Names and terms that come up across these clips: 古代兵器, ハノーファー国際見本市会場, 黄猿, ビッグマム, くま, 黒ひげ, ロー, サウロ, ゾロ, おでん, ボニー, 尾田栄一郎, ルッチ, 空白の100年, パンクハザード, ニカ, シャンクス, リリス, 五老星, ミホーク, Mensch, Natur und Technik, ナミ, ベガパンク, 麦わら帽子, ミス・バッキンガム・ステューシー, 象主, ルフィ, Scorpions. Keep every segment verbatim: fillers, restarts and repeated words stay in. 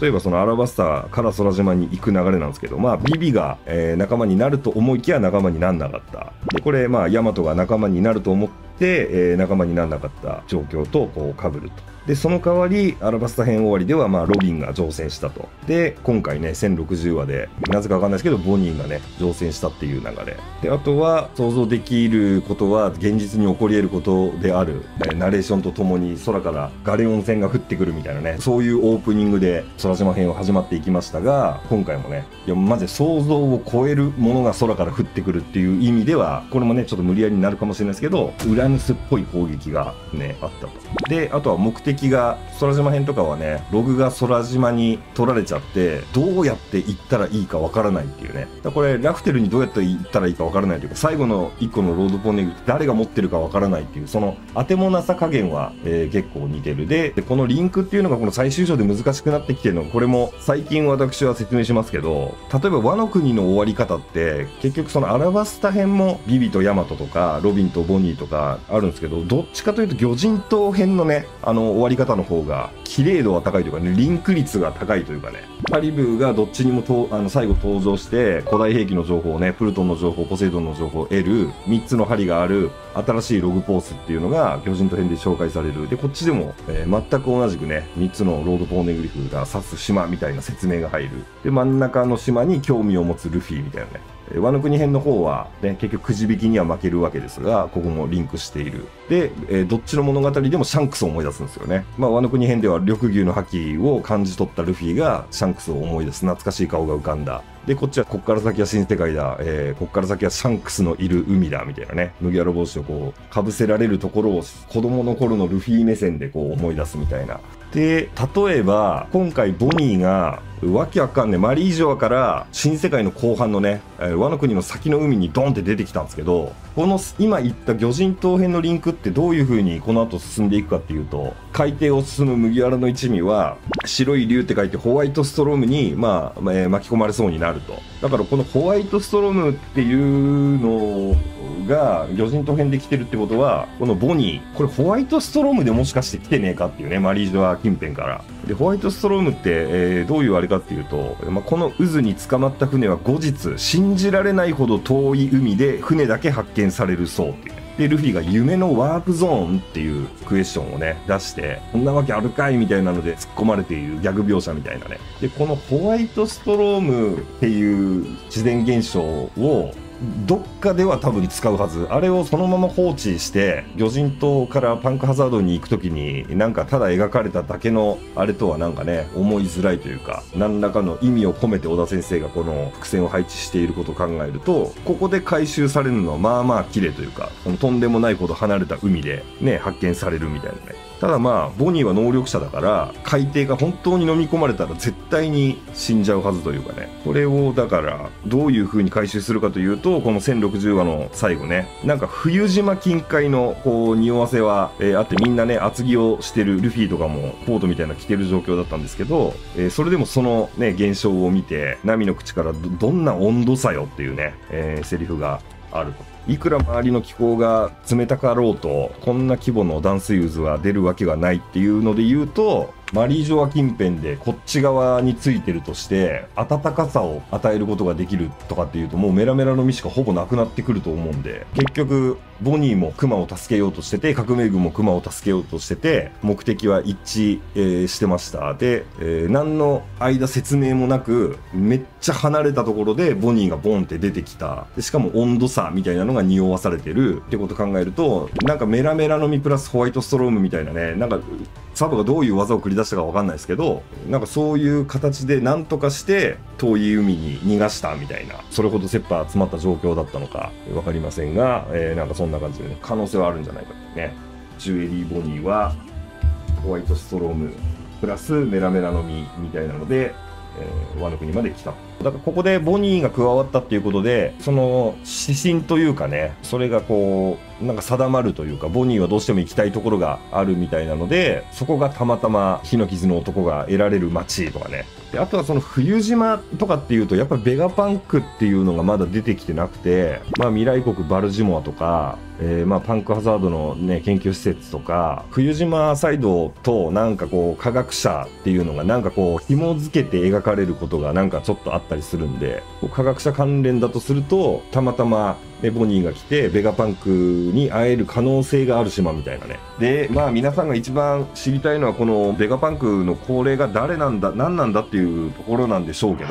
例えばそのアラバスタから空島に行く流れなんですけど、まあ、ビビが、えー、仲間になると思いきや仲間になんなかった。で、これ、まあ、ヤマトが仲間になると思って、えー、仲間になんなかった状況とこう被ると。で、その代わり、アラバスタ編終わりでは、まあ、ロビンが乗船したと。で、今回ね、せんろくじゅうわで、なぜかわかんないですけど、ボニーがね、乗船したっていう流れ。で、あとは、想像できることは、現実に起こり得ることである、えー、ナレーションとともに、空からガレオン船が降ってくるみたいなね、そういうオープニングで、空島編は始まっていきましたが、今回もね、いや、まず想像を超えるものが空から降ってくるっていう意味では、これもね、ちょっと無理やりになるかもしれないですけど、ウラヌスっぽい攻撃がね、あったと。で、あとは目的が空島編とかはね、ログが空島に取られちゃってどうやって行ったらいいかわからないっていうね。だこれラフテルにどうやって行ったらいいかわからないというか、最後のいっこのロードポネグ誰が持ってるかわからないっていう、その当てもなさ加減は、えー、結構似てる。 で, でこのリンクっていうのがこの最終章で難しくなってきてるのが、これも最近私は説明しますけど、例えばワノ国の終わり方って結局そのアラバスタ編もビビとヤマトとかロビンとボニーとかあるんですけど、どっちかというと魚人島編のね、あの終わり方の方が綺麗度は高いというかね、リンク率が高いというかね、カリブーがどっちにもとあの最後登場して古代兵器の情報をね、プルトンの情報、ポセイドンの情報を得るみっつの針がある新しいログポースっていうのが巨人と編で紹介される。でこっちでも、えー、全く同じくね、みっつのロードポーネグリフが指す島みたいな説明が入る。で真ん中の島に興味を持つルフィみたいなね、ワノ国編の方は、ね、結局くじ引きには負けるわけですが、ここもリンクしている。で、えー、どっちの物語でもシャンクスを思い出すんですよね。まあ、ワノ国編では緑牛の覇気を感じ取ったルフィがシャンクスを思い出す。懐かしい顔が浮かんだ。で、こっちはこっから先は新世界だ、えー、こっから先はシャンクスのいる海だみたいなね、麦わら帽子をこうかぶせられるところを子供の頃のルフィ目線でこう思い出すみたいな。で、例えば今回ボニーがわけわかんねえマリージョアから新世界の後半のね、えー、ワノ国の先の海にドンって出てきたんですけど、この今言った魚人島編のリンクってどういう風にこの後進んでいくかっていうと、海底を進む麦わらの一味は白い竜って書いてホワイトストロームに、まあえー、巻き込まれそうになると。だからこのホワイトストロームっていうのが魚人島編で来てるってことは、このボニーこれホワイトストロームでもしかして来てねえかっていうね、マリージョア近辺から。でホワイトストロームって、えー、どういうあれかっていうと、まあ、この渦に捕まった船は後日信じられないほど遠い海で船だけ発見されるそうっていうね。でルフィが夢のワープゾーンっていうクエスチョンをね出して、こんなわけあるかいみたいなので突っ込まれているギャグ描写みたいなね。でこのホワイトストロームっていう自然現象をどっかでは多分使うはず。あれをそのまま放置して魚人島からパンクハザードに行く時になんかただ描かれただけのあれとはなんかね、思いづらいというか、何らかの意味を込めて小田先生がこの伏線を配置していることを考えると、ここで回収されるのはまあまあ綺麗というか、とんでもないほど離れた海でね発見されるみたいなね。ただまあボニーは能力者だから海底が本当に飲み込まれたら絶対に死んじゃうはずというかね、これをだからどういう風に回収するかというと、このせんろくじゅうわの最後ね、なんか冬島近海のこう匂わせは、えー、あって、みんなね厚着をしてるルフィとかもコートみたいなの着てる状況だったんですけど、えー、それでもそのね現象を見てナミの口から ど, どんな温度差よっていうね、えー、セリフがあると。いくら周りの気候が冷たかろうと、こんな規模の断水渦は出るわけがないっていうので言うと、マリージョア近辺でこっち側についてるとして、暖かさを与えることができるとかっていうと、もうメラメラの実しかほぼなくなってくると思うんで、結局、ボニーもクマを助けようとしてて、革命軍もクマを助けようとしてて、目的は一致、えー、してました。で、えー、何の間説明もなく、めっちゃ離れたところでボニーがボンって出てきた。でしかも温度差みたいなのが匂わされてるってことを考えると、なんかメラメラの実プラスホワイトストロームみたいなね、なんか、サブがどういう技を繰り出したかわかんないですけど、なんかそういう形で何とかして遠い海に逃がしたみたいな、それほど切羽詰まった状況だったのか分かりませんが、えー、なんかそんな感じで、ね、可能性はあるんじゃないかってね。ジュエリーボニーはホワイトストロームプラスメラメラの実みたいなので、えー、ワノ国まで来た。だからここでボニーが加わったっていうことで、その指針というかね、それがこうなんか定まるというか、ボニーはどうしても行きたいところがあるみたいなので、そこがたまたま火の傷の男が得られる街とかね。であとはその冬島とかっていうと、やっぱりベガパンクっていうのがまだ出てきてなくて、まあ未来国バルジモアとか、えー、まあパンクハザードのね研究施設とか、冬島サイドとなんかこう科学者っていうのがなんかこう紐付けて描かれることがなんかちょっとあったりするんで、科学者関連だとするとたまたまボニーが来てベガパンクに会える可能性がある島みたいなね。でまあ皆さんが一番知りたいのはこのベガパンクの高齢が誰なんだ何なんだっていうところなんでしょうけど、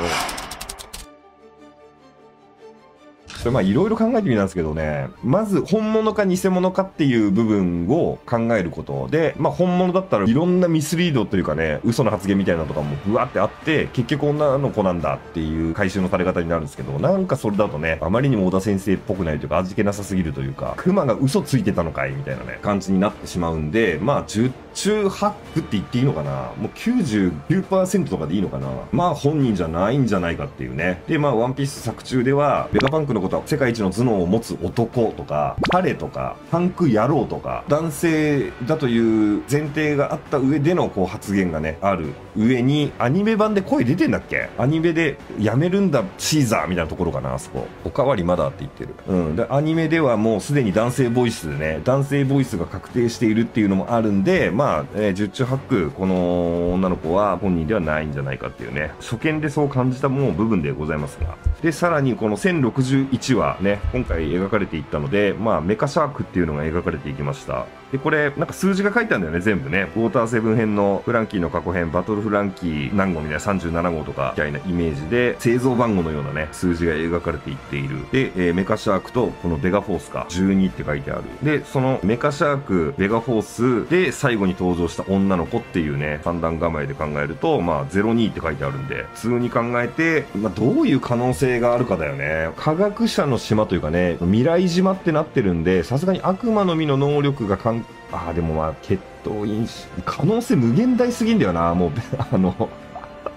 それまあいろいろ考えてみたんですけどね、まず本物か偽物かっていう部分を考えることで、まあ本物だったらいろんなミスリードというかね、嘘の発言みたいなのとかもぶわってあって、結局女の子なんだっていう回収のされ方になるんですけど、なんかそれだとね、あまりにも小田先生っぽくないというか味気なさすぎるというか、クマが嘘ついてたのかいみたいなね感じになってしまうんで、まあ十中八九って言っていいのかな、もう きゅうじゅうきゅうパーセント とかでいいのかな、まあ本人じゃないんじゃないかっていうね。でまあワンピース作中ではベガパンクのこと世界一の頭脳を持つ男とか彼とかパンク野郎とか男性だという前提があった上でのこう発言がねある上に、アニメ版で声出てんだっけ、アニメでやめるんだシーザーみたいなところかな、あそこおかわりまだって言ってる、うん、でアニメではもうすでに男性ボイスでね、男性ボイスが確定しているっていうのもあるんで、まあ、えー、十中八九この女の子は本人ではないんじゃないかっていうね、初見でそう感じたもう部分でございますが、でさらにこのせんろくじゅういちはね今回描かれていったので、まあ、メカシャークっていうのが描かれていきました。でこれなんか数字が書いてあるんだよね全部ね、ウォーターセブン編のフランキーの過去編バトルフランキー何号みたいなさんじゅうななごうとかみたいなイメージで、製造番号のようなね数字が描かれていっている。で、えー、メカシャークとこのベガフォースかじゅうにって書いてある。でそのメカシャークベガフォースで最後に登場した女の子っていうね三段構えで考えると、まあゼロにって書いてあるんで、普通に考えて、まあ、どういう可能性があるかだよね。科学者の島というかね、未来島ってなってるんで、さすがに悪魔の実の能力がかんああでもまあ決闘因子可能性無限大すぎんだよな、もうあの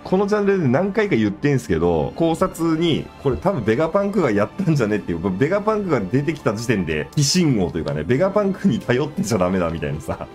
このチャンネルで何回か言ってんすけど、考察にこれ多分ベガパンクがやったんじゃねっていう、ベガパンクが出てきた時点で非信号というかね、ベガパンクに頼ってちゃダメだみたいなさ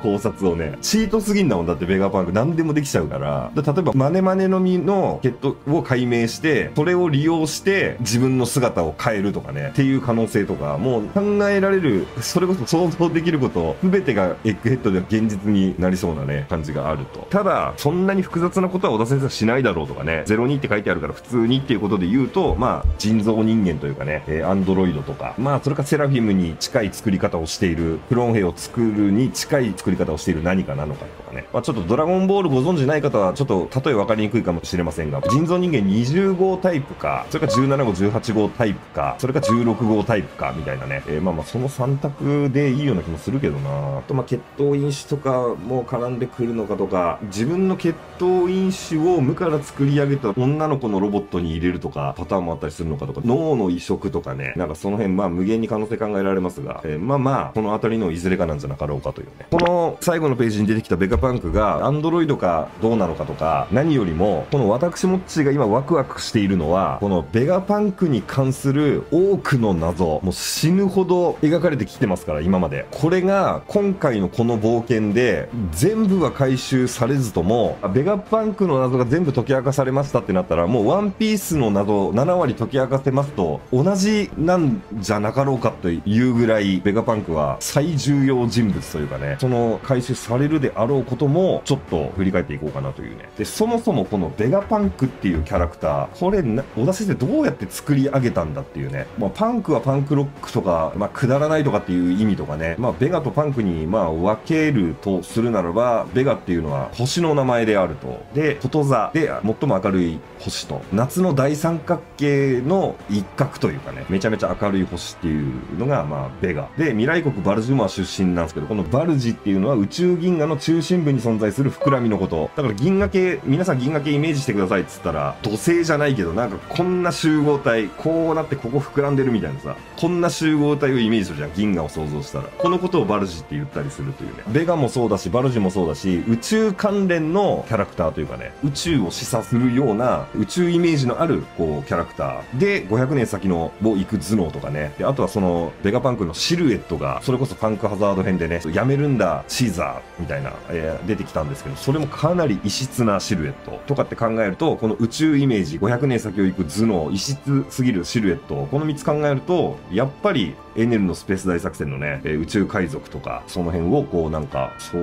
考察をね、チートすぎんだもんだって、ベガパンク何でもできちゃうから、例えばマネマネの実の血統を解明してそれを利用して自分の姿を変えるとかねっていう可能性とか、もう考えられる、それこそ想像できること全てがエッグヘッドで現実になりそうなね感じがあると。ただそんなに複雑なことは小田先生はしないだろうとかね、ゼロにって書いてあるから普通にっていうことで言うと、まあ人造人間というかね、えー、アンドロイドとか、まあそれかセラフィムに近い作り方をしている、クローン兵を作るに近い作り方をしている何かなのかとかね、まあ、ちょっとドラゴンボールご存知ない方はちょっと例え分かりにくいかもしれませんが、人造人間にじゅうごうタイプか、それかじゅうななごうじゅうはちごうタイプか、それかじゅうろくごうタイプかみたいなね、えー、まあまあそのさん択でいいような気もするけどなあ。とまあ血統因子とかも絡んでくるのかとか、自分の血統因子を無から作り上げた女の子のロボットに入れるとかパターンもあったりするのかとか、脳の移植とかね、なんかその辺まあ無限に可能性考えられますが、えー、まあまあこの辺りのいずれかなんじゃなかろうかというね。この最後のページに出てきたベガパンクがアンドロイドかどうなのかとか、何よりもこの私もっちが今ワクワクしているのは、このベガパンクに関する多くの謎、もう死ぬほど描かれてきてますから今まで、これが今回のこの冒険で全部は回収されずとも、ベガパンクの謎が全部解き明かされましたってなったら、もうワンピースの謎ななわり解き明かせますと同じなんじゃなかろうかというぐらい、ベガパンクは最重要人物というかね、その回収されるであろうこともちょっと振り返っていこうかなというね。でそもそもこのベガパンクっていうキャラクター、これ小田先生どうやって作り上げたんだっていうね、まあ、パンクはパンクロックとか、まあ、くだらないとかっていう意味とかね、まあ、ベガとパンクにまあ分けるとするならば、ベガっていうのは星の名前であると、でこと座で最も明るい星と、夏の大三角形の一角というかね、めちゃめちゃ明るい星っていうのがまあベガで、未来国バルジモア出身なんですけど、このバルジっていういうのは宇宙銀河の中心部に存在する膨らみのこと。だから銀河系、皆さん銀河系イメージしてくださいっつったら、土星じゃないけどなんかこんな集合体、こうなってここ膨らんでるみたいなさ、こんな集合体をイメージするじゃん、銀河を想像したら。このことをバルジって言ったりするというね。ベガもそうだし、バルジもそうだし、宇宙関連のキャラクターというかね、宇宙を示唆するような宇宙イメージのあるこうキャラクターで、ごひゃくねん先のを行く頭脳とかね。で、あとはそのベガパンクのシルエットが、それこそパンクハザード編でね、やめるんだシーザーみたいな、えー、出てきたんですけど、それもかなり異質なシルエットとかって考えると、この宇宙イメージ、ごひゃくねん先を行く頭脳、異質すぎるシルエット、このみっつ考えると、やっぱりエネルのスペース大作戦のね、えー、宇宙海賊とか、その辺をこうなんか想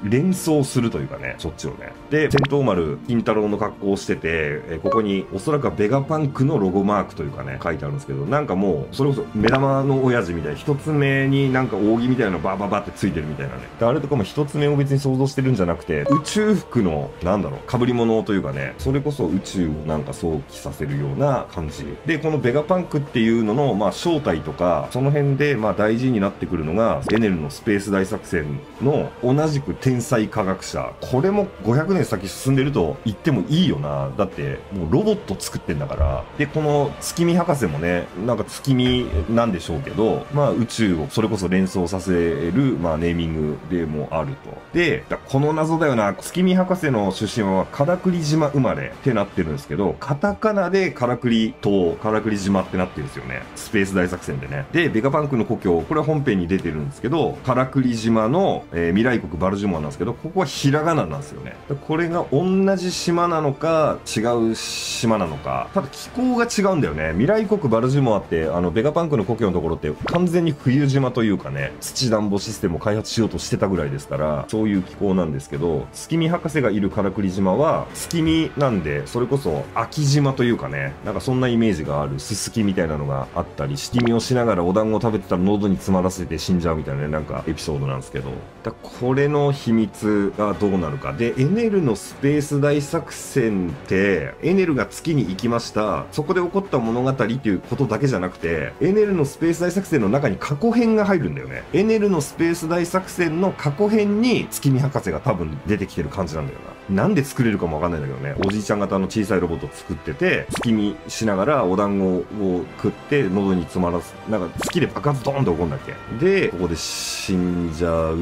像、連想するというかね、そっちをね。で、戦闘丸、金太郎の格好をしてて、えー、ここにおそらくはベガパンクのロゴマークというかね、書いてあるんですけど、なんかもう、それこそ目玉の親父みたいな、一つ目になんか扇みたいなのバーバーバーってついてるみたいなね。で、あれとかも一つ目を別に想像してるんじゃなくて、宇宙服の、なんだろう、被り物というかね、それこそ宇宙をなんか想起させるような感じ。で、このベガパンクっていうのの、まあ、正体とか、その辺でまあ大事になってくるのが、エネルのスペース大作戦の同じく天才科学者。これもごひゃくねん先進んでると言ってもいいよな。だってもうロボット作ってんだから。で、この月見博士もね、なんか月見なんでしょうけど、まあ宇宙をそれこそ連想させる、まあ、ネーミングでもあると。で、この謎だよな。月見博士の出身はカラクリ島生まれってなってるんですけど、カタカナでカラクリ島、カラクリ島ってなってるんですよね、スペース大作戦でね。で、ベガパンクの故郷、これは本編に出てるんですけど、カラクリ島の、えー、未来国バルジュモアなんですけど、ここはひらがななんですよね。これが同じ島なのか、違う島なのか、ただ気候が違うんだよね。未来国バルジュモアって、あの、ベガパンクの故郷のところって完全に冬島というかね、土暖房システムを開発しようとしてたぐらいですから、そういう気候なんですけど、月見博士がいるカラクリ島は、月見なんで、それこそ秋島というかね、なんかそんなイメージがある、すすきみたいなのがあったり、式見をしながらお団子を食べてたら喉に詰まらせて死んじゃうみたいなね、なんかエピソードなんですけど、だこれの秘密がどうなるか。で、エネルのスペース大作戦って、エネルが月に行きました、そこで起こった物語っていうことだけじゃなくて、エネルのスペース大作戦の中に過去編が入るんだよね。エネルのスペース大作戦の過去編に月見博士が多分出てきてる感じなんだよな。なんで作れるかもわかんないんだけどね、おじいちゃん型の小さいロボットを作ってて、月見しながらお団子を食って喉に詰まらす、なんか月で爆発ドーンって起こるんだっけ。で、ここで死んじゃう。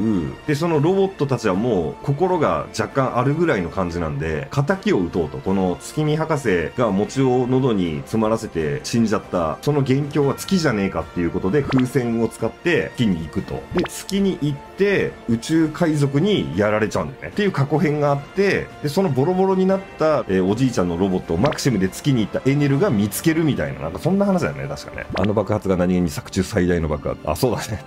で、そのロボットたちはもう心が若干あるぐらいの感じなんで、仇を撃とうと。この月見博士が餅を喉に詰まらせて死んじゃったその元凶は月じゃねえかっていうことで、風船を使って月に行くと。で、月に行って宇宙海賊にやられちゃうんだよねっていう過去編があって、でそのボロボロになった、えー、おじいちゃんのロボットをマクシムで月に行ったエネルが見つけるみたいな、なんかそんな話だよね、確かね。あの爆発が何気に作中最大の爆発。あ、そうだね。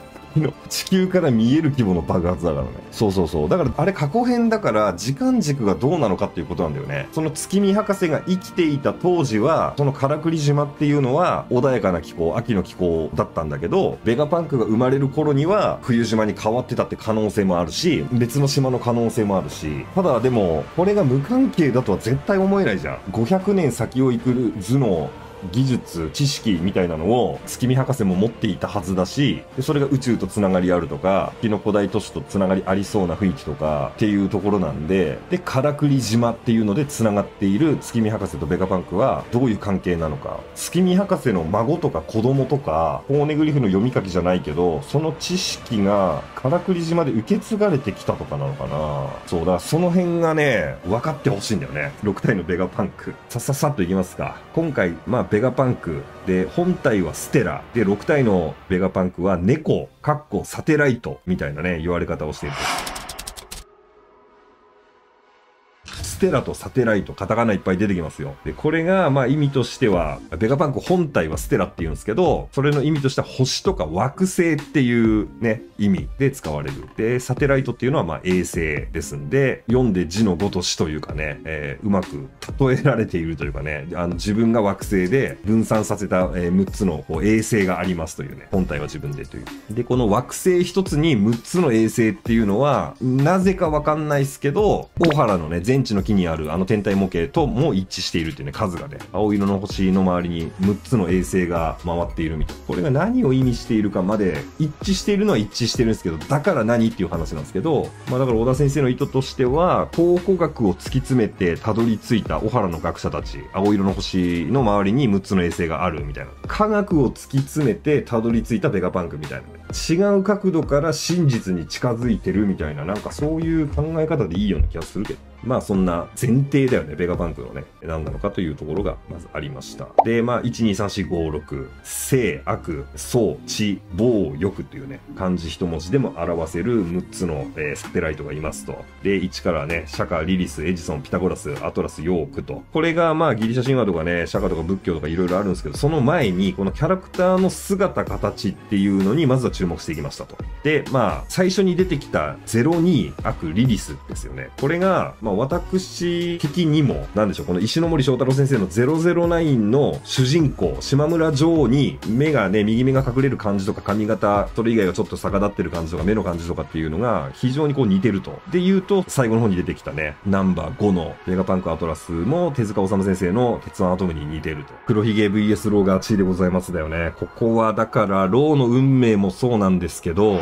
地球から見える規模の爆発だからね。そうそうそう。だからあれ過去編だから時間軸がどうなのかっていうことなんだよね。その月見博士が生きていた当時は、そのカラクリ島っていうのは穏やかな気候、秋の気候だったんだけど、ベガパンクが生まれる頃には冬島に変わってたって可能性もあるし、別の島の可能性もあるし、ただでもこれが無関係だとは絶対思えないじゃん。ごひゃくねん先を行く頭脳、技術、知識みたいなのを月見博士も持っていたはずだし、それが宇宙とつながりあるとか、キノコ大都市とつながりありそうな雰囲気とかっていうところなんで、で、カラクリ島っていうのでつながっている月見博士とベガパンクはどういう関係なのか。月見博士の孫とか子供とか、フォーネグリフの読み書きじゃないけど、その知識がカラクリ島で受け継がれてきたとかなのかな。そうだ、その辺がね、分かってほしいんだよね。ろく体のベガパンク。さっさっさっといきますか。今回、まあベガパンクで、本体はステラで、ろく体のベガパンクは猫かっこサテライトみたいなね、言われ方をしている。ステラとサテライト、カタカナいっぱい出てきますよ。で、これが、まあ意味としては、ベガパンク本体はステラって言うんですけど、それの意味としては星とか惑星っていうね、意味で使われる。で、サテライトっていうのはまあ衛星ですんで、読んで字のごとしというかね、えー、うまく例えられているというかね、あの自分が惑星で分散させた、えー、むっつのこう衛星がありますというね、本体は自分でという。で、この惑星ひとつにむっつの衛星っていうのは、なぜかわかんないですけど、大原のね、全地の先にあるあの天体模型とも一致しているっていうね、数がね、青色の星の周りにむっつの衛星が回っているみたいな。これが何を意味しているかまで、一致しているのは一致してるんですけど、だから何っていう話なんですけど、まあだから小田先生の意図としては、考古学を突き詰めてたどり着いた小原の学者たち、青色の星の周りにむっつの衛星があるみたいな。科学を突き詰めてたどり着いたベガパンクみたいな。違う角度から真実に近づいてるみたいな、なんかそういう考え方でいいような気がするけど。まあそんな前提だよね、ベガパンクのね、何なのかというところがまずありました。で、まあ、いち、に、さん、し、ご、ろく、正、悪、相、知、暴、欲というね、漢字一文字でも表せるむっつの、えー、サテライトがいますと。で、いちからね、釈迦、リリス、エジソン、ピタゴラス、アトラス、ヨークと。これがまあギリシャ神話とかね、釈迦とか仏教とかいろいろあるんですけど、その前にこのキャラクターの姿、形っていうのにまずは注目していきましたと。で、まあ、最初に出てきたゼロ、に、悪、リリスですよね。これが、まあ私的にも、なんでしょう、この石ノ森章太郎先生のゼロゼロナインの主人公、島村城に目がね、右目が隠れる感じとか髪型、それ以外はちょっと逆立ってる感じとか目の感じとかっていうのが非常にこう似てると。で言うと、最後の方に出てきたね、ナンバーごのベガパンクアトラスも手塚治虫先生の鉄腕アトムに似てると。黒ひげ ブイエス ローがちでございますだよね。ここはだから、ローの運命もそうなんですけど、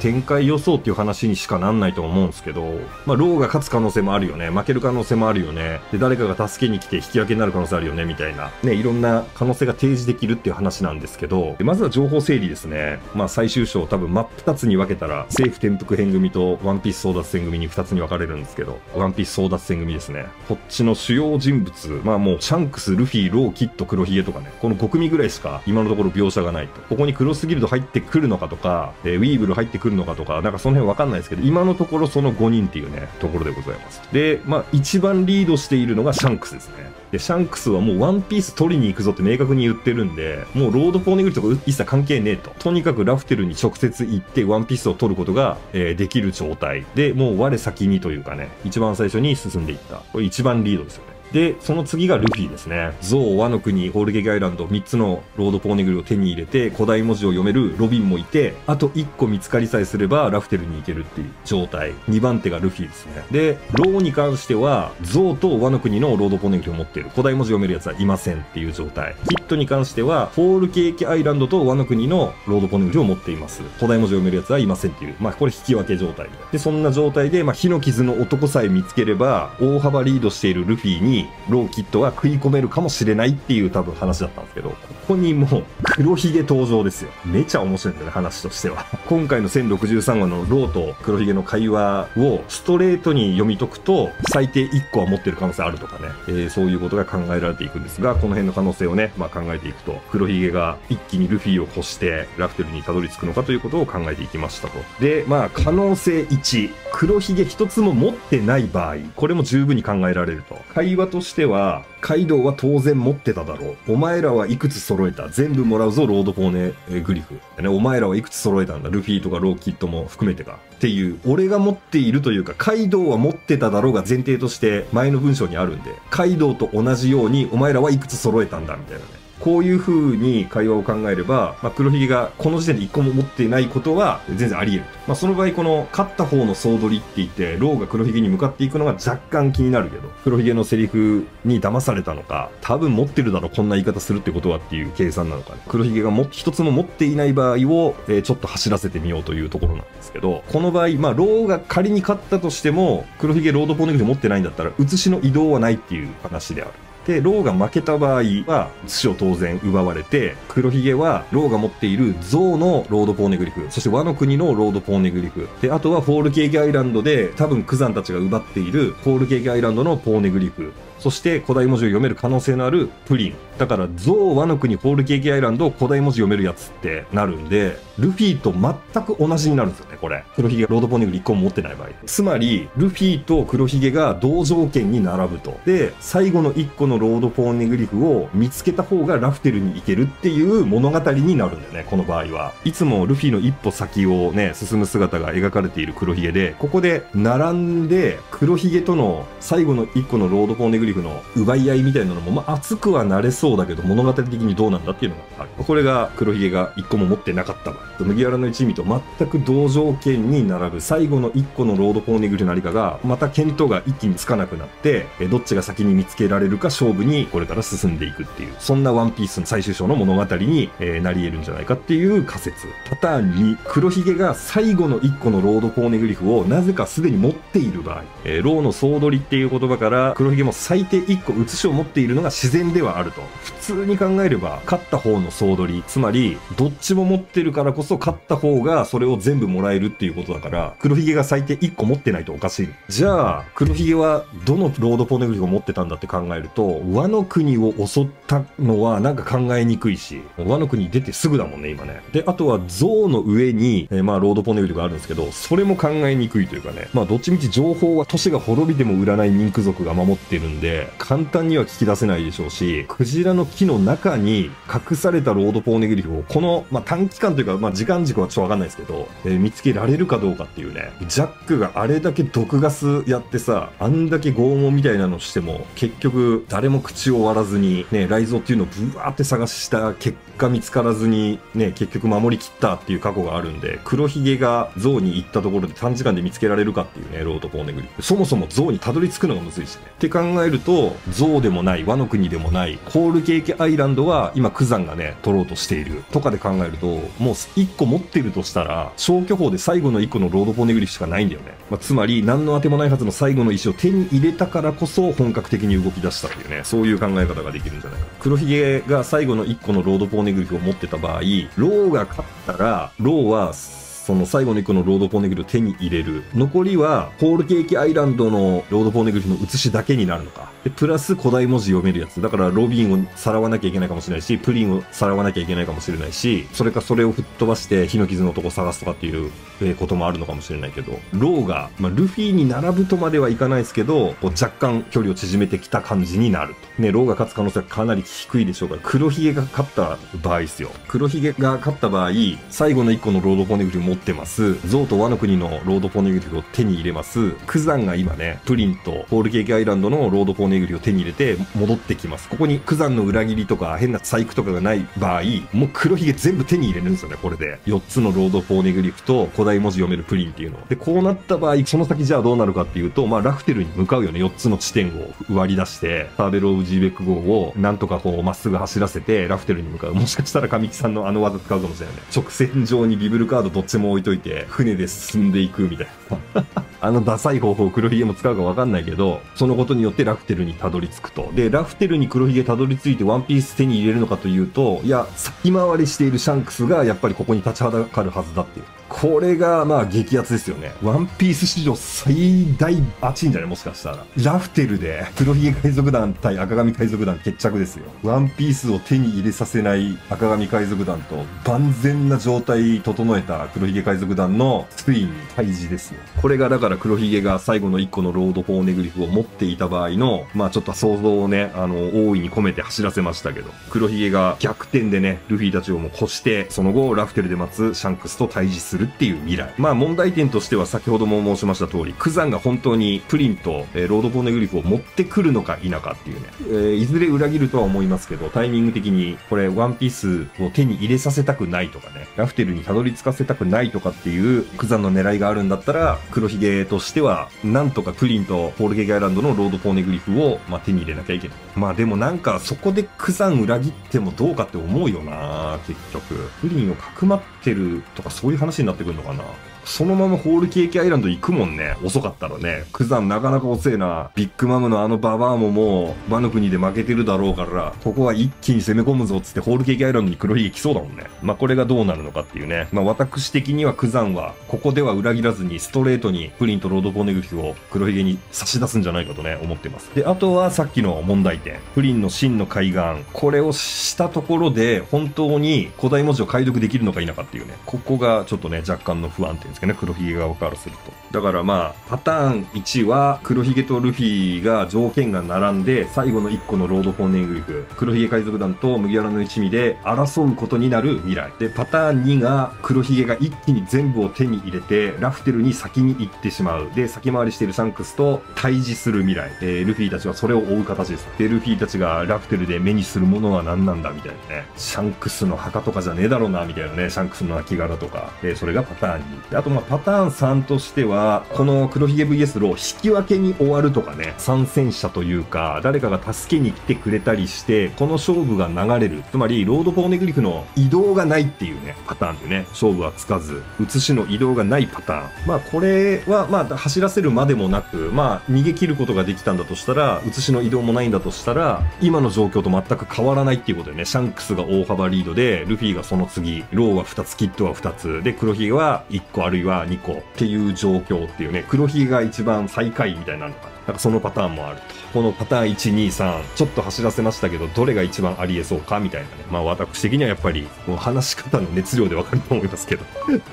展開予想っていう話にしかなんないと思うんですけど、まあ、ローが勝つ可能性もあるよね。負ける可能性もあるよね。で、誰かが助けに来て引き分けになる可能性あるよね、みたいな。ね、いろんな可能性が提示できるっていう話なんですけど、まずは情報整理ですね。まあ、最終章多分真っ二つに分けたら、政府転覆編組とワンピース争奪戦組に二つに分かれるんですけど、ワンピース争奪戦組ですね。こっちの主要人物、まあもう、シャンクス、ルフィ、ロー、キッド、黒ひげとかね、このごくみぐらいしか今のところ描写がないと。ここにクロスギルド入ってくるのかとか、えー、ウィーブル入ってくるのかとか、なんかその辺わかんないですけど、今のところそのごにんっていうね、ところでございます。で、まあ一番リードしているのがシャンクスですね。で、シャンクスはもうワンピース取りに行くぞって明確に言ってるんで、もうロード・フォーネグリとか一切関係ねえと。とにかくラフテルに直接行ってワンピースを取ることが、えー、できる状態。で、もう我先にというかね、一番最初に進んでいった。これ一番リードですよね。で、その次がルフィですね。ゾウ、ワノ国、ホールゲキアイランド、みっつのロードポーネグリを手に入れて、古代文字を読めるロビンもいて、あといっこ見つかりさえすればラフテルに行けるっていう状態。にばんてがルフィですね。で、ローに関しては、ゾウとワノ国のロードポーネグリを持っている。古代文字を読めるやつはいませんっていう状態。キッドに関しては、ホールゲキアイランドとワノ国のロードポーネグリを持っています。古代文字を読めるやつはいませんっていう。まあ、これ引き分け状態。で、そんな状態で、まあ、火の傷の男さえ見つければ、大幅リードしているルフィに、ローキッドは食い込めるかもしれないっていう多分話だったんですけど、ここにもう黒ひげ登場ですよ。めちゃ面白いんだよね、話としては。今回のせんろくじゅうさんわのローと黒ひげの会話をストレートに読み解くと、最低いっこは持ってる可能性あるとかね、えー、そういうことが考えられていくんですが、この辺の可能性をね、まあ、考えていくと、黒ひげが一気にルフィを越してラフテルにたどり着くのかということを考えていきましたと。で、まあ可能性いち、黒ひげ一つも持ってない場合、これも十分に考えられると。会話としては、カイドウは当然持ってただろう。お前らはいくつ揃えた。全部もらうぞ、ロードフォーネグリフ。ね、お前らはいくつ揃えたんだ。ルフィとかローキッドも含めてか。っていう、俺が持っているというか、カイドウは持ってただろうが前提として前の文章にあるんで、カイドウと同じようにお前らはいくつ揃えたんだ、みたいなね。こういう風に会話を考えれば、まあ、黒ひげがこの時点でいっこも持ってないことは全然あり得る。まあ、その場合この勝った方の総取りって言って、ローが黒ひげに向かっていくのが若干気になるけど、黒ひげのセリフに騙されたのか、多分持ってるだろ、こんな言い方するってことはっていう計算なのか、ね、黒ひげがも一つも持っていない場合を、えー、ちょっと走らせてみようというところなんですけど、この場合、まあ、ローが仮に勝ったとしても、黒ひげロードポーネグリ持ってないんだったら、写しの移動はないっていう話である。で、ローが負けた場合は、寿司を当然奪われて、黒ひげは、ローが持っているゾウのロードポーネグリフ、そしてワノ国のロードポーネグリフ、で、あとはフォールケーキアイランドで、多分クザンたちが奪っている、フォールケーキアイランドのポーネグリフ、そして古代文字を読める可能性のあるプリン。だから、ゾウ、ワノ国、フォールケーキアイランド、古代文字読めるやつってなるんで、ルフィと全く同じになるんですよね、これ。黒ひげがロードポーネグリいっこも持ってない場合。つまり、ルフィと黒ひげが同条件に並ぶと。で、最後のいっこののロードポーネグリフを見つけた方がラフテルに行けるっていう物語になるんだよね、この場合は。いつもルフィの一歩先をね、進む姿が描かれている黒ひげで、ここで並んで黒ひげとの最後の一個のロードポーネグリフの奪い合いみたいなのも、まあ、熱くはなれそうだけど、物語的にどうなんだっていうのがある。これが黒ひげが一個も持ってなかった場合、麦わらの一味と全く同条件に並ぶ最後の一個のロードポーネグリフのありかが、また見当が一気につかなくなって、どっちが先に見つけられるか勝負にこれから進んでいくっていう、そんなワンピースの最終章の物語に、えー、なり得るんじゃないかっていう仮説。パターンに、黒ひげが最後の一個のロードポーネグリフをなぜかすでに持っている場合、えー、ローの総取りっていう言葉から黒ひげも最低一個写しを持っているのが自然ではあると。普通に考えれば、勝った方の総取り、つまりどっちも持ってるからこそ勝った方がそれを全部もらえるっていうことだから、黒ひげが最低一個持ってないとおかしい。じゃあ、黒ひげはどのロードポーネグリフを持ってたんだって考えると、ワノ国を襲ったのはなんか考えにくいし、ワノ国出てすぐだもんね、今ね。で、あとは像の上に、えー、まあロードポーネグリフがあるんですけど、それも考えにくいというかね、まあどっちみち情報は都市が滅びても売らないミンク族が守ってるんで、簡単には聞き出せないでしょうし、クジラの木の中に隠されたロードポーネグリフを、この、まあ短期間というか、まあ時間軸はちょっとわかんないですけど、えー、見つけられるかどうかっていうね。ジャックがあれだけ毒ガスやってさ、あんだけ拷問みたいなのしても、結局誰も口を割らずに、ね、雷蔵っていうのをブワーって探した結果見つからずに、ね、結局守りきったっていう過去があるんで、黒ひげが像に行ったところで短時間で見つけられるかっていうね、ロードポーネグリフ。そもそも像にたどり着くのがむずいしね。って考えると、像でもない、ワノ国でもない、ホールケーキアイランドは今クザンがね、取ろうとしているとかで考えると、もう一個持ってるとしたら、消去法で最後の一個のロードポーネグリフしかないんだよね。まあ、つまり、何の当てもないはずの最後の石を手に入れたからこそ本格的に動き出したっていうね、そういう考え方ができるんじゃないか。黒ひげが最後のいっこのロードポーネグリフを持ってた場合、ローが勝ったら、ローはその最後のいっこのロードポーネグリフを手に入れる。残りは、ホールケーキアイランドのロードポーネグリフの写しだけになるのか。で、プラス古代文字読めるやつ。だから、ロビンをさらわなきゃいけないかもしれないし、プリンをさらわなきゃいけないかもしれないし、それかそれを吹っ飛ばして、火の傷のとこ探すとかっていうこともあるのかもしれないけど、ローが、まあ、ルフィに並ぶとまではいかないですけど、こう若干距離を縮めてきた感じになると。ね、ローが勝つ可能性はかなり低いでしょうから、黒ひげが勝った場合ですよ。黒ひげが勝った場合、最後のいっこのロードポーネグリフを持ってます。ゾウとワノ国のロードポーネグリフを手に入れます。クザンが今ね、プリンとホールケーキアイランドのロードポーネグリフを手に入れて戻ってきます。ここにクザンの裏切りとか変な細工とかがない場合、もう黒ひげ全部手に入れるんですよね、これで。よっつのロードポーネグリフと古代文字読めるプリンっていうの。で、こうなった場合、その先じゃあどうなるかっていうと、まあラフテルに向かうよね、よっつの地点を割り出して、パーベル・オブ・ジーベック号をなんとかこうまっすぐ走らせてラフテルに向かう。もしかしたら神木さんのあの技使うかもしれないね。直線上にビブルカードどっちも置いといて船で進んでいくみたいなあのダサい方法を黒ひげも使うか分かんないけど、そのことによってラフテルにたどり着くと。で、ラフテルに黒ひげたどり着いてワンピース手に入れるのかというと、いや、先回りしているシャンクスがやっぱりここに立ちはだかるはずだっていう。これが、まあ、激アツですよね。ワンピース史上最大、熱いんじゃないもしかしたら。ラフテルで、黒ひげ海賊団対赤髪海賊団決着ですよ。ワンピースを手に入れさせない赤髪海賊団と、万全な状態整えた黒ひげ海賊団の、ついに対峙ですよ。これが、だから黒ひげが最後のいっこのロードポーネグリフを持っていた場合の、まあ、ちょっと想像をね、あの、大いに込めて走らせましたけど、黒ひげが逆転でね、ルフィたちをもう越して、その後、ラフテルで待つシャンクスと対峙する。っていう未来。まあ問題点としては先ほども申しました通り、クザンが本当にプリンと、えー、ロードポーネグリフを持ってくるのか否かっていうね、えー、いずれ裏切るとは思いますけど、タイミング的にこれワンピースを手に入れさせたくないとかね、ラフテルにたどり着かせたくないとかっていうクザンの狙いがあるんだったら、黒ひげとしてはなんとかプリンとホールケーキアイランドのロードポーネグリフを、まあ、手に入れなきゃいけない。まあでもなんかそこでクザン裏切ってもどうかって思うよな。結局プリンをかくまってるとかそういう話になってくるのかな。そのままホールケーキアイランド行くもんね。遅かったらね。クザンなかなか遅えな。ビッグマムのあのババアももう、ワノ国で負けてるだろうから、ここは一気に攻め込むぞっつってホールケーキアイランドに黒ひげ来そうだもんね。まあ、これがどうなるのかっていうね。まあ、私的にはクザンは、ここでは裏切らずにストレートにプリンとロードポーネグリフを黒ひげに差し出すんじゃないかとね、思ってます。で、あとはさっきの問題点。プリンの真の海岸。これをしたところで、本当に古代文字を解読できるのか否かっていうね。ここがちょっとね、えー、若干の不安定ですけどね、黒ひげ側からすると。だからまあパターンいちは黒ひげとルフィが条件が並んで最後のいっこのロード・フォー・ネングリフ、黒ひげ海賊団と麦わらの一味で争うことになる未来で、パターンにが黒ひげが一気に全部を手に入れてラフテルに先に行ってしまう、で先回りしているシャンクスと対峙する未来、えー、ルフィたちはそれを追う形です。でルフィたちがラフテルで目にするものは何なんだみたいなね、シャンクスの墓とかじゃねえだろうなみたいなね、シャンクスの亡骸とか、えー、それがパターンに。であとまあパターンさんとしてはこの黒ひげ ブイエス ロー引き分けに終わるとかね、参戦者というか誰かが助けに来てくれたりしてこの勝負が流れる、つまりロード・フォー・ネグリフの移動がないっていうねパターンでね、勝負はつかず写しの移動がないパターン、まあこれはまあ走らせるまでもなく、まあ逃げ切ることができたんだとしたら写しの移動もないんだとしたら今の状況と全く変わらないっていうことでね、シャンクスが大幅リードでルフィがその次、ローはふたつ、キッドはふたつで黒ひげはいっこあるいはにこっていう状況っていうね、黒ひげが一番最下位みたいなのかな、なんかそのパターンもあると。このパターンいち、に、さんちょっと走らせましたけどどれが一番ありえそうかみたいなね、まあ私的にはやっぱりもう話し方の熱量でわかると思いますけど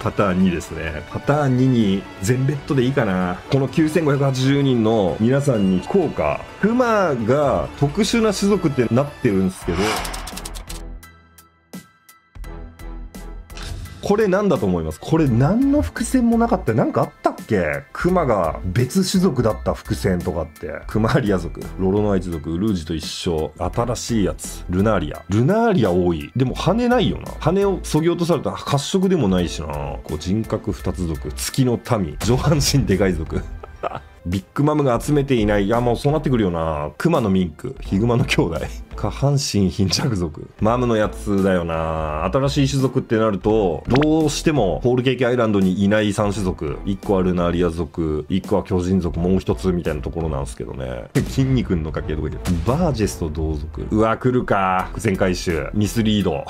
パターンにですね、パターンにに全ベッドでいいかな。このきゅうせんごひゃくはちじゅうにんの皆さんに効果、クマが特殊な種族ってなってるんですけどこれ何だと思います？これ何の伏線もなかった。なんかあったっけ？クマが別種族だった伏線とかって。クマーリア族、ロロノア一族、ルージュと一緒、新しいやつ、ルナーリア。ルナーリア多い。でも羽ないよな。羽を削ぎ落とされた褐色でもないしな。こう人格二つ族、月の民、上半身でかい族。ビッグマムが集めていない。いや、もうそうなってくるよな。クマのミンク、ヒグマの兄弟。下半身貧弱族。マムのやつだよな。新しい種族ってなると、どうしてもホールケーキアイランドにいないさん種族。いっこはルナーリア族、いっこは巨人族、もうひとつみたいなところなんですけどね。筋肉のかけどこいる。バージェスと同族。うわ、来るか。伏線回収。ミスリード。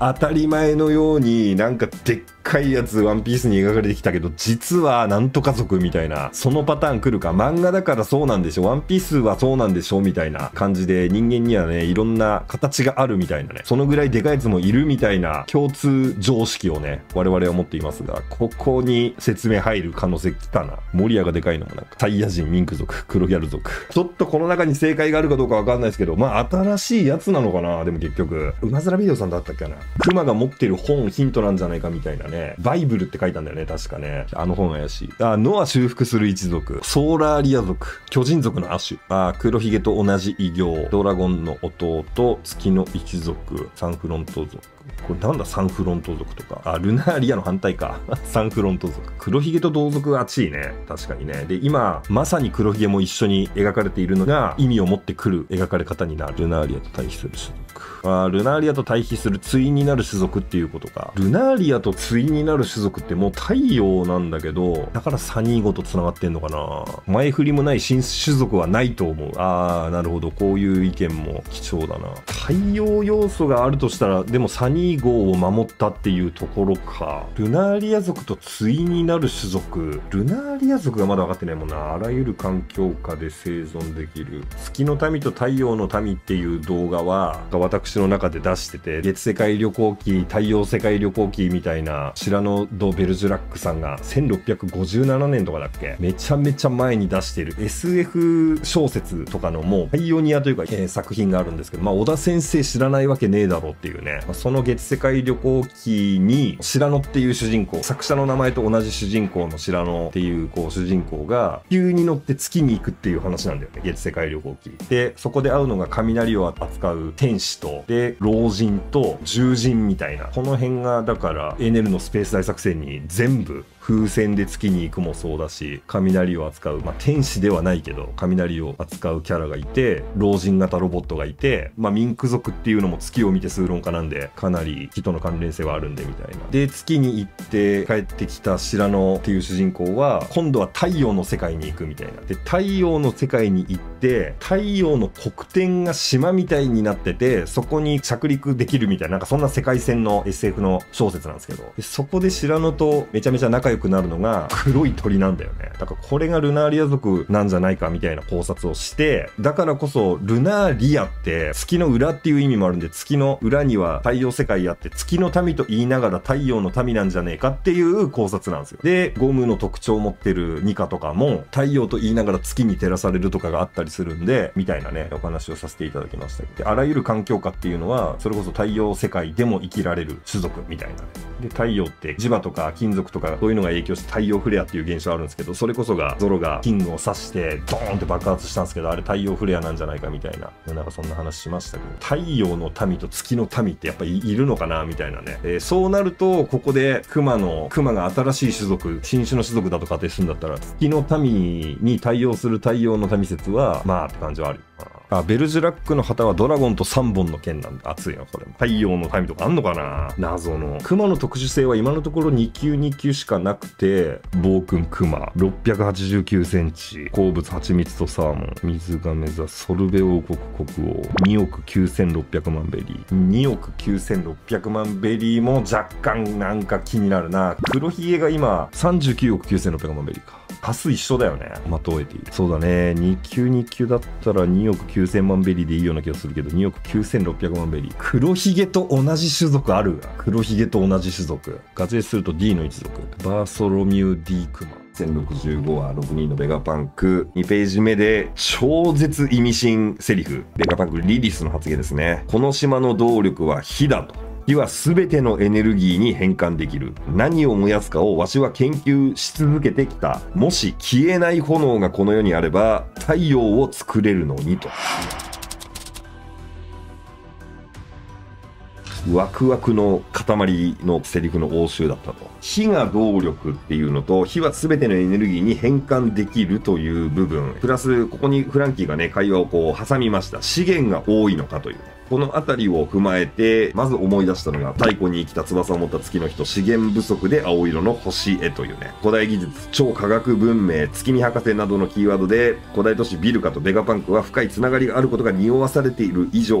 当たり前のようになんかでっかいやつワンピースに描かれてきたけど実はなんとか族みたいな、そのパターン来るか。漫画だからそうなんでしょ、ワンピースはそうなんでしょみたいな感じで人間にはねいろんな形があるみたいなね、そのぐらいでかいやつもいるみたいな共通常識をね我々は持っていますが、ここに説明入る可能性きたな。モリアがでかいのもなんかサイヤ人、ミンク族、黒ギャル族、ちょっとこの中に正解があるかどうかわかんないですけど、まあ新しいやつなのかな。でも結局馬面ビデオさんだったっけな、クマが持ってる本ヒントなんじゃないかみたいなね。バイブルって書いたんだよね確かね。あの本怪しい。あ、ノア修復する一族、ソーラーリア族、巨人族の亜種、あ、黒ひげと同じ異形、ドラゴンの弟、月の一族、サンフロント族、これなんだサンフロント族とか、あ、ルナーリアの反対かサンフロント族、黒ひげと同族が熱いね確かにね。で今まさに黒ひげも一緒に描かれているのが意味を持ってくる描かれ方になる。ルナーリアと対比する種族、あ、ルナーリアと対比する対になる種族っていうことか。ルナーリアと対になる種族ってもう太陽なんだけど、だからサニーゴと繋がってんのかな。前振りもない新種族はないと思う。ああなるほど、こういう意見も貴重だな。太陽要素があるとしたらでもサニーゴに号を守ったっていうところか。ルナーリア族と対になる種族、ルナーリア族がまだ分かってないもんな。あらゆる環境下で生存できる。月の民と太陽の民っていう動画は私の中で出してて、月世界旅行記、太陽世界旅行記みたいな、シラノ・ド・ベルジュラックさんがせんろっぴゃくごじゅうななねんとかだっけ、めちゃめちゃ前に出してる エスエフ 小説とかのもうパイオニアというか、えー、作品があるんですけど、まあ小田先生知らないわけねえだろっていうね、まあ、その月世界旅行記に白野っていう主人公、作者の名前と同じ主人公の白野っていうこう主人公が気球に乗って月に行くっていう話なんだよね、月世界旅行記で。そこで会うのが雷を扱う天使とで老人と獣人みたいな、この辺がだからエネルのスペース大作戦に全部風船で月に行くもそうだし、雷を扱う、まあ、天使ではないけど雷を扱うキャラがいて、老人型ロボットがいて、まあ、民族族っていうのも月を見て数論家なんでかなり木との関連性はあるんでみたいな。で月に行って帰ってきた白野っていう主人公は今度は太陽の世界に行くみたいな。で太陽の世界に行ってて、太陽の黒点が島みたいになってて、そこに着陸できるみたいな、なんかそんな世界線の エスエフ の小説なんですけど、でそこで白野とめちゃめちゃ仲良くなるのが黒い鳥なんだよね。だからこれがルナーリア族なんじゃないかみたいな考察をして、だからこそルナーリアって月の裏っていう意味もあるんで、月の裏には太陽世界あって、月の民と言いながら太陽の民なんじゃねえかっていう考察なんですよ。でゴムの特徴を持ってるニカとかも太陽と言いながら月に照らされるとかがあったりするんで、みたいなねお話をさせていただきました。であらゆる環境下っていうのはそれこそ太陽世界でも生きられる種族みたいな、ね、で太陽って磁場とか金属とかそういうのが影響して太陽フレアっていう現象あるんですけど、それこそがゾロがキングを刺してドーンって爆発したんですけど、あれ太陽フレアなんじゃないかみたいな、なんかそんな話しましたけど、太陽の民と月の民ってやっぱりいるのかなみたいなね、えー、そうなるとここでクマのクマが新しい種族新種の種族だと仮定するんだったら、月の民に対応する太陽の民説はまあって感じはあるよな。あ、ベルジュラックの旗はドラゴンとさんぼんの剣なんだ。熱いな、これも。太陽の民とかあんのかな、謎の。クマの特殊性は今のところにきゅうにきゅうしかなくて、暴君クマ、ろっぴゃくはちじゅうきゅうセンチ、好物蜂蜜とサーモン、水亀座、ソルベ王国国王、におくきゅうせんろっぴゃくまんベリー。におくきゅうせんろっぴゃくまんベリーも若干なんか気になるな。黒ひげが今、さんじゅうきゅうおくきゅうせんろっぴゃくまんベリーか。多数一緒だよね。まとえていい。そうだね。にきゅうにきゅうだったらにおくきゅうせんまんベリーでいいような気がするけど、におくきゅうせんろっぴゃくまんベリー。黒ひげと同じ種族ある。黒ひげと同じ種族。合併すると D の一族。バーソロミュー・ディ・クマ。せんろくじゅうごはろくにんのベガパンク。にページめで超絶意味深セリフ。ベガパンクリリスの発言ですね。この島の動力は火だと。火は全てのエネルギーに変換できる。何を燃やすかをわしは研究し続けてきた。もし消えない炎がこの世にあれば太陽を作れるのにと。ワクワクの塊のセリフの応酬だったと。火が動力っていうのと、火は全てのエネルギーに変換できるという部分プラス、ここにフランキーがね会話をこう挟みました。資源が多いのかというね、この辺りを踏まえてまず思い出したのが、太古に生きた翼を持った月の人、資源不足で青色の星へというね、古代技術、超科学文明、月見博士などのキーワードで古代都市ビルカとベガパンクは深いつながりがあることが匂わされている以上、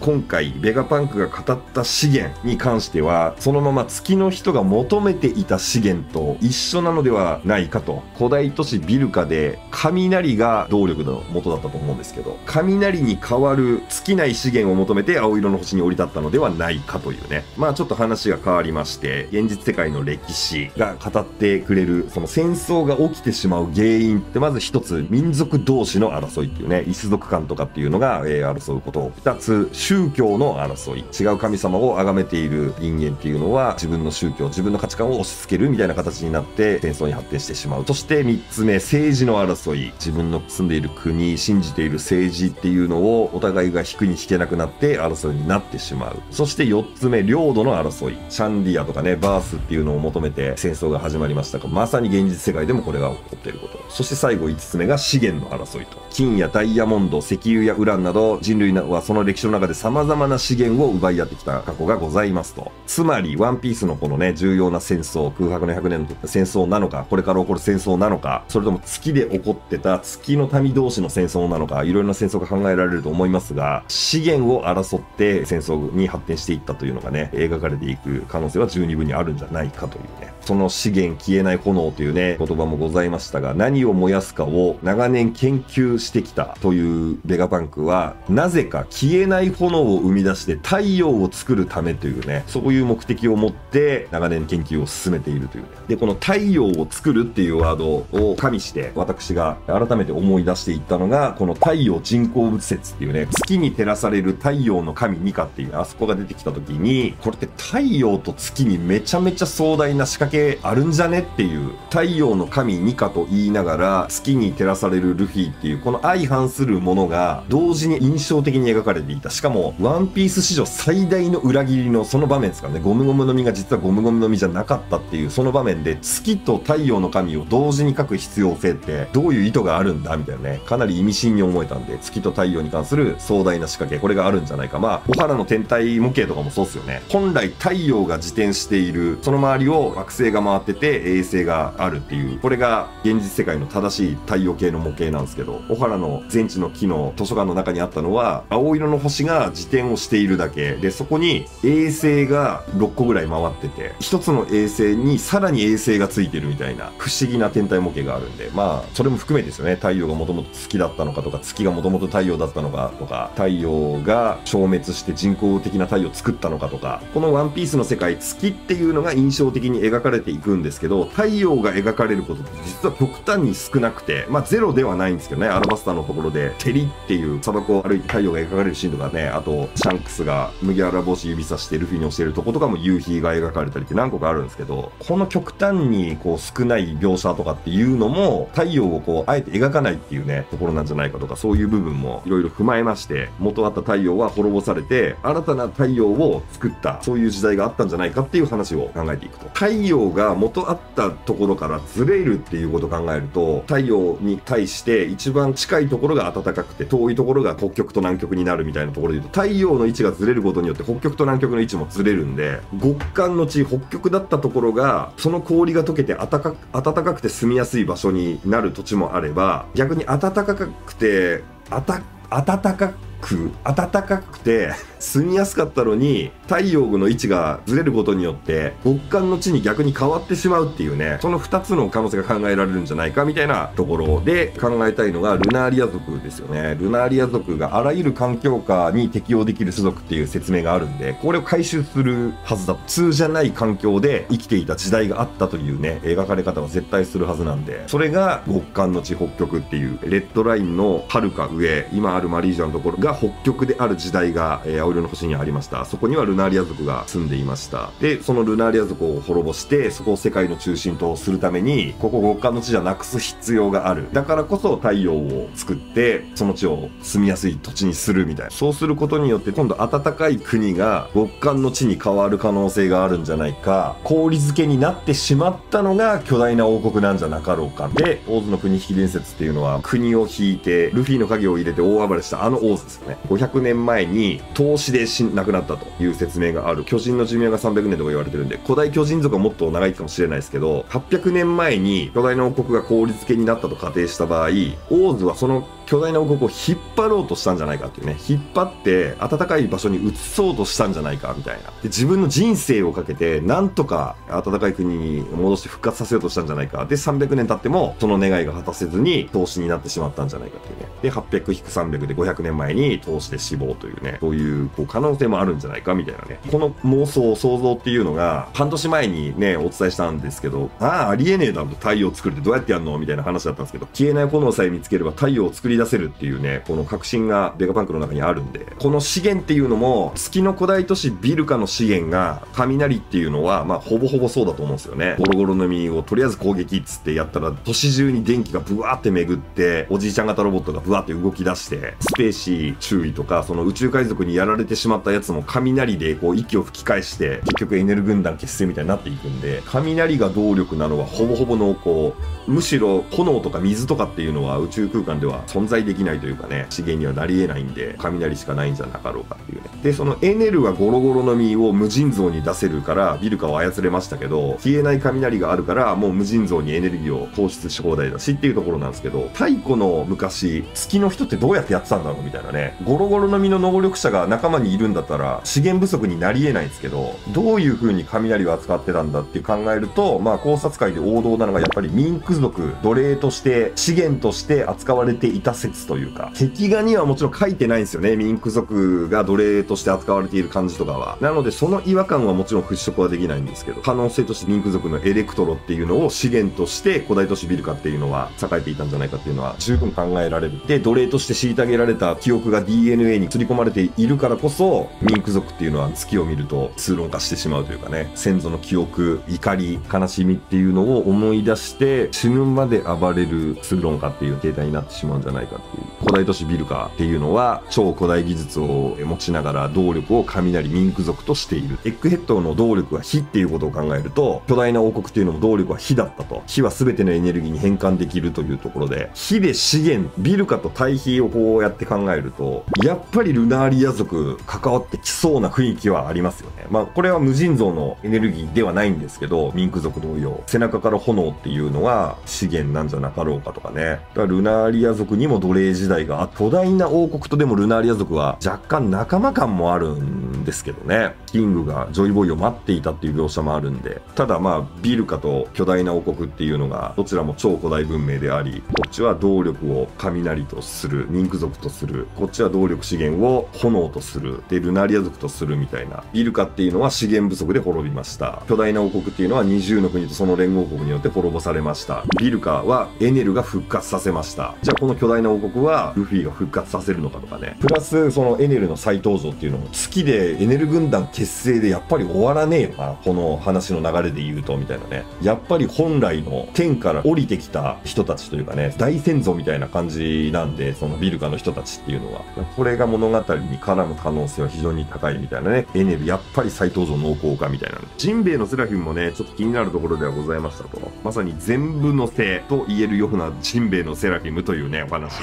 今回ベガパンクが語った資源に関してはそのまま月の人が求めていた資源と一緒なのではないかと。古代都市ビルカで雷が動力の元だったと思うんですけど、雷に代わる尽きない資源を求め求めて青色の星に降り立ったのではないかというね。まあちょっと話が変わりまして、現実世界の歴史が語ってくれる、その戦争が起きてしまう原因ってまず一つ、民族同士の争いっていうね、異種族間とかっていうのが、えー、争うこと。二つ、宗教の争い、違う神様を崇めている人間っていうのは自分の宗教、自分の価値観を押し付けるみたいな形になって戦争に発展してしまう。そして三つ目、政治の争い、自分の住んでいる国、信じている政治っていうのをお互いが引くに引けなくなってで争いになってしまう。そしてよっつめ、領土の争い、シャンディアとかね、バースっていうのを求めて戦争が始まりましたが、まさに現実世界でもこれが起こっていること。そして最後いつつめが資源の争いと。金やダイヤモンド、石油やウランなど人類はその歴史の中で様々な資源を奪い合ってきた過去がございますと。つまりワンピースのこのね重要な戦争、空白のひゃくねんの戦争なのか、これから起こる戦争なのか、それとも月で起こってた月の民同士の戦争なのか、いろいろな戦争が考えられると思いますが、資源を争って戦争に発展していったというのがね描かれていく可能性は十二分にあるんじゃないかというね。その資源、消えない炎というね言葉もございましたが、何を燃やすかを長年研究してきたというベガパンクはなぜか消えない炎を生み出して太陽を作るためというね、そういう目的を持って長年研究を進めているというね。でこの太陽を作るっていうワードを加味して私が改めて思い出していったのが、この太陽人工物説っていうね、月に照らされる太陽太陽の神ニカっていうあそこが出てきた時に、これって太陽と月にめちゃめちゃ壮大な仕掛けあるんじゃねっていう、太陽の神ニカと言いながら月に照らされるルフィっていう、この相反するものが同時に印象的に描かれていた。しかもワンピース史上最大の裏切りのその場面ですからね、ゴムゴムの実が実はゴムゴムの実じゃなかったっていう、その場面で月と太陽の神を同時に描く必要性ってどういう意図があるんだみたいなね、かなり意味深に思えたんで、月と太陽に関する壮大な仕掛け、これがあるんじゃないか。まあ小原の天体模型とかもそうっすよね。本来太陽が自転しているその周りを惑星星が回ってて衛星があるっていう、これが現実世界の正しい太陽系の模型なんですけど、小原の全地の木の図書館の中にあったのは青色の星が自転をしているだけで、そこに衛星がろっこぐらい回ってて、ひとつの衛星にさらに衛星がついてるみたいな不思議な天体模型があるんで、まあそれも含めてですよね。太陽がもともと月だったのかとか、月がもともと太陽だったのかとか、太陽が消滅して人工的な太陽を作ったのかとか、このワンピースの世界、月っていうのが印象的に描かれていくんですけど、太陽が描かれることって実は極端に少なくて、まあゼロではないんですけどね。アラバスタのところでテリっていう砂漠を歩いて太陽が描かれるシーンとかね、あとシャンクスが麦わら帽子指さしてルフィに教えるとことかも夕日が描かれたりって何個かあるんですけど、この極端にこう少ない描写とかっていうのも太陽をこうあえて描かないっていうねところなんじゃないかとか、そういう部分もいろいろ踏まえまして、元あった太陽は滅ぼされて新たな太陽を作った、そういう時代があったんじゃないかっていう話を考えていくと、太陽が元あったところからずれるっていうことを考えると、太陽に対して一番近いところが暖かくて遠いところが北極と南極になるみたいなところでいうと、太陽の位置がずれることによって北極と南極の位置もずれるんで、極寒の地北極だったところがその氷が溶けて暖か暖かくて住みやすい場所になる土地もあれば、逆に暖かくてあた暖かく暖かくて住みやすかったのに太陽の位置がずれることによって極寒の地に逆に変わってしまうっていうね、そのふたつの可能性が考えられるんじゃないかみたいなところで、考えたいのがルナーリア族ですよね。ルナーリア族があらゆる環境下に適応できる種族っていう説明があるんで、これを回収するはずだ。普通じゃない環境で生きていた時代があったというね描かれ方は絶対するはずなんで、それが極寒の地北極っていうレッドラインのはるか上、今あるマリージャのところが北極である時代が、えー青色の星にありました。そこにはルナーリア族が住んでいました。で、そのルナーリア族を滅ぼして、そこを世界の中心とするために、ここ極寒の地じゃなくす必要がある。だからこそ太陽を作って、その地を住みやすい土地にするみたいな。そうすることによって、今度暖かい国が極寒の地に変わる可能性があるんじゃないか。氷漬けになってしまったのが巨大な王国なんじゃなかろうか。で、オーズの国引き伝説っていうのは、国を引いて、ルフィの影を入れて大暴れしたあのオーズですよね。ごひゃくねんまえに、投資で亡くなったという説明がある。巨人の寿命がさんびゃくねんとか言われてるんで、古代巨人族はもっと長生きかもしれないですけど、はっぴゃくねんまえに巨大な王国が氷漬けになったと仮定した場合、オーズはその巨大な王国を引っ張ろうとしたんじゃないかっていうね、引っ張って暖かい場所に移そうとしたんじゃないかみたいな。で、自分の人生をかけてなんとか暖かい国に戻して復活させようとしたんじゃないか。で、さんびゃくねん経ってもその願いが果たせずに投資になってしまったんじゃないかっていうね。で、はっぴゃくひくさんびゃくでごひゃくねんまえに投資で死亡というね、そういうこう可能性もあるんじゃないかみたいなね。この妄想想像っていうのがはんとしまえにねお伝えしたんですけど、ああありえねえだろ、太陽作るってどうやってやんのみたいな話だったんですけど、消えない炎さえ見つければ太陽を作り出せるっていうね、この確信がベガパンクの中にあるんで、この資源っていうのも月の古代都市ビルカの資源が雷っていうのはまあほぼほぼそうだと思うんですよね。ゴロゴロの実をとりあえず攻撃っつってやったら都市中に電気がブワーって巡って、おじいちゃん型ロボットがブワーって動き出して、スペーシー注意とかその宇宙海賊にやられてしまったやつも雷でこう息を吹き返して結局エネル軍団結成みたいになっていくんで、雷が動力なのはほぼほぼ濃厚、むしろ炎とか水とかっていうのは宇宙空間では存在存在できないというかね、資源にはなり得ないんで雷しかないんじゃなかろうかっていうね。で、そのエネルはゴロゴロの実を無尽蔵に出せるからビルカを操れましたけど、消えない雷があるからもう無尽蔵にエネルギーを放出し放題だしっていうところなんですけど、太古の昔月の人ってどうやってやってたんだろうみたいなね。ゴロゴロの実の能力者が仲間にいるんだったら資源不足になり得ないんですけど、どういう風に雷を扱ってたんだって考えると、まあ考察界で王道なのがやっぱりミンク族、奴隷として資源として扱われていた説というか、壁画にはもちろん書いてないんですよね。ミンク族が奴隷として扱われている感じとかは。なのでその違和感はもちろん払拭はできないんですけど、可能性としてミンク族のエレクトロっていうのを資源として古代都市ビルカっていうのは栄えていたんじゃないかっていうのは十分考えられる。で、奴隷として虐げられた記憶が ディーエヌエー に刷り込まれているからこそ、ミンク族っていうのは月を見ると通論化してしまうというかね、先祖の記憶、怒り、悲しみっていうのを思い出して死ぬまで暴れる通論化っていう形態になってしまうんじゃないかっていう。古代都市ビルカっていうのは超古代技術を持ちながら動力を雷ミンク族としている。エッグヘッドの動力は火っていうことを考えると、巨大な王国っていうのも動力は火だったと。火は全てのエネルギーに変換できるというところで、火で資源、ビルカと対比をこうやって考えると、やっぱりルナーリア族関わってきそうな雰囲気はありますよね。まあこれは無尽蔵のエネルギーではないんですけど、ミンク族同様背中から炎っていうのは資源なんじゃなかろうかとかね。だからルナーリア族にも奴隷時代があって、巨大な王国とでもルナーリア族は若干仲間感もあるんですけどね。キングがジョイボーイを待っていたっていう描写もあるんで。ただまあビルカと巨大な王国っていうのがどちらも超古代文明であり、こっちは動力を雷とする、ミンク族とする、こっちは動力資源を炎とする、でルナーリア族とするみたいな。ビルカっていうのは資源不足で滅びました。巨大な王国っていうのはにじゅうの国とその連合国によって滅ぼされました。ビルカはエネルが復活させました。じゃあこの巨大な王国はルフィが復活させるのかとかね。プラスそのエネルの再登場っていうのも、月でエネル軍団結成でやっぱり終わらねえよな、この話の流れで言うとみたいなね。やっぱり本来の天から降りてきた人たちというかね、大先祖みたいな感じなんで、そのビルカの人たちっていうのはこれが物語に絡む可能性は非常に高いみたいなね。エネルやっぱり再登場濃厚かみたいな、ね、ジンベエのセラフィムもねちょっと気になるところではございましたと。まさに全部のせいと言えるようなジンベエのセラフィムというねお話。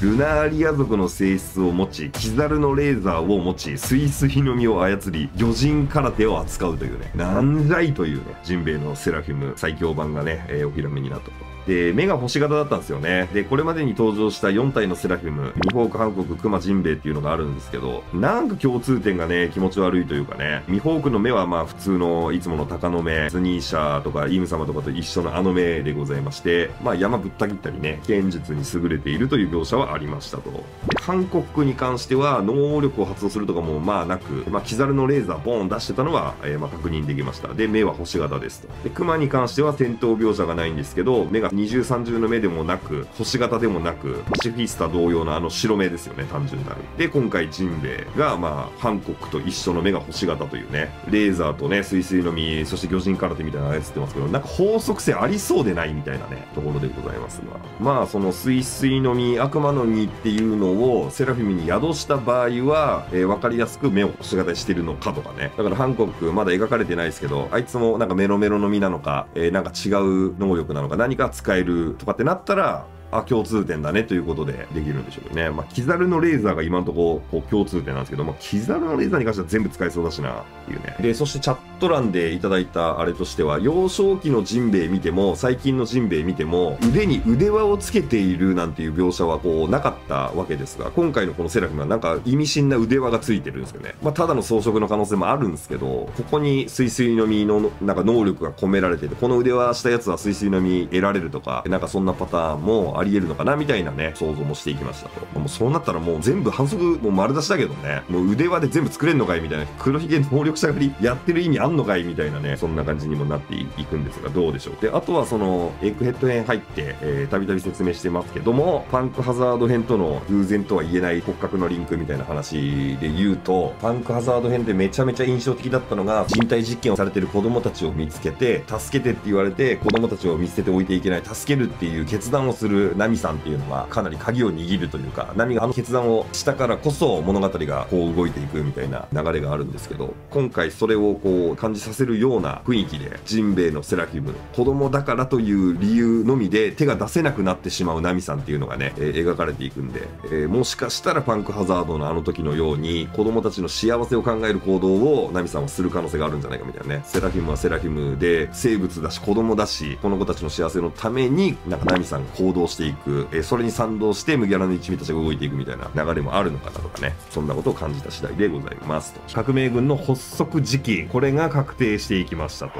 ルナーリア族の性質を持ち、キザルのレーザーを持ち、スイスヒの実を操り、魚人空手を扱うというね、なんじゃいというね、ジンベエのセラフィム最強版がね、えー、お披露目になったと。で、目が星型だったんですよね。で、これまでに登場したよん体のセラフィム、ミホーク、ハンコク、クマ、ジンベエっていうのがあるんですけど、なんか共通点がね、気持ち悪いというかね、ミホークの目はまあ普通のいつもの鷹の目、スニーシャーとかイム様とかと一緒のあの目でございまして、まあ山ぶった切ったりね、剣術に優れているという描写はありましたと。で、ハンコクに関しては能力を発動するとかもまあなく、まあキザルのレーザーボーン出してたのは、えー、まあ確認できました。で、目は星型ですと。で、クマに関しては戦闘描写がないんですけど、目が二重三重の目でもなく、星型でもなく、パシフィスタ同様のあの白目ですよね、単純なる。で、今回ジンベエが、まあ、ハンコックと一緒の目が星型というね、レーザーとね、水水の実、そして魚人空手みたいなのやつってますけど、なんか法則性ありそうでないみたいなね、ところでございますが。まあ、その水水の実、悪魔の実っていうのをセラフィムに宿した場合は、えー、わかりやすく目を星型にしてるのかとかね。だからハンコックまだ描かれてないですけど、あいつもなんかメロメロの実なのか、えー、なんか違う能力なのか、何か使使えるとかってなったら、あ、共通点だねということでできるんでしょうね。まあ、キザルのレーザーが今のところこう共通点なんですけど、まあ、キザルのレーザーに関しては全部使えそうだしなっていうね。で、そしてチャット欄でいただいたあれとしては、幼少期のジンベエ見ても、最近のジンベエ見ても、腕に腕輪をつけているなんていう描写はこうなかったわけですが、今回のこのセラフィムはなんか意味深な腕輪がついてるんですよね。まあ、ただの装飾の可能性もあるんですけど、ここに水水の実のなんか能力が込められてて、この腕輪したやつは水水の実得られるとか、なんかそんなパターンもありありえるのかなみたいなね、想像もしていきましたと。もうそうなったらもう全部反則、もう丸出しだけどね、もう腕輪で全部作れんのかいみたいな、黒ひげ能力者狩りやってる意味あんのかいみたいなね、そんな感じにもなっていくんですが、どうでしょう。で、あとはそのエッグヘッド編入って、えー、たびたび説明してますけども、パンクハザード編との偶然とは言えない骨格のリンクみたいな話で言うと、パンクハザード編でめちゃめちゃ印象的だったのが、人体実験をされてる子供たちを見つけて、助けてって言われて、子供たちを見捨てておいていけない、助けるっていう決断をするナミさんっていうのがかなり鍵を握るというか、ナミがあの決断をしたからこそ物語がこう動いていくみたいな流れがあるんですけど、今回それをこう感じさせるような雰囲気で、ジンベエのセラフィム、子供だからという理由のみで手が出せなくなってしまうナミさんっていうのがね、えー、描かれていくんで、えー、もしかしたらパンクハザードのあの時のように子供たちの幸せを考える行動をナミさんはする可能性があるんじゃないかみたいなね。セラフィムはセラフィムで生物だし子供だし、この子たちの幸せのためになんかナミさんが行動していく、えー、それに賛同して麦わらの一味たちが動いていくみたいな流れもあるのかなとかね、そんなことを感じた次第でございますと。革命軍の発足時期、これが確定していきましたと。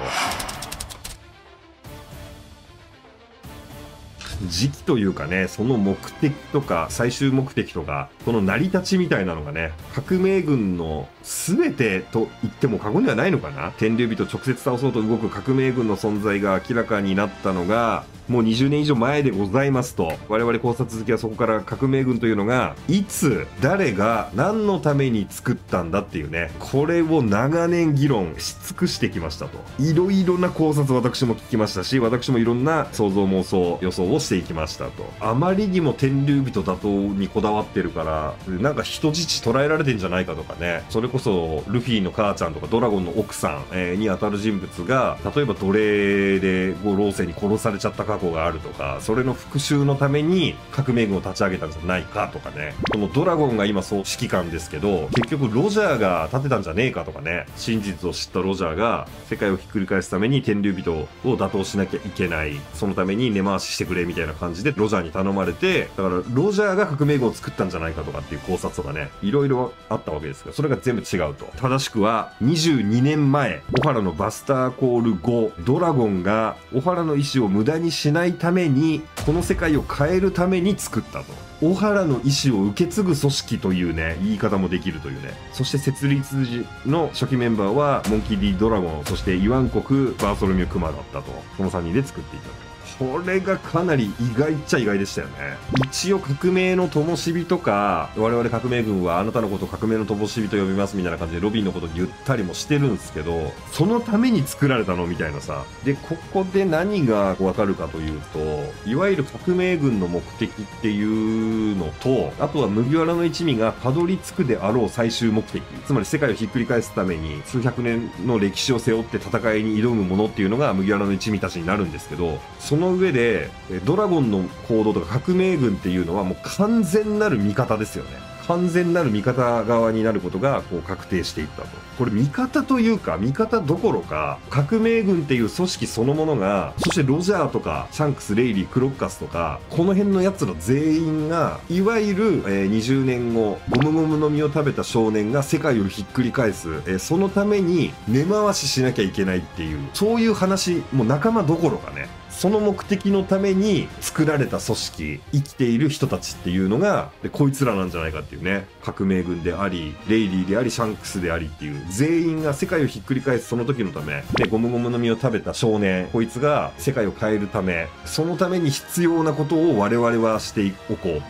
時期というかね、その目的とか最終目的とか、この成り立ちみたいなのがね、革命軍の全てと言っても過言ではないのかな。天竜人を直接倒そうと動く革命軍の存在が明らかになったのがもうにじゅうねん以上前でございますと。我々考察好きはそこから革命軍というのがいつ誰が何のために作ったんだっていうね、これを長年議論し尽くしてきましたと。いろいろな考察私も聞きましたし、私もいろんな想像妄想予想をしていきましたと。あまりにも天竜人打倒にこだわってるからなんか人質捕らえられてんじゃないかとかね、それこそルフィの母ちゃんとかドラゴンの奥さん、えー、にあたる人物が例えば奴隷でご老生に殺されちゃった過去があるとか、それの復讐のために革命軍を立ち上げたんじゃないかとかね、このドラゴンが今そう指揮官ですけど結局ロジャーが立てたんじゃねえかとかね、真実を知ったロジャーが世界をひっくり返すために天竜人を打倒しなきゃいけない、そのために根回ししてくれみたいな感じでロジャーに頼まれて、だからロジャーが革命軍を作ったんじゃないかとかっていう考察とかね、いろいろあったわけですが、それが全部違うと。正しくはにじゅうにねんまえ小原のバスターコール後、ドラゴンが小原の意思を無駄にしないためにこの世界を変えるために作ったと。小原の意思を受け継ぐ組織というね言い方もできるというね。そして設立時の初期メンバーはモンキー・ディ・ドラゴン、そしてイワン国バーソルミュー・クマだったと。このさんにんで作っていたと。これがかなり意外っちゃ意外でしたよね。一応革命の灯火とか、我々革命軍はあなたのことを革命の灯火と呼びますみたいな感じでロビンのこと言ったりもしてるんですけど、そのために作られたのみたいなさ。で、ここで何がわかるかというと、いわゆる革命軍の目的っていうのと、あとは麦わらの一味がたどり着くであろう最終目的、つまり世界をひっくり返すために数百年の歴史を背負って戦いに挑むものっていうのが麦わらの一味たちになるんですけど、そのその上でドラゴンの行動とか革命軍っていうのはもう完全なる味方ですよね。完全なる味方側になることがこう確定していったと。これ味方というか味方どころか革命軍っていう組織そのものが、そしてロジャーとかシャンクス、レイリー、クロッカスとかこの辺のやつら全員がいわゆるにじゅうねんごゴムゴムの実を食べた少年が世界をひっくり返す、そのために根回ししなきゃいけないっていう、そういう話、もう仲間どころかね、その目的のために作られた組織、生きている人たちっていうのがこいつらなんじゃないかっていうね。革命軍でありレイリーでありシャンクスでありっていう全員が世界をひっくり返すその時のためで、ゴムゴムの実を食べた少年こいつが世界を変えるため、そのために必要なことを我々はしておこうという。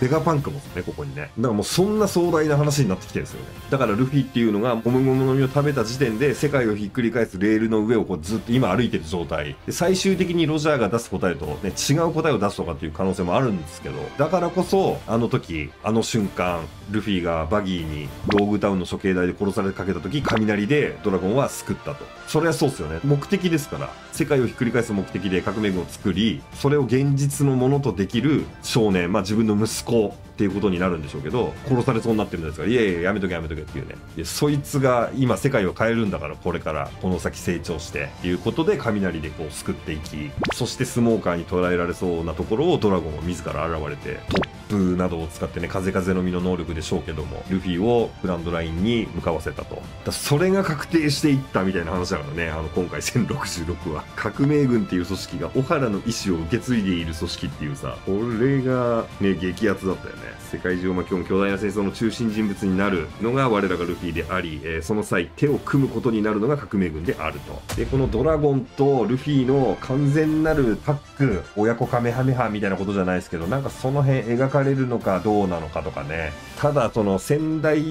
ベガパンクもね、ここにね。だからもうそんな壮大な話になってきてるんですよね。だからルフィっていうのがゴムゴムの実を食べた時点で世界をひっくり返すレールの上をこうずっと今歩いてる状態で、最終的にロジャーが出す答えとね違う答えを出すとかっていう可能性もあるんですけど、だからこそあの時あの瞬間ルフィがバギーにローグタウンの処刑台で殺されかけた時雷でドラゴンは救ったと。それはそうですよね。目的ですから、世界をひっくり返す目的で革命軍を作り、それを現実のものとできる少年、まあ自分の息子こうっていうことになるんでしょうけど、殺されそうになってるんですから、いやいややめとけやめとけっていうね。いや、そいつが今世界を変えるんだから、これからこの先成長してっていうことで雷でこう救っていき、そしてスモーカーに捕らえられそうなところをドラゴンは自ら現れて、突風などを使ってね、風風の実の能力でしょうけどもルフィをグランドラインに向かわせたと。だそれが確定していったみたいな話だからね。あの今回せんろくじゅうろくは革命軍っていう組織が小原の意思を受け継いでいる組織っていうさ、これがね激アツだったよね。世界中を巻き込む巨大な戦争の中心人物になるのが我らがルフィであり、えー、その際手を組むことになるのが革命軍であると。でこのドラゴンとルフィの完全なるタッグ、親子カメハメハみたいなことじゃないですけど、なんかその辺描かれるのかどうなのかとかね。ただその先代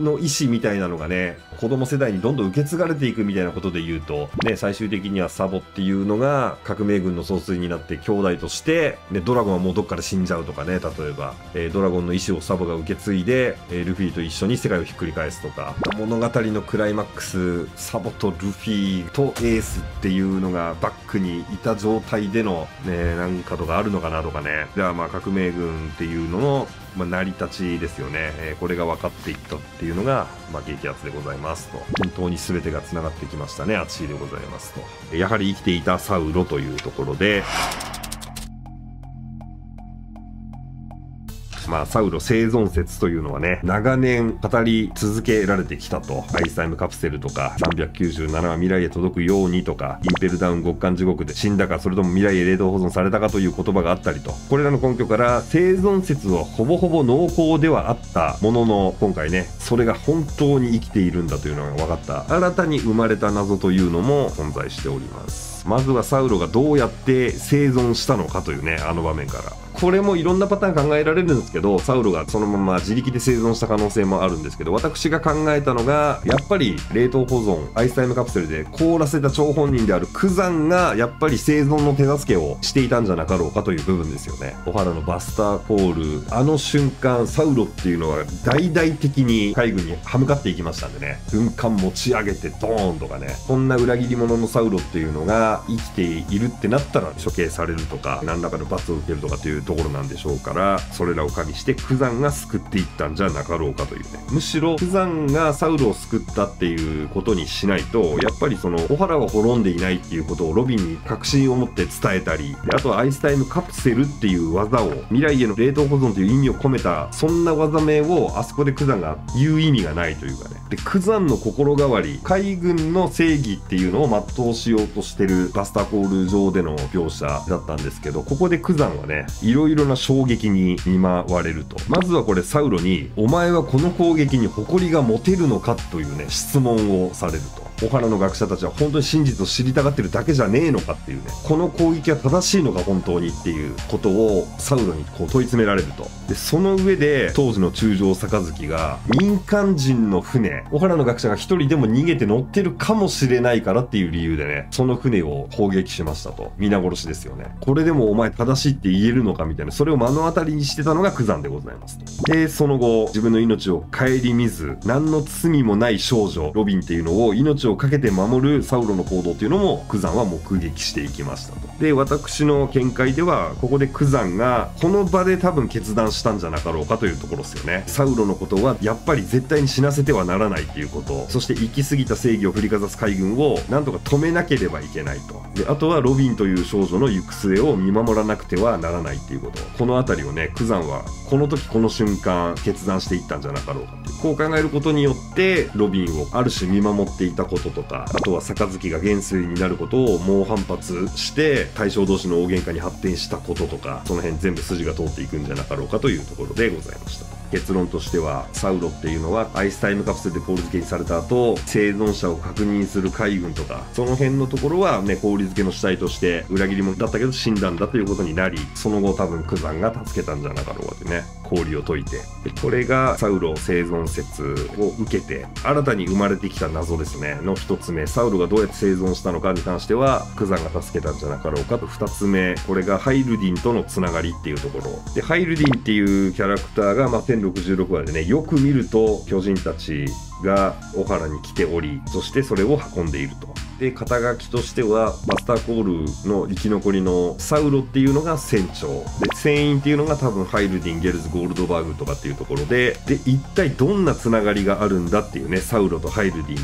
の意思みたいなのがね、子供世代にどんどん受け継がれていくみたいなことで言うとね、最終的にはサボっていうのが革命軍の総帥になって兄弟として、ね、ドラゴンはもうどっかで死んじゃうとかね、例えば。えー、ドラゴンの意思をサボが受け継いで、えー、ルフィと一緒に世界をひっくり返すとか、物語のクライマックスサボとルフィとエースっていうのがバックにいた状態での、ね、なんかとかあるのかなとかね。ではまあ革命軍っていうのの、まあ、成り立ちですよね、えー、これが分かっていったっていうのが、まあ、激アツでございますと。本当に全てがつながってきましたね。アツシーでございますと。やはり生きていたサウロというところで。まあ、サウロ生存説というのはね、長年語り続けられてきたと。アイスタイムカプセルとか、さんきゅうななは未来へ届くようにとか、インペルダウン極寒地獄で死んだか、それとも未来へ冷凍保存されたかという言葉があったりと。これらの根拠から、生存説はほぼほぼ濃厚ではあったものの、今回ね、それが本当に生きているんだというのが分かった。新たに生まれた謎というのも存在しております。まずはサウロがどうやって生存したのかというね、あの場面から。これもいろんなパターン考えられるんですけど、サウロがそのまま自力で生存した可能性もあるんですけど、私が考えたのが、やっぱり冷凍保存、アイスタイムカプセルで凍らせた張本人であるクザンが、やっぱり生存の手助けをしていたんじゃなかろうかという部分ですよね。小原のバスターコール、あの瞬間、サウロっていうのは大々的に海軍に歯向かっていきましたんでね、軍艦持ち上げてドーンとかね、こんな裏切り者のサウロっていうのが生きているってなったら処刑されるとか、何らかの罰を受けるとかというところなんでしょうから、それらを加味してクザンが救っていったんじゃなかろうかというね。むしろクザンがサウロを救ったっていうことにしないと、やっぱりその小原は滅んでいないっていうことをロビンに確信を持って伝えたり、あとはアイスタイムカプセルっていう技を、未来への冷凍保存という意味を込めたそんな技名をあそこでクザンが言う意味がないというかね。で、クザンの心変わり、海軍の正義っていうのを全うしようとしてるバスターコール上での描写だったんですけど、ここでクザンはね、いろいろな衝撃に見舞われると。まずはこれ、サウロに「お前はこの攻撃に誇りが持てるのか?」というね、質問をされると。小原の学者たちは本当に真実を知りたがってるだけじゃねえのかっていうね、この攻撃は正しいのか本当にっていうことをサウロにこう問い詰められると。で、その上で当時の中将杯が、民間人の船、小原の学者が一人でも逃げて乗ってるかもしれないからっていう理由でね、その船を攻撃しましたと。皆殺しですよね。これでもお前正しいって言えるのかみたいな、それを目の当たりにしてたのがクザンでございますと。で、その後自分の命を顧みず、何の罪もない少女ロビンっていうのを命ををかけて守るサウロの行動っていうのもクザンは目撃していきましたと。で、私の見解では、ここでクザンがこの場で多分決断したんじゃなかろうかというところですよね。サウロのことはやっぱり絶対に死なせてはならないっていうこと、そして行き過ぎた正義を振りかざす海軍をなんとか止めなければいけないと。で、あとはロビンという少女の行く末を見守らなくてはならないっていうこと、この辺りをね、クザンはこの時この瞬間決断していったんじゃなかろうかと。こう考えることによってロビンをある種見守っていたこととか、あとは杯が元帥になることを猛反発して大将同士の大喧嘩に発展したこととか、その辺全部筋が通っていくんじゃなかろうかというところでございました。結論としては、サウロっていうのはアイスタイムカプセルで氷漬けにされた後、生存者を確認する海軍とか、その辺のところはね、氷漬けの死体として裏切り者だったけど死んだんだということになり、その後多分クザンが助けたんじゃなかろうかとね、氷を解いて。で、これがサウロ生存説を受けて新たに生まれてきた謎ですねのひとつめ、サウロがどうやって生存したのかに関してはクザンが助けたんじゃなかろうかと。ふたつめ、これがハイルディンとのつながりっていうところで、ハイルディンっていうキャラクターが、まあ、せんろくじゅうろくわでね、よく見ると巨人たちが小原に来ており、そしてそれを運んでいると。で、肩書きとしてはバスターコールの生き残りのサウロっていうのが船長で、船員っていうのが多分ハイルディン、ゲルズ、ゴールドバーグとかっていうところで、で、一体どんなつながりがあるんだっていうね、サウロとハイルディンに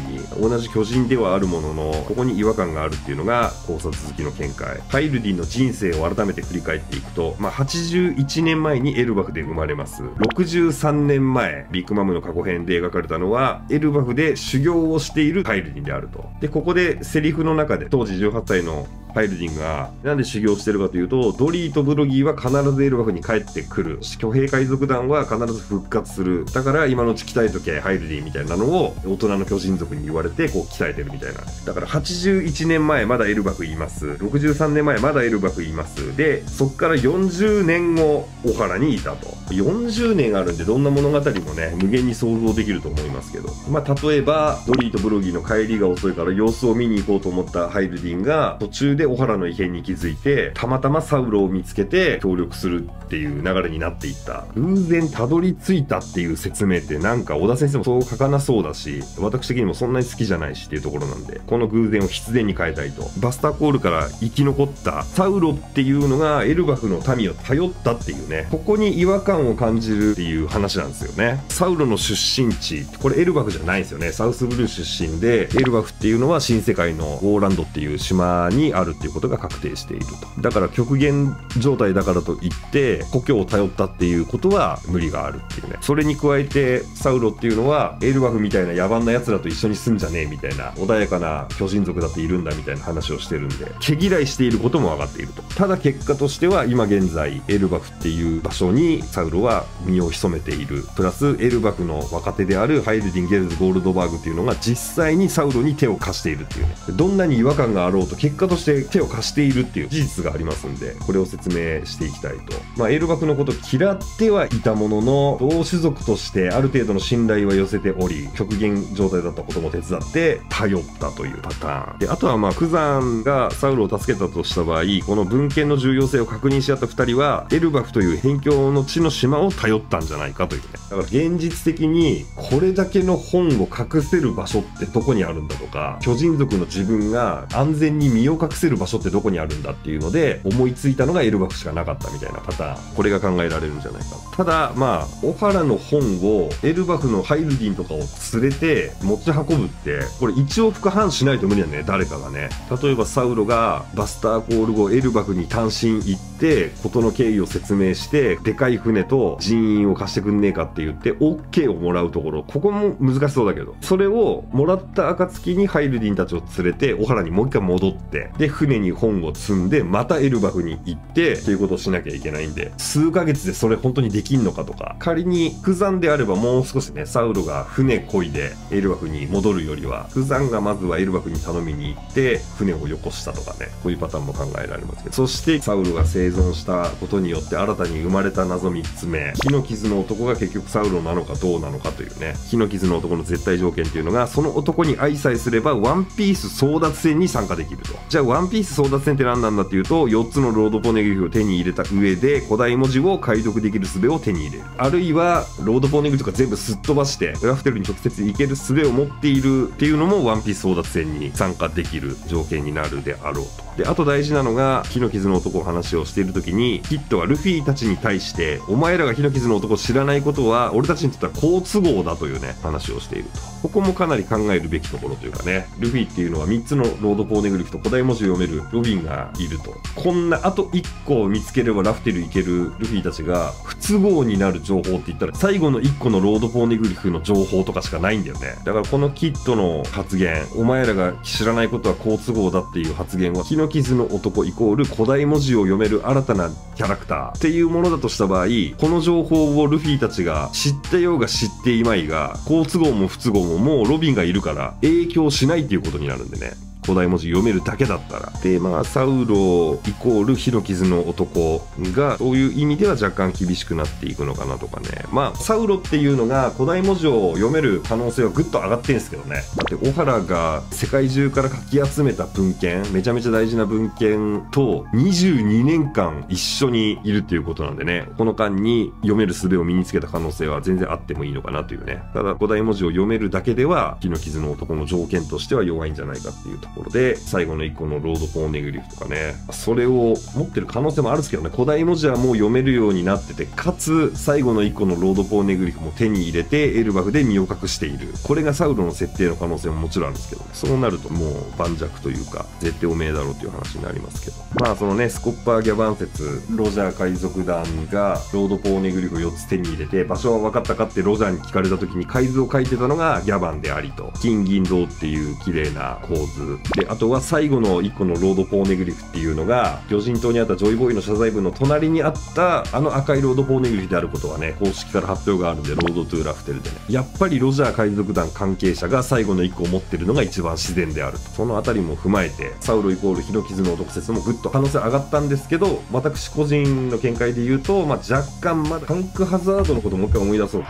同じ巨人ではあるもののここに違和感があるっていうのが考察好きの見解。ハイルディンの人生を改めて振り返っていくと、まあ、はちじゅういちねんまえにエルバフで生まれます。ろくじゅうさんねんまえビッグマムの過去編で描かれたのはエルバフで修行をしているハイルディンであると。で、ここでセリフの中で当時じゅうはっさいのハイルディンがなんで修行してるかというと、ドリーとブロギーは必ずエルバフに帰ってくる、巨兵海賊団は必ず復活する、だから今のうち鍛えとけハイルディンみたいなのを大人の巨人族に言われてこう鍛えてるみたいな。だからはちじゅういちねんまえまだエルバフいます、ろくじゅうさんねんまえまだエルバフいます、でそっからよんじゅうねんご小原にいたと。よんじゅうねんあるんでどんな物語もね無限に想像できると思いますけど、まあ、例えばドリーとブロギーの帰りが遅いから様子を見に行こうと思ったハイルディンが途中でで小原の異変に気づいて、たまたまサウロを見つけて協力するっていう流れになっていった。偶然たどり着いたっていう説明ってなんか小田先生もそう書かなそうだし、私的にもそんなに好きじゃないしっていうところなんで、この偶然を必然に変えたいと。バスターコールから生き残ったサウロっていうのがエルバフの民を頼ったっていうね、ここに違和感を感じるっていう話なんですよね。サウロの出身地、これエルバフじゃないんですよね、サウスブルー出身で、エルバフっていうのは新世界のウォーランドっていう島にあるるっていうことが確定していると。だから極限状態だからといって故郷を頼ったっていうことは無理があるっていうね。それに加えてサウロっていうのはエルワフみたいな野蛮なやつらと一緒に住んじゃねえみたいな、穏やかな巨人族だっているんだみたいな話をしてるんで、毛嫌いしていることも分かっていると。ただ結果としては今現在エルバフっていう場所にサウロは身を潜めている、プラスエルバフの若手であるハイルディン・ゲルズ・ゴールドバーグっていうのが実際にサウロに手を貸しているっていうね。どんなに違和感があろうと結果として手を貸しているっていう事実がありますんで、これを説明していきたいと。まあエルバフのこと嫌ってはいたものの、同種族としてある程度の信頼は寄せており、極限状態だったことも手伝って頼ったというパターンで、あとはまあクザンがサウロを助けたとした場合、この文献の重要性を確認し合ったふたりはエルバフという辺境の地の島を頼ったんじゃないかというね。だから現実的にこれだけの本を隠せる場所ってどこにあるんだとか、巨人族の自分が安全に身を隠せる場所ってどこにあるんだっていうので思いついたのがエルバフしかなかったみたいなパターン、これが考えられるんじゃないか。ただまあオハラの本をエルバフのハイルディンとかを連れて持ち運ぶってこれ一往復半しないと無理だね、誰かがね。例えばサウロがバスターコール後エルバフに単身行って事の経緯を説明してでかい船と人員を貸してくんねえかって言って オーケー をもらうところ、ここも難しそうだけど、それをもらった暁にハイルディンたちを連れてオハラにもう一回戻って、で船に本を積んでまたエルバフに行ってということをしなきゃいけないんで、数ヶ月でそれ本当にできんのかとか、仮にクザンであればもう少しね、サウロが船漕いでエルバフに戻るよりはクザンがまずはエルバフに頼みに行って船をよこしたとかね、こういうパターンも考えられますけど、そしてサウロが生存したことによって新たに生まれた謎みっつめ、火の傷の男が結局サウロなのかどうなのかというね。火の傷の男の絶対条件っていうのが、その男に愛さえすればワンピース争奪戦に参加できると。じゃあワンピース争奪戦って何なんだっていうと、よっつのロードポネグリフを手に入れた上で古代文字を解読できる術を手に入れる、あるいはロードポネグリフとか全部すっ飛ばしてグラフテルに直接行ける術を持っているっていうのもワンピース争奪戦に参加できる条件になるであろうと。であと大事なのが、火の傷の男を話をしている時にキッドはルフィたちに対してお前らが火の傷の男を知らないことは俺たちにとっては好都合だというね話をしていると。ここもかなり考えるべきところというかね、ルフィっていうのはみっつのロードポーネグリフと古代文字を読めるロビンがいると。こんなあといっこを見つければラフテル行けるルフィたちが不都合になる情報って言ったら最後のいっこのロードポーネグリフの情報とかしかないんだよね。だからこのキッドの発言、お前らが知らないことは好都合だっていう発言は火の傷の男イコール古代文字を読める新たなキャラクターっていうものだとした場合、この情報をルフィたちが知ってようが知っていまいが好都合も不都合ももうロビンがいるから影響しないっていうことになるんでね、古代文字読めるだけだったら。でまあサウロイコール火の傷の男がそういう意味では若干厳しくなっていくのかなとかね。まあサウロっていうのが古代文字を読める可能性はぐっと上がってんですけどね。だって小原が世界中からかき集めた文献、めちゃめちゃ大事な文献とにじゅうにねんかん一緒にいるっていうことなんでね、この間に読める術を身につけた可能性は全然あってもいいのかなというね。ただ古代文字を読めるだけでは火の傷の男の条件としては弱いんじゃないかっていうところで、最後のいっこのロードポーネグリフとかね、それを持ってる可能性もあるんですけどね。古代文字はもう読めるようになってて、かつ最後のいっこのロードポーネグリフも手に入れてエルバフで身を隠している、これがサウロの設定の可能性ももちろんあるんですけど、ね、そうなるともう盤石というか絶対おめえだろうっていう話になりますけど、まあそのねスコッパー・ギャバン説、ロジャー海賊団がロードポーネグリフをよっつ手に入れて場所は分かったかってロジャーに聞かれた時に海図を書いてたのがギャバンでありと、金銀銅っていう綺麗な構図で、あとは最後のいっこのロードポーネグリフっていうのが魚人島にあったジョイボーイの謝罪文の隣にあったあの赤いロードポーネグリフであることはね、公式から発表があるんで、ロードトゥーラフテルでね、やっぱりロジャー海賊団関係者が最後のいっこを持ってるのが一番自然であると。その辺りも踏まえてサウロイコール火の傷の毒説もぐっと可能性上がったんですけど、私個人の見解で言うと、まあ、若干まだタンクハザードのこともう一回思い出そうか。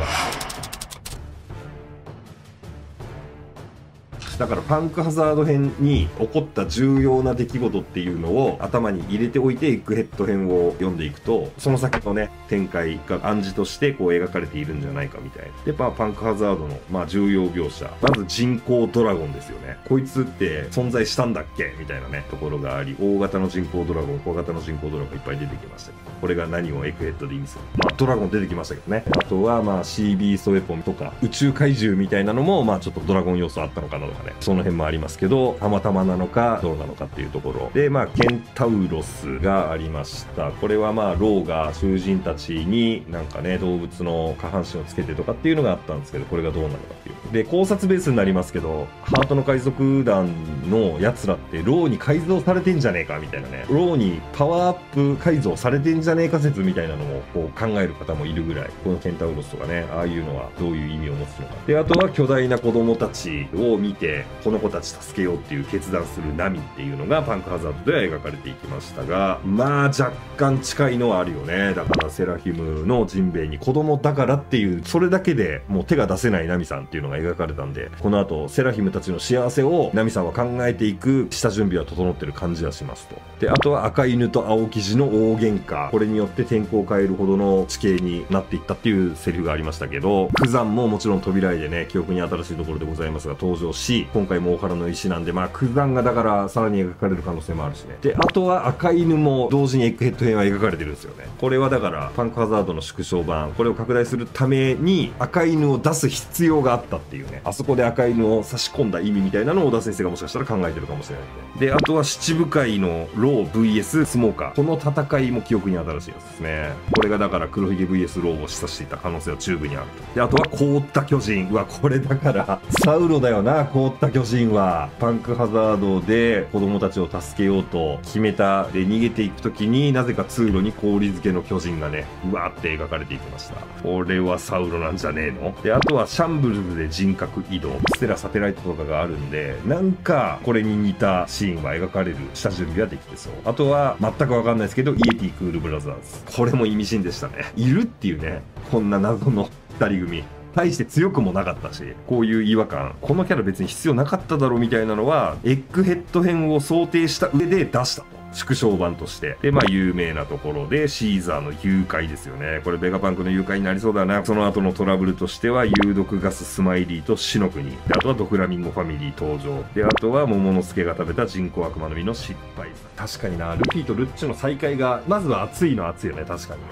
だからパンクハザード編に起こった重要な出来事っていうのを頭に入れておいてエッグヘッド編を読んでいくと、その先のね展開が暗示としてこう描かれているんじゃないかみたいな。で、まあ、パンクハザードのまあ重要描写、まず人工ドラゴンですよね。こいつって存在したんだっけみたいなねところがあり、大型の人工ドラゴン、小型の人工ドラゴンいっぱい出てきました。これが何をエッグヘッドで意味する、まあ、ドラゴン出てきましたけどね。あとはまあ シービー ソエポンとか宇宙怪獣みたいなのもまあちょっとドラゴン要素あったのかなとかね、ね、その辺もありますけど、たまたまなのかどうなのかっていうところで、まあケンタウロスがありました。これはまあローが囚人たちになんかね動物の下半身をつけてとかっていうのがあったんですけど、これがどうなのかっていうで、考察ベースになりますけど、ハートの海賊団のやつらってローに改造されてんじゃねえかみたいなね、ローにパワーアップ改造されてんじゃねえか説みたいなのもこう考える方もいるぐらい、このケンタウロスとかね、ああいうのはどういう意味を持つのかで、あとは巨大な子供たちを見てこの子たち助けようっていう決断するナミっていうのがパンクハザードでは描かれていきましたが、まあ若干近いのはあるよね。だからセラフィムのジンベエに子供だからっていう、それだけでもう手が出せないナミさんっていうのが描かれたんで、この後セラフィムたちの幸せをナミさんは考えていく下準備は整ってる感じはしますと。で、あとは赤犬と青生地の大喧嘩、これによって天候を変えるほどの地形になっていったっていうセリフがありましたけど、クザンももちろん扉絵でね、記憶に新しいところでございますが登場し、今回も大原の石なんで、まあクザンがだからさらに描かれる可能性もあるしね。で、あとは赤犬も同時にエッグヘッド編は描かれてるんですよね。これはだからパンクハザードの縮小版、これを拡大するために赤犬を出す必要があったっていうね、あそこで赤犬を差し込んだ意味みたいなのを小田先生がもしかしたら考えてるかもしれないんで。で、あとは七部会のロー ブイエス スモーカー、この戦いも記憶に新しいやつですね。これがだから黒ひげ ブイエス ローを示唆していた可能性は中部にあると。で、あとは凍った巨人、うわこれだからサウロだよな、凍った巨人は。パンクハザードで子供たちを助けようと決めたで逃げていく時に、なぜか通路に氷漬けの巨人がねうわーって描かれていきました。これはサウロなんじゃねえの。で、あとはシャンブルズで人格移動、ステラサテライトとかがあるんで、なんかこれに似たシーンは描かれる下準備はできてそう。あとは全く分かんないですけどイエティクールブラザーズ、これも意味深でしたね。いるっていうね、こんな謎のふたり組、大して強くもなかったし、こういう違和感、このキャラ別に必要なかっただろうみたいなのはエッグヘッド編を想定した上で出した縮小版として。で、まあ有名なところでシーザーの誘拐ですよね。これベガパンクの誘拐になりそうだな。その後のトラブルとしては有毒ガススマイリーと死の国で、あとはドフラミンゴファミリー登場で、あとは桃之助が食べた人工悪魔の実の失敗。確かにな、ルフィとルッチの再会がまずは熱いのは熱いよね、確かにね。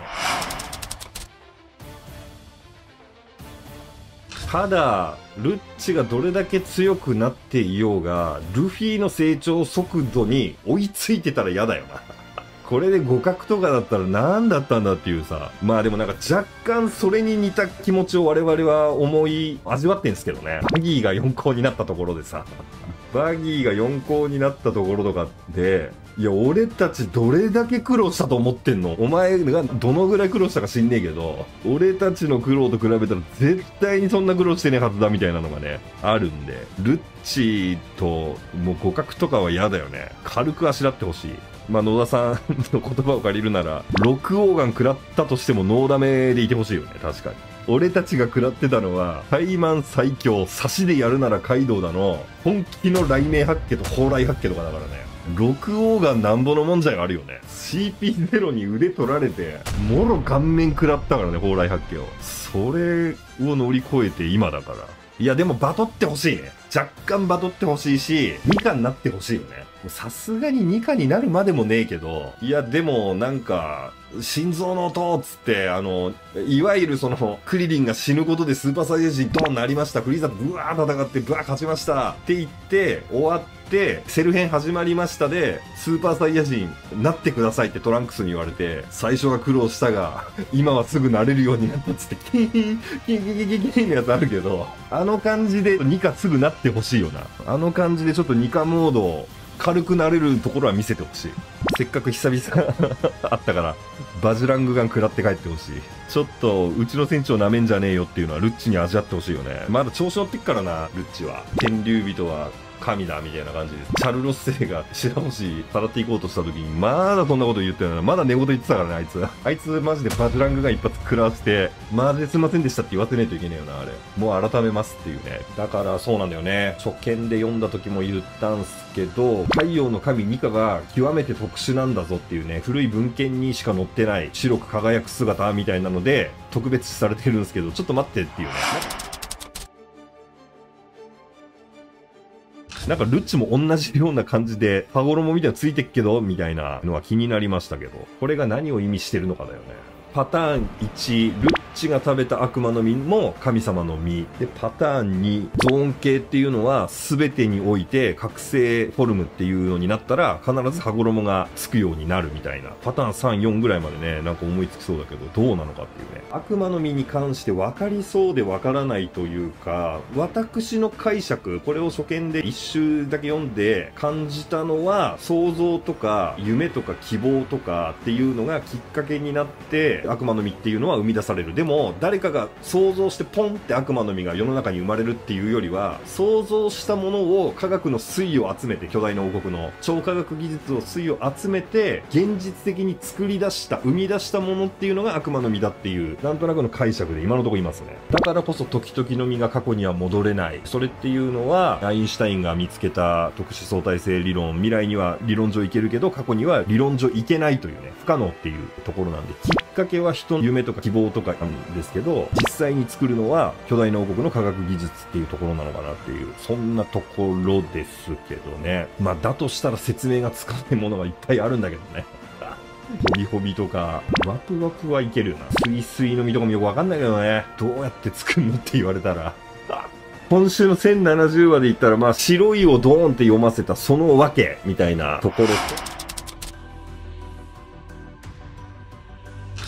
ただルッチがどれだけ強くなっていようが、ルフィの成長速度に追いついてたら嫌だよなこれで互角とかだったら何だったんだっていうさ。まあでもなんか若干それに似た気持ちを我々は思い味わってんですけどね。バギーがよん校になったところでさバギーがよん校になったところとかで、いや俺たちどれだけ苦労したと思ってんの、お前がどのぐらい苦労したか知んねえけど、俺たちの苦労と比べたら絶対にそんな苦労してねえはずだみたいなのがねあるんで、ルッチともう互角とかは嫌だよね。軽くあしらってほしい。まあ野田さんの言葉を借りるなら、六王眼食らったとしてもノーダメでいてほしいよね。確かに俺たちが食らってたのは怠慢最強、差しでやるならカイドウだの本気の雷鳴八景と蓬莱八景とかだからね、六王眼なんぼのもんじゃあるよね。 シーピーゼロ に腕取られてもろ顔面食らったからね、蓬莱八景を。それを乗り越えて今だから、いやでもバトってほしいね。若干バトってほしいし、にかになってほしいよね。さすがににかになるまでもねえけど、いやでもなんか心臓の音っつって、あのいわゆるそのクリリンが死ぬことでスーパーサイヤ人ドーンなりました、フリーザブワー戦ってブワー勝ちましたって言って終わってセル編始まりましたで、スーパーサイヤ人なってくださいってトランクスに言われて、最初は苦労したが今はすぐなれるようになったっつってキーキーキーキーキーのやつあるけど、あの感じでにかすぐなってほしいよな。あの感じでちょっとにかモードを軽くなれるところは見せてほしい。せっかく久々あったからバジュラングガン食らって帰ってほしい。ちょっとうちの船長なめんじゃねえよっていうのはルッチに味わってほしいよね。まだ調子乗ってっからなルッチは。天竜人は神だみたいな感じです。チャルロス星が白星さらっていこうとした時にまだそんなこと言ってるの、まだ寝言言ってたからねあいつあいつマジでバジュラングが一発食らわせて、マジですいませんでしたって言わせないといけないよな。あれもう改めますっていうね。だからそうなんだよね、初見で読んだ時も言ったんすけど、太陽の神ニカが極めて特殊なんだぞっていうね、古い文献にしか載ってない白く輝く姿みたいなので特別視されてるんですけど、ちょっと待ってっていうね。なんかルッチも同じような感じで羽衣みたいなのついてっけどみたいなのは気になりましたけど、これが何を意味してるのかだよね。パターンいち、ルッチが食べた悪魔の実も神様の実で、パターンに、ゾーン系っていうのは全てにおいて覚醒フォルムっていうのになったら必ず羽衣がつくようになるみたいな、パターンさん、よんぐらいまでね、なんか思いつきそうだけどどうなのかっていうね。悪魔の実に関して分かりそうで分からないというか、私の解釈、これを初見で一周だけ読んで感じたのは、想像とか夢とか希望とかっていうのがきっかけになって悪魔の実っていうのは生み出される。でも誰かが想像してポンって悪魔の実が世の中に生まれるっていうよりは、想像したものを科学の粋を集めて、巨大な王国の超科学技術を粋を集めて現実的に作り出した、生み出したものっていうのが悪魔の実だっていう、なんとなくの解釈で今のところいますね。だからこそ時々の実が過去には戻れない、それっていうのはアインシュタインが見つけた特殊相対性理論、未来には理論上いけるけど過去には理論上いけないというね、不可能っていうところなんで、きっかけは人の夢とか希望とかなんですけど、実際に作るのは巨大な王国の科学技術っていうところなのかなっていう、そんなところですけどね。まあだとしたら説明がつかないものがいっぱいあるんだけどね。ホビホビとか、ワプワプはいけるよな。スイスイの実とかもよくわかんないけどね。どうやって作るのって言われたら。今週のせんななじゅうわで言ったら、まあ白いをドーンって読ませたそのわけみたいなところと。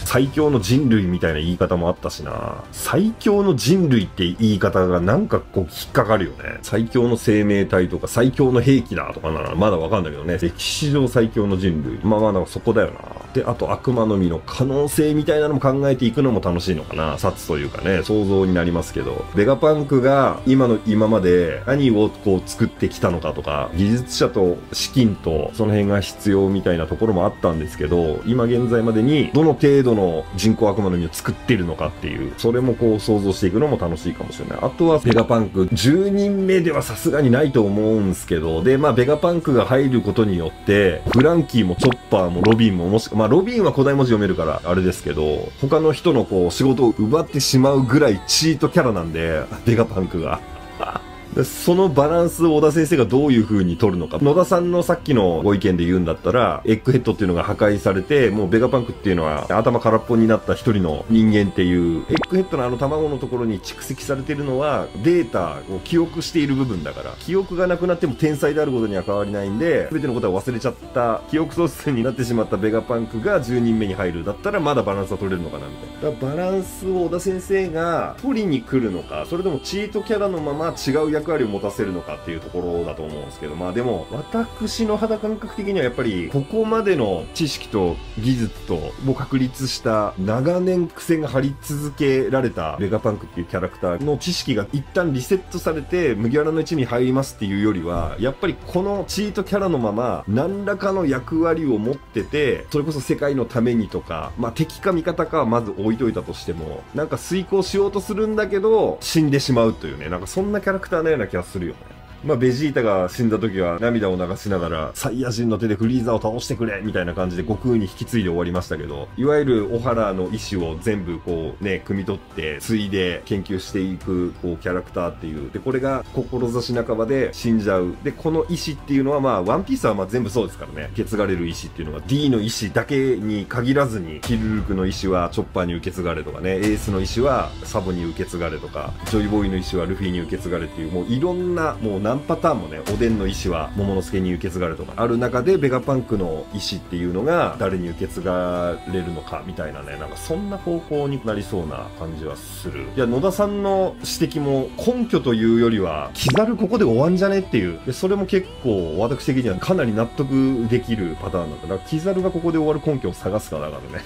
最強の人類みたいな言い方もあったしな。最強の人類って言い方がなんかこう引っかかるよね。最強の生命体とか最強の兵器だとかならまだわかんないけどね。歴史上最強の人類。まあまあそこだよな。で、あと悪魔の実の可能性みたいなのも考えていくのも楽しいのかな。殺というかね、想像になりますけど。ベガパンクが今の今まで何をこう作ってきたのかとか、技術者と資金とその辺が必要みたいなところもあったんですけど、今現在までにどの程度の人工悪魔の実を作ってるのかっていう、それもこう想像していくのも楽しいかもしれない。あとはベガパンクじゅうにんめではさすがにないと思うんすけど、でまあベガパンクが入ることによってフランキーもチョッパーもロビンも、もしくはまあロビンは古代文字読めるからあれですけど、他の人のこう仕事を奪ってしまうぐらいチートキャラなんで、ベガパンクが。そのバランスを小田先生がどういう風に取るのか。野田さんのさっきのご意見で言うんだったら、エッグヘッドっていうのが破壊されて、もうベガパンクっていうのは頭空っぽになった一人の人間っていう、エッグヘッドのあの卵のところに蓄積されてるのはデータを記憶している部分だから、記憶がなくなっても天才であることには変わりないんで、全てのことは忘れちゃった、記憶喪失になってしまったベガパンクがじゅうにんめに入る。だったらまだバランスは取れるのかな、みたいな。だからバランスを小田先生が取りに来るのか、それともチートキャラのまま違う役役割を持たせるのかっていうところだと思うんですけど、まあでも私の肌感覚的にはやっぱりここまでの知識と技術とを確立した長年癖が張り続けられたベガパンクっていうキャラクターの知識が一旦リセットされて麦わらの一味に入りますっていうよりは、やっぱりこのチートキャラのまま何らかの役割を持ってて、それこそ世界のためにとか、まあ敵か味方かはまず置いといたとしても、なんか遂行しようとするんだけど死んでしまうというね、なんかそんなキャラクターねような気がするよね。まあ、ベジータが死んだ時は涙を流しながらサイヤ人の手でフリーザを倒してくれみたいな感じで悟空に引き継いで終わりましたけど、いわゆるオハラの意思を全部こうね、汲み取って継いで研究していくこうキャラクターっていう。で、これが志半ばで死んじゃう。で、この意思っていうのはまあ、ワンピースはまあ全部そうですからね。受け継がれる意思っていうのが D の意思だけに限らずに、キルルクの意思はチョッパーに受け継がれとかね、エースの意思はサボに受け継がれとか、ジョイボーイの意思はルフィに受け継がれっていう、もういろんな、もう何パターンもね、おでんの意思は桃之助に受け継がれとかある中で、ベガパンクの意思っていうのが誰に受け継がれるのかみたいなね、なんかそんな方向になりそうな感じはする。いや、野田さんの指摘も根拠というよりは、キザルここで終わんじゃねっていう。でそれも結構私的にはかなり納得できるパターンだった。だからキザルがここで終わる根拠を探すかだからね。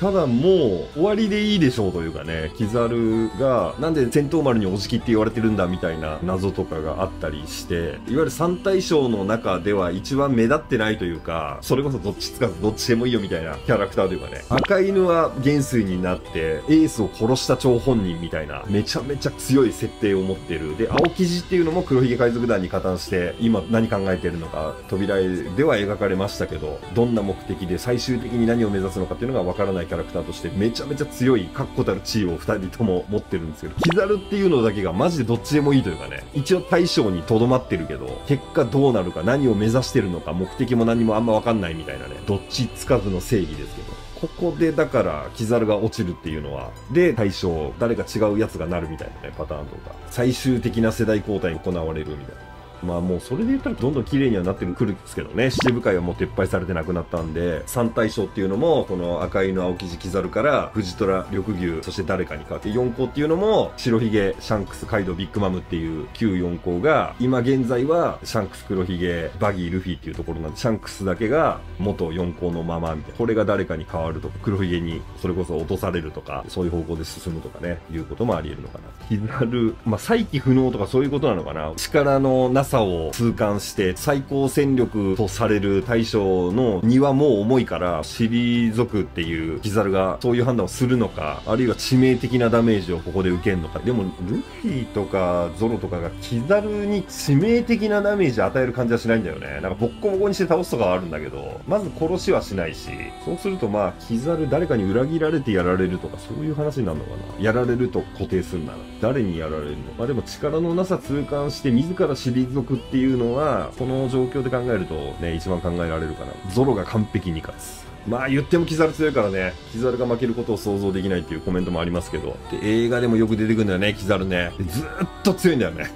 ただもう終わりでいいでしょうというかね、キザルがなんで戦闘丸におじきって言われてるんだみたいな謎とかがあったりして、いわゆる三大将の中では一番目立ってないというか、それこそどっちつかずどっちでもいいよみたいなキャラクターというかね、赤犬は元帥になってエースを殺した張本人みたいな、めちゃめちゃ強い設定を持ってる。で、青生地っていうのも黒ひげ海賊団に加担して今何考えてるのか、扉絵では描かれましたけど、どんな目的で最終的に何を目指すのかっていうのが分かからないキャラクターとしてめちゃめちゃ強い確固たる地位をふたりとも持ってるんですけど、キザルっていうのだけがマジでどっちでもいいというかね、一応大将にとどまってるけど、結果どうなるか何を目指してるのか目的も何もあんまわかんないみたいなね、どっちつかずの正義ですけど。ここでだからキザルが落ちるっていうのは、で対象誰か違うやつがなるみたいなねパターンとか、最終的な世代交代が行われるみたいな。まあもうそれで言ったらどんどん綺麗にはなってくるんですけどね。七部会はもう撤廃されてなくなったんで、三大将っていうのも、この赤犬青生地キザルから藤虎緑牛そして誰かに変わって、四校っていうのも白ひげシャンクスカイドウビッグマムっていう旧四校が、今現在はシャンクス黒ひげバギールフィっていうところなんで、シャンクスだけが元四校のままみたいな、これが誰かに変わるとか、黒ひげにそれこそ落とされるとか、そういう方向で進むとかね、いうこともあり得るのかな。キザル、まあ再起不能とかそういうことなのかな。力のなさを痛感して最高戦力とされる大将の荷はもう重いから退くっていうキザルがそういう判断をするのか、あるいは致命的なダメージをここで受けるのか。でもルフィとかゾロとかがキザルに致命的なダメージ与える感じはしないんだよね。なんかボッコボコにして倒すとかはあるんだけど、まず殺しはしないし、そうするとまあキザル誰かに裏切られてやられるとかそういう話になるのかな。やられると固定するなら誰にやられるのか。でも力のなさ痛感して自ら退く族っていうのはこの状況で考えるとね一番考えられるかな。ゾロが完璧に勝つ。まあ言ってもキザル強いからね、キザルが負けることを想像できないっていうコメントもありますけど、で映画でもよく出てくるんだよねキザルね。ずーっと強いんだよね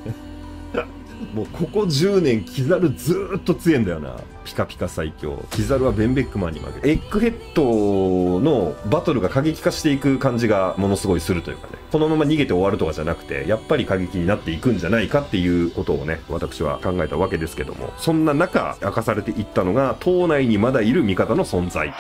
もうここじゅうねんキザルずーっと強いんだよな。ピカピカ最強キザルはベンベックマンに負ける。エッグヘッドのバトルが過激化していく感じがものすごいするというかね、このまま逃げて終わるとかじゃなくてやっぱり過激になっていくんじゃないかっていうことをね私は考えたわけですけども、そんな中明かされていったのが島内にまだいる味方の存在と。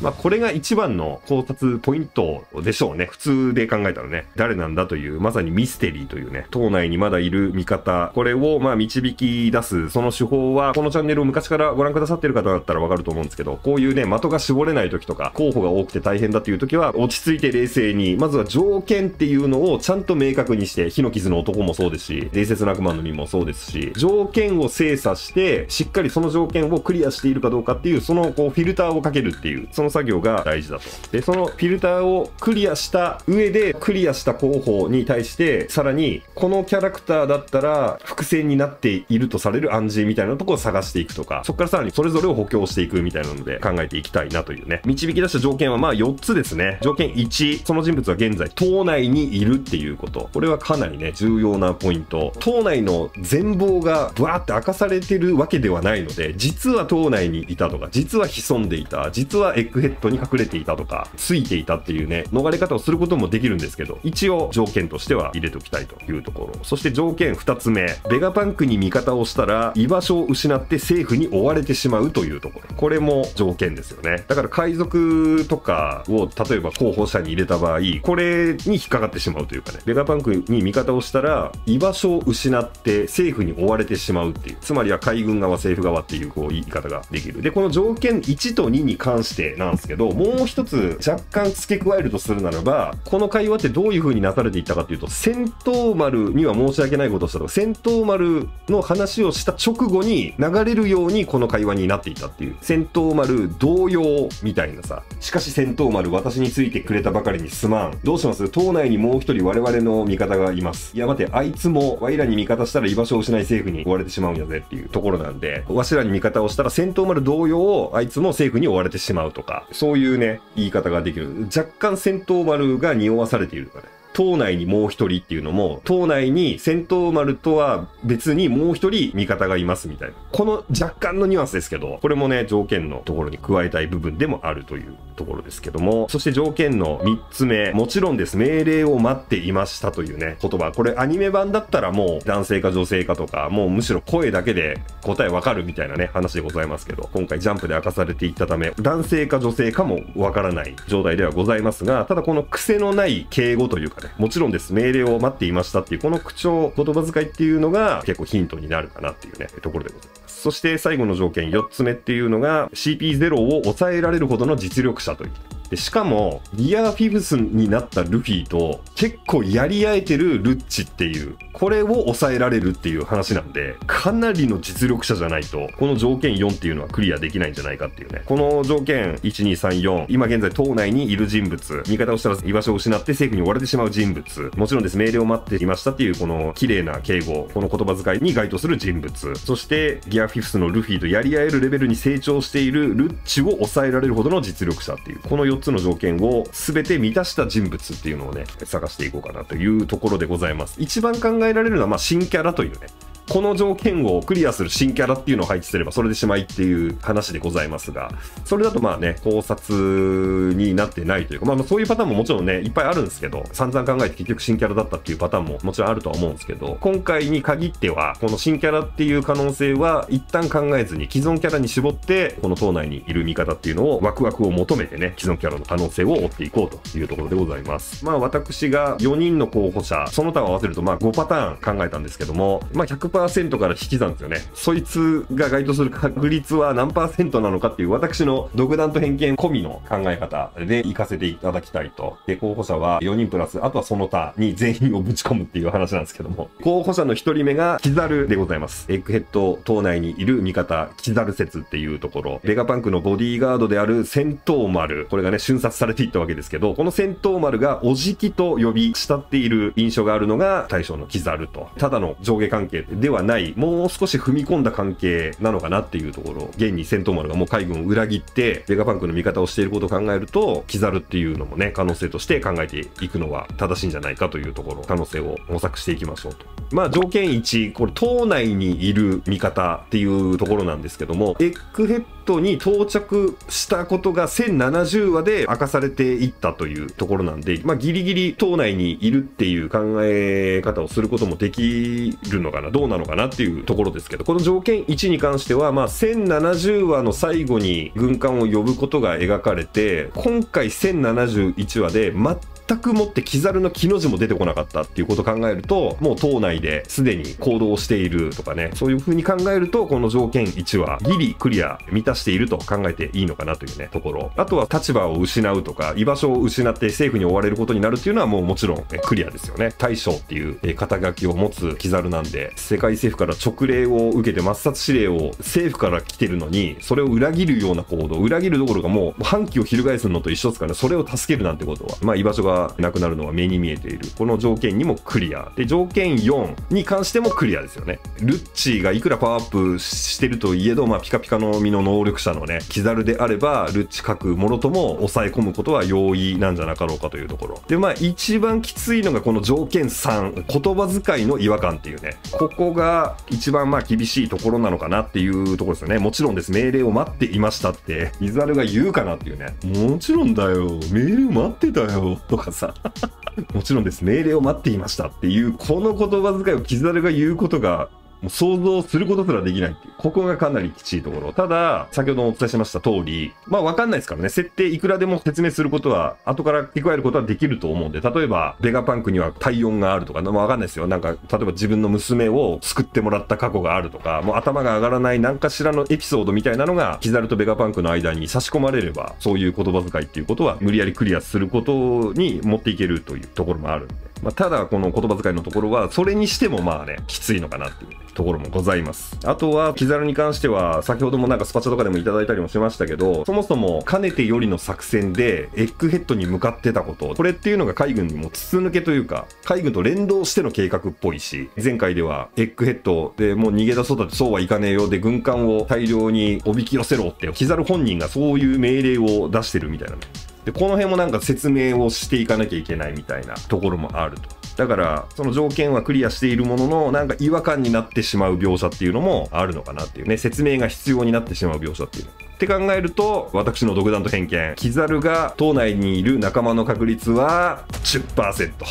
まあこれが一番の考察ポイントでしょうね。普通で考えたらね。誰なんだという、まさにミステリーというね、島内にまだいる味方。これをまあ導き出す、その手法は、このチャンネルを昔からご覧くださってる方だったらわかると思うんですけど、こういうね、的が絞れない時とか、候補が多くて大変だという時は、落ち着いて冷静に、まずは条件っていうのをちゃんと明確にして、火の傷の男もそうですし、伝説の悪魔の実もそうですし、条件を精査して、しっかりその条件をクリアしているかどうかっていう、そのこうフィルターをかけるっていう、その作業が大事だと。でそのフィルターをクリアした上でクリアした候補に対してさらにこのキャラクターだったら伏線になっているとされる暗示みたいなところを探していくとか、そこからさらにそれぞれを補強していくみたいなので考えていきたいなというね。導き出した条件はまあよっつですね。条件いち、その人物は現在島内にいるっていうこと、これはかなりね重要なポイント。島内の全貌がブワーって明かされてるわけではないので、実は島内にいたとか、実は潜んでいた、実はエッグヘッドに隠れていたとか、ついていたっていうね、逃れ方をすることもできるんですけど、一応条件としては入れておきたいというところ。そして条件ふたつめ、ベガパンクに味方をしたら居場所を失って政府に追われてしまうというところ、これも条件ですよね。だから海賊とかを例えば候補者に入れた場合、これに引っかかってしまうというかね、ベガパンクに味方をしたら居場所を失って政府に追われてしまうっていう、つまりは海軍側政府側っていうこう言い方ができる。でこの条件いちとにに関してなんですけど、もう一つ若干付け加えるとするならば、この会話ってどういう風になされていったかというと、戦闘丸には申し訳ないことをしたとか、戦闘丸の話をした直後に流れるようにこの会話になっていたっていう、戦闘丸同様みたいなさ、しかし戦闘丸私についてくれたばかりにすまん、どうします、島内にもう一人我々の味方がいます、いや待てあいつも我らに味方したら居場所を失い政府に追われてしまうんやぜっていうところなんで、わしらに味方をしたら戦闘丸同様あいつも政府に追われてしまうとか、そういうね言い方ができる。若干戦闘丸が匂わされているとかね、島内にもう一人っていうのも、島内に戦闘丸とは別にもう一人味方がいますみたいな、この若干のニュアンスですけど、これもね条件のところに加えたい部分でもあるというところですけども。そして条件のみっつめ、もちろんです命令を待っていましたというね言葉、これアニメ版だったらもう男性か女性かとか、もうむしろ声だけで答えわかるみたいなね話でございますけど、今回ジャンプで明かされていったため男性か女性かもわからない状態ではございますが、ただこの癖のない敬語というか、もちろんです命令を待っていましたっていうこの口調言葉遣いっていうのが結構ヒントになるかなっていうねところでございます。そして最後の条件よっつめっていうのが シーピーゼロ を抑えられるほどの実力者というでしかもリアフィブスになったルフィと結構やり合えてるルッチっていう、これを抑えられるっていう話なんで、かなりの実力者じゃないとこの条件よんっていうのはクリアできないんじゃないかっていうね。この条件いちにさんよん、今現在島内にいる人物、味方をしたら居場所を失って政府に追われてしまう人物、もちろんです命令を待っていましたっていうこの綺麗な敬語、この言葉遣いに該当する人物、そしてギアフィフスのルフィとやり合えるレベルに成長しているルッチを抑えられるほどの実力者っていう、このよっつの条件を全て満たした人物っていうのをね、探していこうかなというところでございます。一番考えられるのはまあ新キャラというね、この条件をクリアする新キャラっていうのを配置すればそれでしまいっていう話でございますが、それだとまあね、考察になってないというか、まあまあそういうパターンももちろんね、いっぱいあるんですけど、散々考えて結局新キャラだったっていうパターンももちろんあるとは思うんですけど、今回に限っては、この新キャラっていう可能性は一旦考えずに既存キャラに絞って、この島内にいる味方っていうのをワクワクを求めてね、既存キャラの可能性を追っていこうというところでございます。まあ私がよにんの候補者、その他を合わせるとまあごパターン考えたんですけども、まあひゃくパーセント から引き算ですよね。そいつが該当する確率は何パーセントなのかっていう、私の独断と偏見込みの考え方で行かせていただきたいと。で、候補者はよにんプラス、あとはその他に全員をぶち込むっていう話なんですけども、候補者のひとりめがキザルでございます。エッグヘッド島内にいる味方、キザル説っていうところ、ベガパンクのボディーガードである戦闘丸、これがね、瞬殺されていったわけですけど、この戦闘丸がおじきと呼び慕っている印象があるのが大将のキザルと。ただの上下関係でではない、もう少し踏み込んだ関係なのかなっていうところ、現に戦闘丸がもう海軍を裏切ってベガパンクの味方をしていることを考えると、キザルっていうのもね、可能性として考えていくのは正しいんじゃないかというところ、可能性を模索していきましょうと。まあ条件いち、これ島内にいる味方っていうところなんですけども、エッグヘッドに到着したことがせんななじゅうわで明かされていったというところなんで、まあギリギリ島内にいるっていう考え方をすることもできるのかな、どうなのかなっていうところですけど、この条件いちに関しては、まあ、せんななじゅうわの最後に軍艦を呼ぶことが描かれて、今回せんななじゅういちわで全くもってキザルの木の字も出てこなかったっていうことを考えると、もう島内ですでに行動しているとかね、そういう風に考えると、この条件いちはギリクリア満たしていると考えていいのかなというね、ところ。あとは立場を失うとか、居場所を失って政府に追われることになるっていうのはもうもちろんクリアですよね。大将っていう肩書きを持つキザルなんで、世界政府から勅令を受けて抹殺指令を政府から来てるのに、それを裏切るような行動、裏切るどころかもう反旗を翻すのと一緒ですからね、それを助けるなんてことは、まあ居場所がなくなるのは目に見えている。この条件にもクリア。で、条件よんに関してもクリアですよね。ルッチーがいくらパワーアップしてるといえど、まあピカピカの身の能力者のね、キザルであれば、ルッチ各もろとも抑え込むことは容易なんじゃなかろうかというところ。で、まあ一番きついのがこの条件さん、言葉遣いの違和感っていうね。ここが一番まあ厳しいところなのかなっていうところですよね。もちろんです。命令を待っていましたって、キザルが言うかなっていうね。もちろんだよ。命令待ってたよ。とかさ。もちろんです。命令を待っていましたっていう、この言葉遣いをキザルが言うことが、もう想像することすらできないっていう。ここがかなりきちいところ。ただ、先ほどもお伝えしました通り、まあわかんないですからね、設定いくらでも説明することは、後から付け加えることはできると思うんで、例えば、ベガパンクには体温があるとか、まあわかんないですよ。なんか、例えば自分の娘を救ってもらった過去があるとか、もう頭が上がらない何かしらのエピソードみたいなのが、キザルとベガパンクの間に差し込まれれば、そういう言葉遣いっていうことは、無理やりクリアすることに持っていけるというところもあるんで。まあただ、この言葉遣いのところは、それにしてもまあね、きついのかなっていう。ところもございます。あとは、キザルに関しては、先ほどもなんかスパチャとかでもいただいたりもしましたけど、そもそも、かねてよりの作戦で、エッグヘッドに向かってたこと、これっていうのが海軍にも筒抜けというか、海軍と連動しての計画っぽいし、前回では、エッグヘッドでもう逃げ出そうだってそうはいかねえよで、軍艦を大量におびき寄せろって、キザル本人がそういう命令を出してるみたいなね。で、この辺もなんか説明をしていかなきゃいけないみたいなところもあると。だから、その条件はクリアしているものの、なんか違和感になってしまう描写っていうのもあるのかなっていうね、説明が必要になってしまう描写っていうの。って考えると、私の独断と偏見、キザルが島内にいる仲間の確率は じゅっパーセント。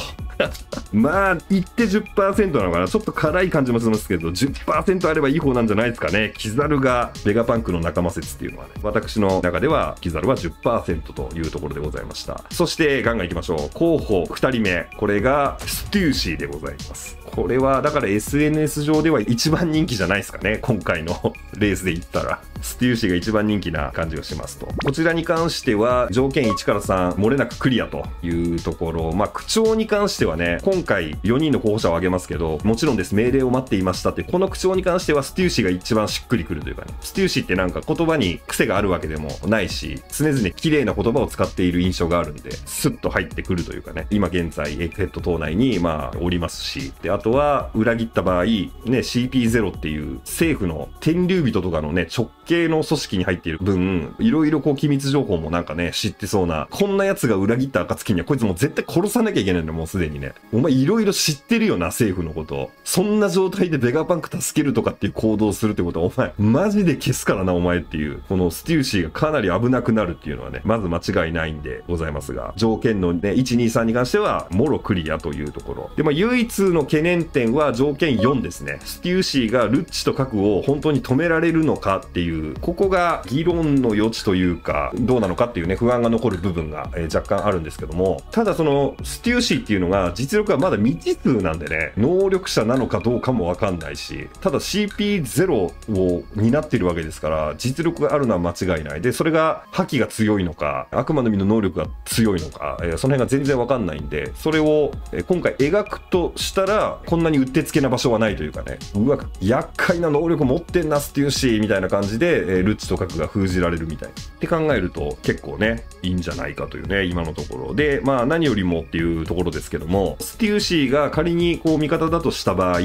まあ、言って じゅっパーセント なのかな。ちょっと辛い感じもしますけど、じゅっパーセント あればいい方なんじゃないですかね。キザルがベガパンクの仲間説っていうのはね、私の中ではキザルは じゅっパーセント というところでございました。そして、ガンガンいきましょう。候補ふたりめ。これが、ステューシーでございます。これはだから エスエヌエス 上では一番人気じゃないですかね。今回のレースで言ったらステューシーが一番人気な感じがしますと。こちらに関しては条件いちからさん漏れなくクリアというところ。まあ区長に関してはね、今回よにんの候補者を挙げますけど、もちろんです命令を待っていましたって、この区長に関してはステューシーが一番しっくりくるというかね。ステューシーってなんか言葉に癖があるわけでもないし、常々綺麗な言葉を使っている印象があるんで、スッと入ってくるというかね。今現在エクフェット島内にまあおりますし、であとは裏切った場合ね シーピーゼロ っていう政府の天竜人とかのね直系の組織に入っている分、いろいろこう機密情報もなんかね知ってそうな、こんなやつが裏切った暁にはこいつもう絶対殺さなきゃいけないんだ、もうすでにね。お前いろいろ知ってるよな政府のこと、そんな状態でベガパンク助けるとかっていう行動をするってことはお前マジで消すからなお前っていう、このステューシーがかなり危なくなるっていうのはねまず間違いないんでございますが、条件のねいちにさんに関してはもろクリアというところで、まあ唯一の懸念点は条件よんですね。ステューシーがルッチと核を本当に止められるのかっていう、ここが議論の余地というかどうなのかっていうね不安が残る部分が、えー、若干あるんですけども、ただそのステューシーっていうのが実力はまだ未知数なんでね、能力者なのかどうかもわかんないし、ただ シーピーゼロ を担っているわけですから実力があるのは間違いないで、それが覇気が強いのか悪魔の実の能力が強いのか、えー、その辺が全然わかんないんで、それを、えー、今回描くとしたらこんなにうってつけな場所はないというかね、うわ厄介な能力持ってんなステューシーみたいな感じで、えー、ルッチと核が封じられるみたいなって考えると結構ねいいんじゃないかというね今のところで、まあ何よりもっていうところですけども、ステューシーが仮にこう味方だとした場合、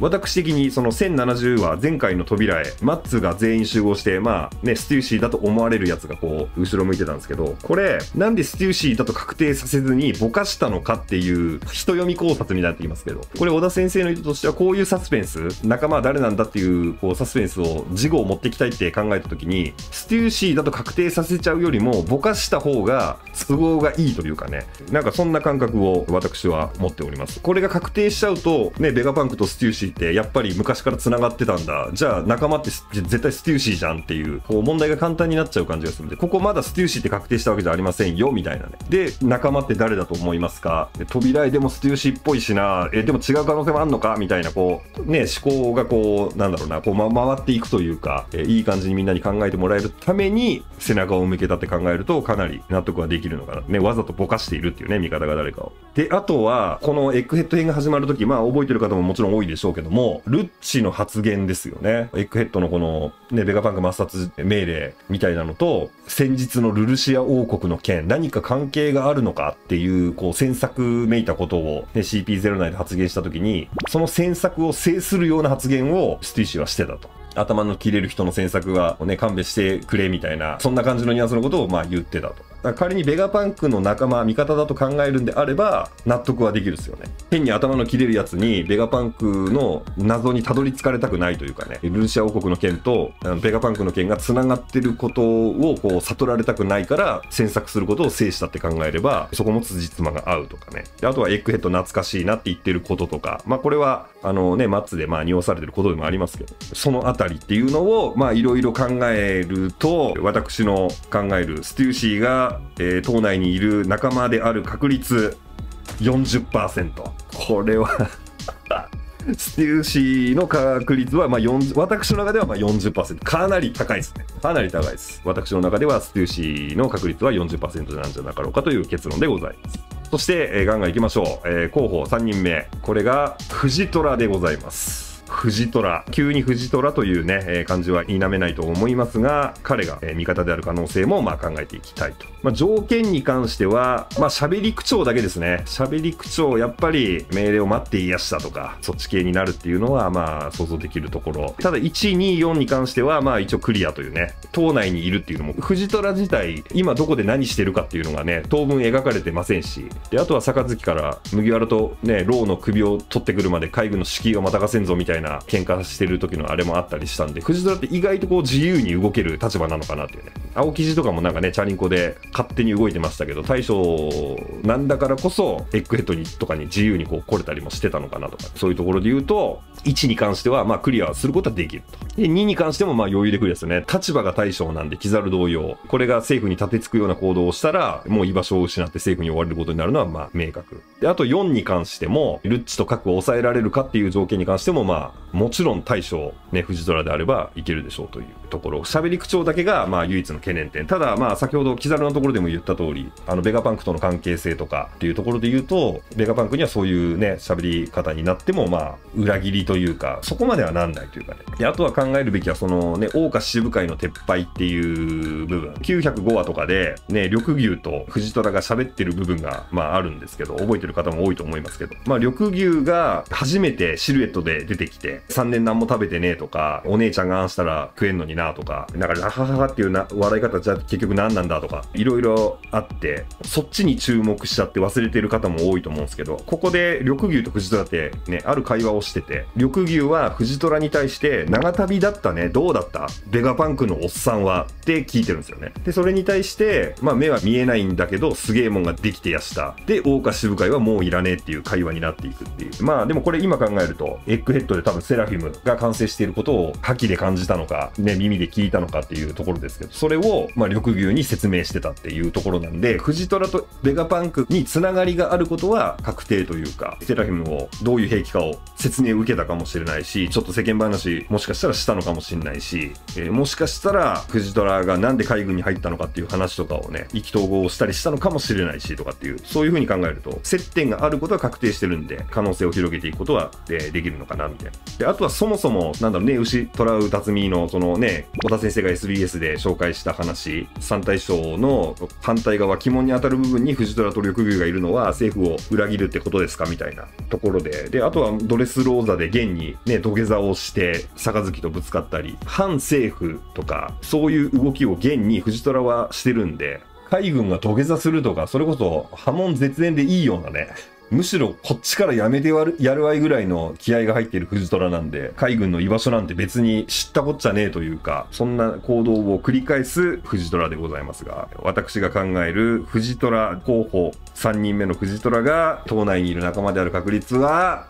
私的にそのせんななじゅうわ前回の扉へマッツが全員集合して、まあねステューシーだと思われるやつがこう後ろ向いてたんですけど、これなんでステューシーだと確定させずにぼかしたのかっていう人読み考察みたいになってきますけど、これ小田先生の意図としてはこういうサスペンス、仲間は誰なんだっていうこうサスペンスを事後を持ってきたいって考えた時に、ステューシーだと確定させちゃうよりもぼかした方が都合がいいというかね、なんかそんな感覚を私は持っております。これが確定しちゃうとね、ベガパンクとステューシーってやっぱり昔からつながってたんだ、じゃあ仲間って絶対ステューシーじゃんっていう、こう問題が簡単になっちゃう感じがするんで、ここまだステューシーって確定したわけじゃありませんよみたいなね。で仲間って誰だと思いますか、扉絵でもステューシーっぽいしな、えでも違う可能性もあんのかみたいな、こうね思考がこうなんだろうな、こう、ま、回っていくというか、えいい感じにみんなに考えてもらえるために背中を向けたって考えるとかなり納得ができるのかなね。わざとぼかしているっていうね味方が誰かを。であとはこのエッグヘッド編が始まるとき、まあ覚えてる方ももちろん多いでしょうけども、ルッチの発言ですよね。エッグヘッドのこのねベガパンク抹殺命令みたいなのと先日のルルシア王国の件何か関係があるのかっていうこう詮索めいたことを、ね、シーピーゼロ 内で発言したときに、その詮索を制するような発言をスティッシュはしてたと。頭の切れる人の詮索はね勘弁してくれみたいな、そんな感じのニュアンスのことをまあ言ってたと。仮にベガパンクの仲間味方だと考えるんであれば納得はできるですよね。変に頭の切れるやつにベガパンクの謎にたどり着かれたくないというかね、ルルシア王国の件とベガパンクの件がつながってることをこう悟られたくないから詮索することを制したって考えればそこも辻褄が合うとかね。であとはエッグヘッド懐かしいなって言ってることとか、まあこれはあのねマッツでまあ匂わされてることでもありますけど、そのあたりっていうのをまあいろいろ考えると、私の考えるステューシーがえー、島内にいる仲間である確率 よんじゅっパーセント、 これはステューシーの確率はまあよんじゅう、私の中ではまあ よんじゅっパーセント、 かなり高いですね。かなり高いです。私の中ではステューシーの確率は よんじゅっパーセント なんじゃなかろうかという結論でございます。そして、えー、ガンガンいきましょう、えー、候補さんにんめ、これがフジトラでございます。フジトラ、急にフジトラというね、えー、漢字は否めないと思いますが、彼が、えー、味方である可能性もまあ考えていきたいと。まあ、条件に関してはまあ喋り口調だけですね。喋り口調やっぱり命令を待っていやしたとかそっち系になるっていうのはまあ想像できるところ。ただいちによんに関してはまあ一応クリアというね、島内にいるっていうのもフジトラ自体今どこで何してるかっていうのがね当分描かれてませんし、であとは杯から麦わらとねローの首を取ってくるまで海軍の指揮をまたがせんぞみたいなな喧嘩してる時のあれもあったりしたんで、藤虎って意外とこう自由に動ける立場なのかなっていうね。青生地とかもなんかねチャリンコで勝手に動いてましたけど、大将なんだからこそエッグヘッドにとかに自由にこう来れたりもしてたのかなとか、そういうところで言うといちに関してはまあクリアすることはできると。でにに関してもまあ余裕でクリアですよね。立場が大将なんで、キザル同様これが政府に立てつくような行動をしたらもう居場所を失って政府に追われることになるのはまあ明確で、あとよんに関してもルッチと核を抑えられるかっていう条件に関してもまあもちろん大将ね藤虎であればいけるでしょうというところ、喋り口調だけがまあ唯一の懸念点。ただまあ先ほどキザルのところでも言った通り、あのベガパンクとの関係性とかっていうところで言うと、ベガパンクにはそういうね喋り方になってもまあ裏切りというかそこまではなんないというかね。であとは考えるべきはそのね桜花支部会の撤廃っていう部分、きゅうひゃくごわとかでね緑牛と藤虎が喋ってる部分がまああるんですけど、覚えてる方も多いと思いますけど、まあ緑牛が初めてシルエットで出てきてさんねん何も食べてねえとか、お姉ちゃんがあんしたら食えんのになとか、なんかラハハハっていうな笑い方じゃ結局何なんだとかいろいろあって、そっちに注目しちゃって忘れてる方も多いと思うんですけど、ここで緑牛と藤虎ってねある会話をしてて、緑牛は藤虎に対して長旅だったねどうだったベガパンクのおっさんはって聞いてるんですよね。でそれに対してまあ目は見えないんだけどすげえもんができてやした、で桜花支部会はもういらねえっていう会話になっていくっていう。まあでもこれ今考えるとエッグヘッドで多分セラフィムが完成していることを覇気で感じたのかね耳で聞いたのかっていうところですけど、それをまあ緑牛に説明してたっていうところなんで、藤虎とベガパンクにつながりがあることは確定というか、セラフィムをどういう兵器かを説明を受けたかもしれないし、ちょっと世間話もしかしたらしたのかもしれないし、えー、もしかしたら藤虎がなんで海軍に入ったのかっていう話とかをね意気投合したりしたのかもしれないしとかっていう、そういう風に考えると接点があることは確定してるんで可能性を広げていくことはできるのかなみたいな。であとはそもそもなんだろうね、牛虎う辰巳のそのね小田先生が エスビーエス で紹介した話、三大将の反対側鬼門に当たる部分に藤虎と緑牛がいるのは政府を裏切るってことですかみたいなところで、であとはドレスローザで現にね土下座をして杯とぶつかったり反政府とかそういう動きを現に藤虎はしてるんで、海軍が土下座するとかそれこそ波紋絶縁でいいようなねむしろこっちからやめてやるやるわいぐらいの気合が入っている藤虎なんで、海軍の居場所なんて別に知ったこっちゃねえというか、そんな行動を繰り返す藤虎でございますが、私が考える藤虎候補さんにんめの藤虎が党内にいる仲間である確率は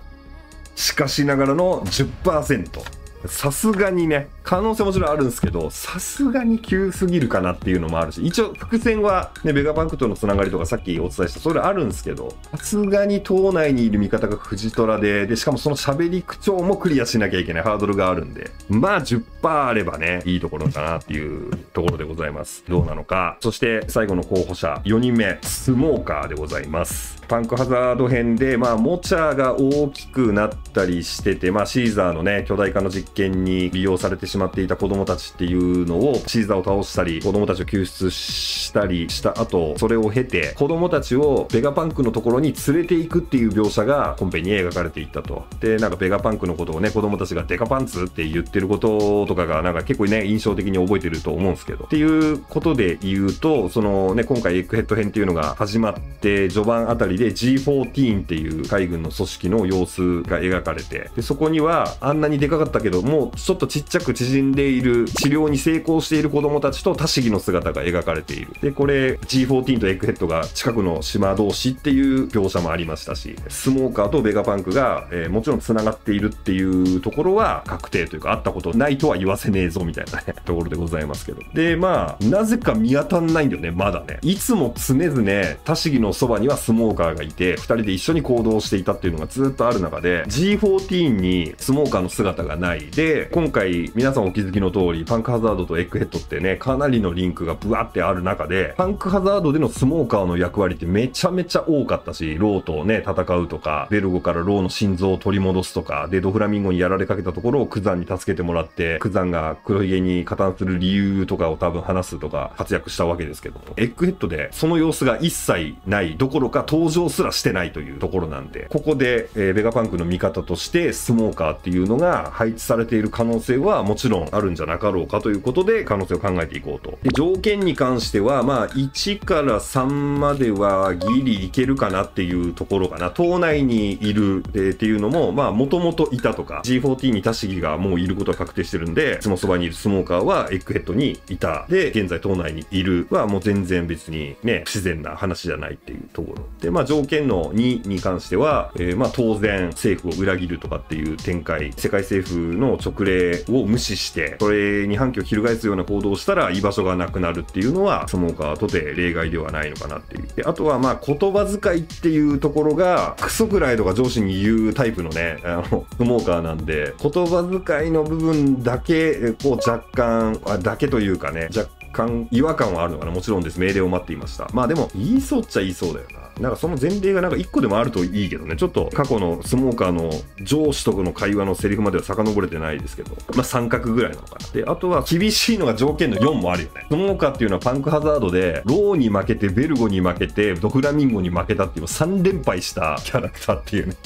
しかしながらの じゅっパーセント。さすがにね可能性もちろんあるんですけど、さすがに急すぎるかなっていうのもあるし、一応伏線はねベガパンクとのつながりとかさっきお伝えしたそれあるんですけど、さすがに党内にいる味方が藤虎ででしかもその喋り口調もクリアしなきゃいけないハードルがあるんで、まあ じゅっパーセント あればねいいところかなっていうところでございます。どうなのか。そして最後の候補者よにんめスモーカーでございます。パンクハザード編でまあモチャが大きくなったりしてて、まあシーザーのね巨大化の実験に利用されてしまっていた子供たちっていうのをシーザーを倒したり子供たちを救出したりした後、それを経て子供たちをベガパンクのところに連れていくっていう描写が本編に描かれていったと。でなんかベガパンクのことをね子供たちがデカパンツって言ってることとかがなんか結構ね印象的に覚えてると思うんですけど、っていうことで言うとそのね今回エッグヘッド編っていうのが始まって序盤あたりで ジーじゅうよん っていう海軍の組織の様子が描かれて、でそこにはあんなにでかかったけどもうちょっとちっちゃく縮んでいる治療に成功している子供たちとタシギの姿が描かれている。でこれ ジーじゅうよん とエッグヘッドが近くの島同士っていう描写もありましたし、スモーカーとベガパンクが、えー、もちろんつながっているっていうところは確定というかあったことないとは言わせねえぞみたいなねところでございますけど、でまあなぜか見当たんないんだよねまだね。いつも常々タシギのそばにはスモーカーがいてふたりで一緒に行動していたっていうのがずっとある中で ジーじゅうよん にスモーカーの姿がない。で今回皆さんお気づきの通りパンクハザードとエッグヘッドってねかなりのリンクがブワってある中で、パンクハザードでのスモーカーの役割ってめちゃめちゃ多かったし、ローとね戦うとかベルゴからローの心臓を取り戻すとかでドフラミンゴにやられかけたところをクザンに助けてもらって白山が黒ひげに加担する理由とかを多分話すとか活躍したわけですけども、エッグヘッドでその様子が一切ないどころか登場すらしてないというところなんで、ここで、えー、ベガパンクの味方としてスモーカーっていうのが配置されている可能性はもちろんあるんじゃなかろうかということで、可能性を考えていこうと。で、条件に関してはまあいちからさんまではギリいけるかなっていうところかな。島内にいる、えー、っていうのもまあもともといたとか ジーフォーティー にタシギがもういることは確定してるんで、そのそばにいるスモーカーはエッグヘッドにいた、で現在島内にいるはもう全然別にね不自然な話じゃないっていうところで、まあ条件のにに関しては、えー、まあ当然政府を裏切るとかっていう展開、世界政府の勅令を無視してそれに反旗を翻すような行動をしたら居場所がなくなるっていうのはスモーカーとて例外ではないのかなっていう。であとはまあ言葉遣いっていうところがクソくらいとか上司に言うタイプのねあのスモーカーなんで、言葉遣いの部分だけこう若干あだけというかね若干違和感はあるのかな。もちろんです命令を待っていました。まあでも言いそうっちゃ言いそうだよな。なんかその前例がなんかいっこでもあるといいけどね。ちょっと過去のスモーカーの上司との会話のセリフまでは遡れてないですけど、まあ三角ぐらいなのかな。で、あとは厳しいのが条件のよんもあるよね。スモーカーっていうのはパンクハザードで、ローに負けて、ベルゴに負けて、ドフラミンゴに負けたっていうさん連敗したキャラクターっていうね。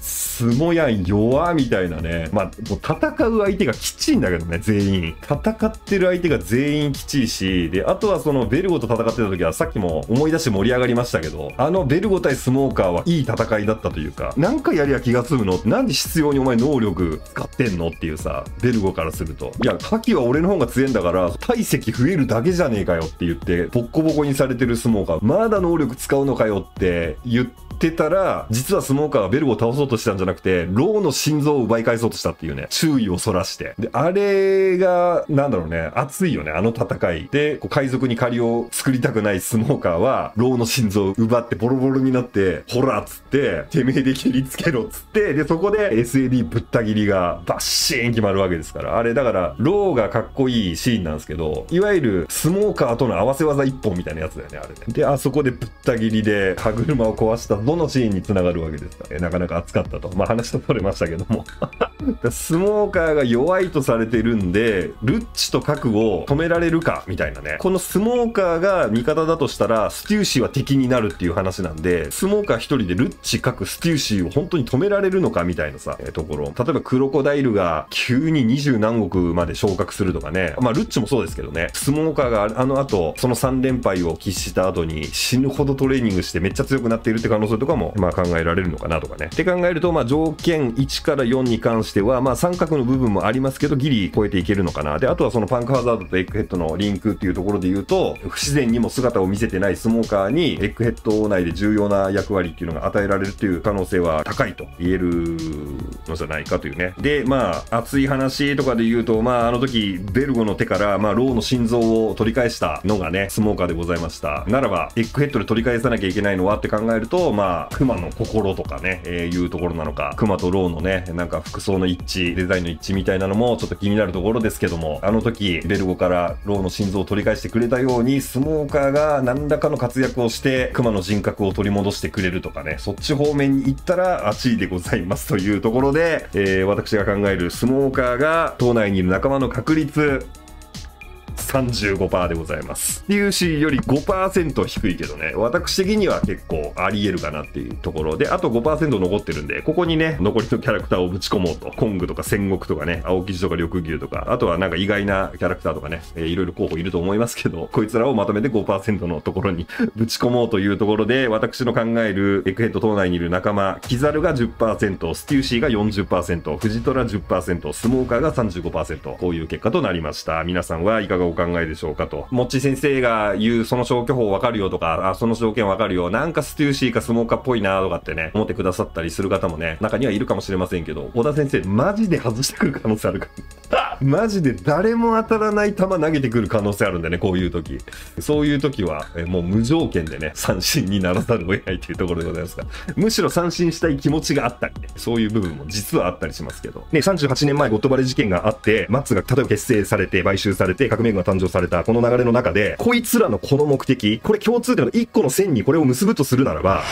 スモヤン弱みたいなね。まあ、もう戦う相手がきちいんだけどね、全員。戦ってる相手が全員きちいし、で、あとはそのベルゴと戦ってた時はさっきも思い出して盛り上がりましたけど、あのベルゴ対スモーカーはいい戦いだったというか、なんかやりゃ気が済むの、なんで必要にお前能力使ってんのっていうさ、ベルゴからすると、いや、カキは俺の方が強いんだから、体積増えるだけじゃねえかよって言って、ボッコボコにされてるスモーカー、まだ能力使うのかよって言ってたら、実はスモーカーはベルゴを倒そうとしたんじゃなくて、ローの心臓を奪い返そうとしたっていうね、注意をそらして。で、あれが、なんだろうね、熱いよね、あの戦い。で、こう海賊に借りを作りたくないスモーカーは、ローの心臓を奪って、ボロボロになって、ほらっつって、てめえで切りつけろっつって、で、そこで エスエーディー ぶった切りがバッシーン決まるわけですから。あれ、だから、ローがかっこいいシーンなんですけど、いわゆるスモーカーとの合わせ技一本みたいなやつだよね、あれね。で、あそこでぶった切りで歯車を壊したどのシーンに繋がるわけですから、ね、なかなか熱かったと。まあ話と取れましたけども。スモーカーが弱いとされてるんで、ルッチと核を止められるか、みたいなね。このスモーカーが味方だとしたら、ステューシーは敵になるっていう話話なんで、スモーカー一人でルッチ各ステューシーを本当に止められるのかみたいなさ、えー、ところ。例えばクロコダイルが急ににじゅうなんおくまで昇格するとかね。まあルッチもそうですけどね。スモーカーがあの後、そのさん連敗を喫した後に死ぬほどトレーニングしてめっちゃ強くなっているって可能性とかも、まあ考えられるのかなとかね。って考えると、まあ条件いちからよんに関しては、まあ三角の部分もありますけど、ギリ超えていけるのかな。で、あとはそのパンクハザードとエッグヘッドのリンクっていうところで言うと、不自然にも姿を見せてないスモーカーにエッグヘッドをで重要な役割っていうのが与えられるという可能性は高いと言えるのじゃないかというね。で、まあ熱い話とかで言うと、まああの時ベルゴの手からまあローの心臓を取り返したのがねスモーカーでございました。ならばエッグヘッドで取り返さなきゃいけないのはって考えると、まあクマの心とかね、えー、いうところなのか、クマとローのねなんか服装の一致、デザインの一致みたいなのもちょっと気になるところですけども、あの時ベルゴからローの心臓を取り返してくれたようにスモーカーが何らかの活躍をしてクマの人格を取り戻してくれるとかね、そっち方面に行ったら熱いでございますというところで、えー、私が考えるスモーカーが島内にいる仲間の確率さんじゅうごパーセント でございます。っていうしより ごパーセント 低いけどね、私的には結構あり得るかなっていうところで、あと ごパーセント 残ってるんで、ここにね、残りのキャラクターをぶち込もうと。コングとか戦国とかね、青生地とか緑牛とか、あとはなんか意外なキャラクターとかね、えー、いろいろ候補いると思いますけど、こいつらをまとめて ごパーセント のところにぶち込もうというところで、私の考えるエッグヘッド島内にいる仲間、キザルが じゅっパーセント、ステューシーが よんじゅっパーセント、フジトラ じゅっパーセント、スモーカーが さんじゅうごパーセント、こういう結果となりました。皆さんはいかがお考えでしょうかと。もっち先生が言うその消去法わかるよとか、あ、その条件わかるよ、なんかステューシーかスモーカーっぽいなとかってね思ってくださったりする方もね中にはいるかもしれませんけど、小田先生マジで外してくる可能性あるからマジで誰も当たらない球投げてくる可能性あるんでね、こういう時、そういう時はもう無条件でね三振にならざるを得ないというところでございますが、むしろ三振したい気持ちがあったり、ね、そういう部分も実はあったりしますけどね。さんじゅうはちねんまえゴッドバレ事件があってマッツが例えば結成されて買収されて革命が誕生されたこの流れの中で、こいつらのこの目的、これ共通点のいっこの線にこれを結ぶとするならば、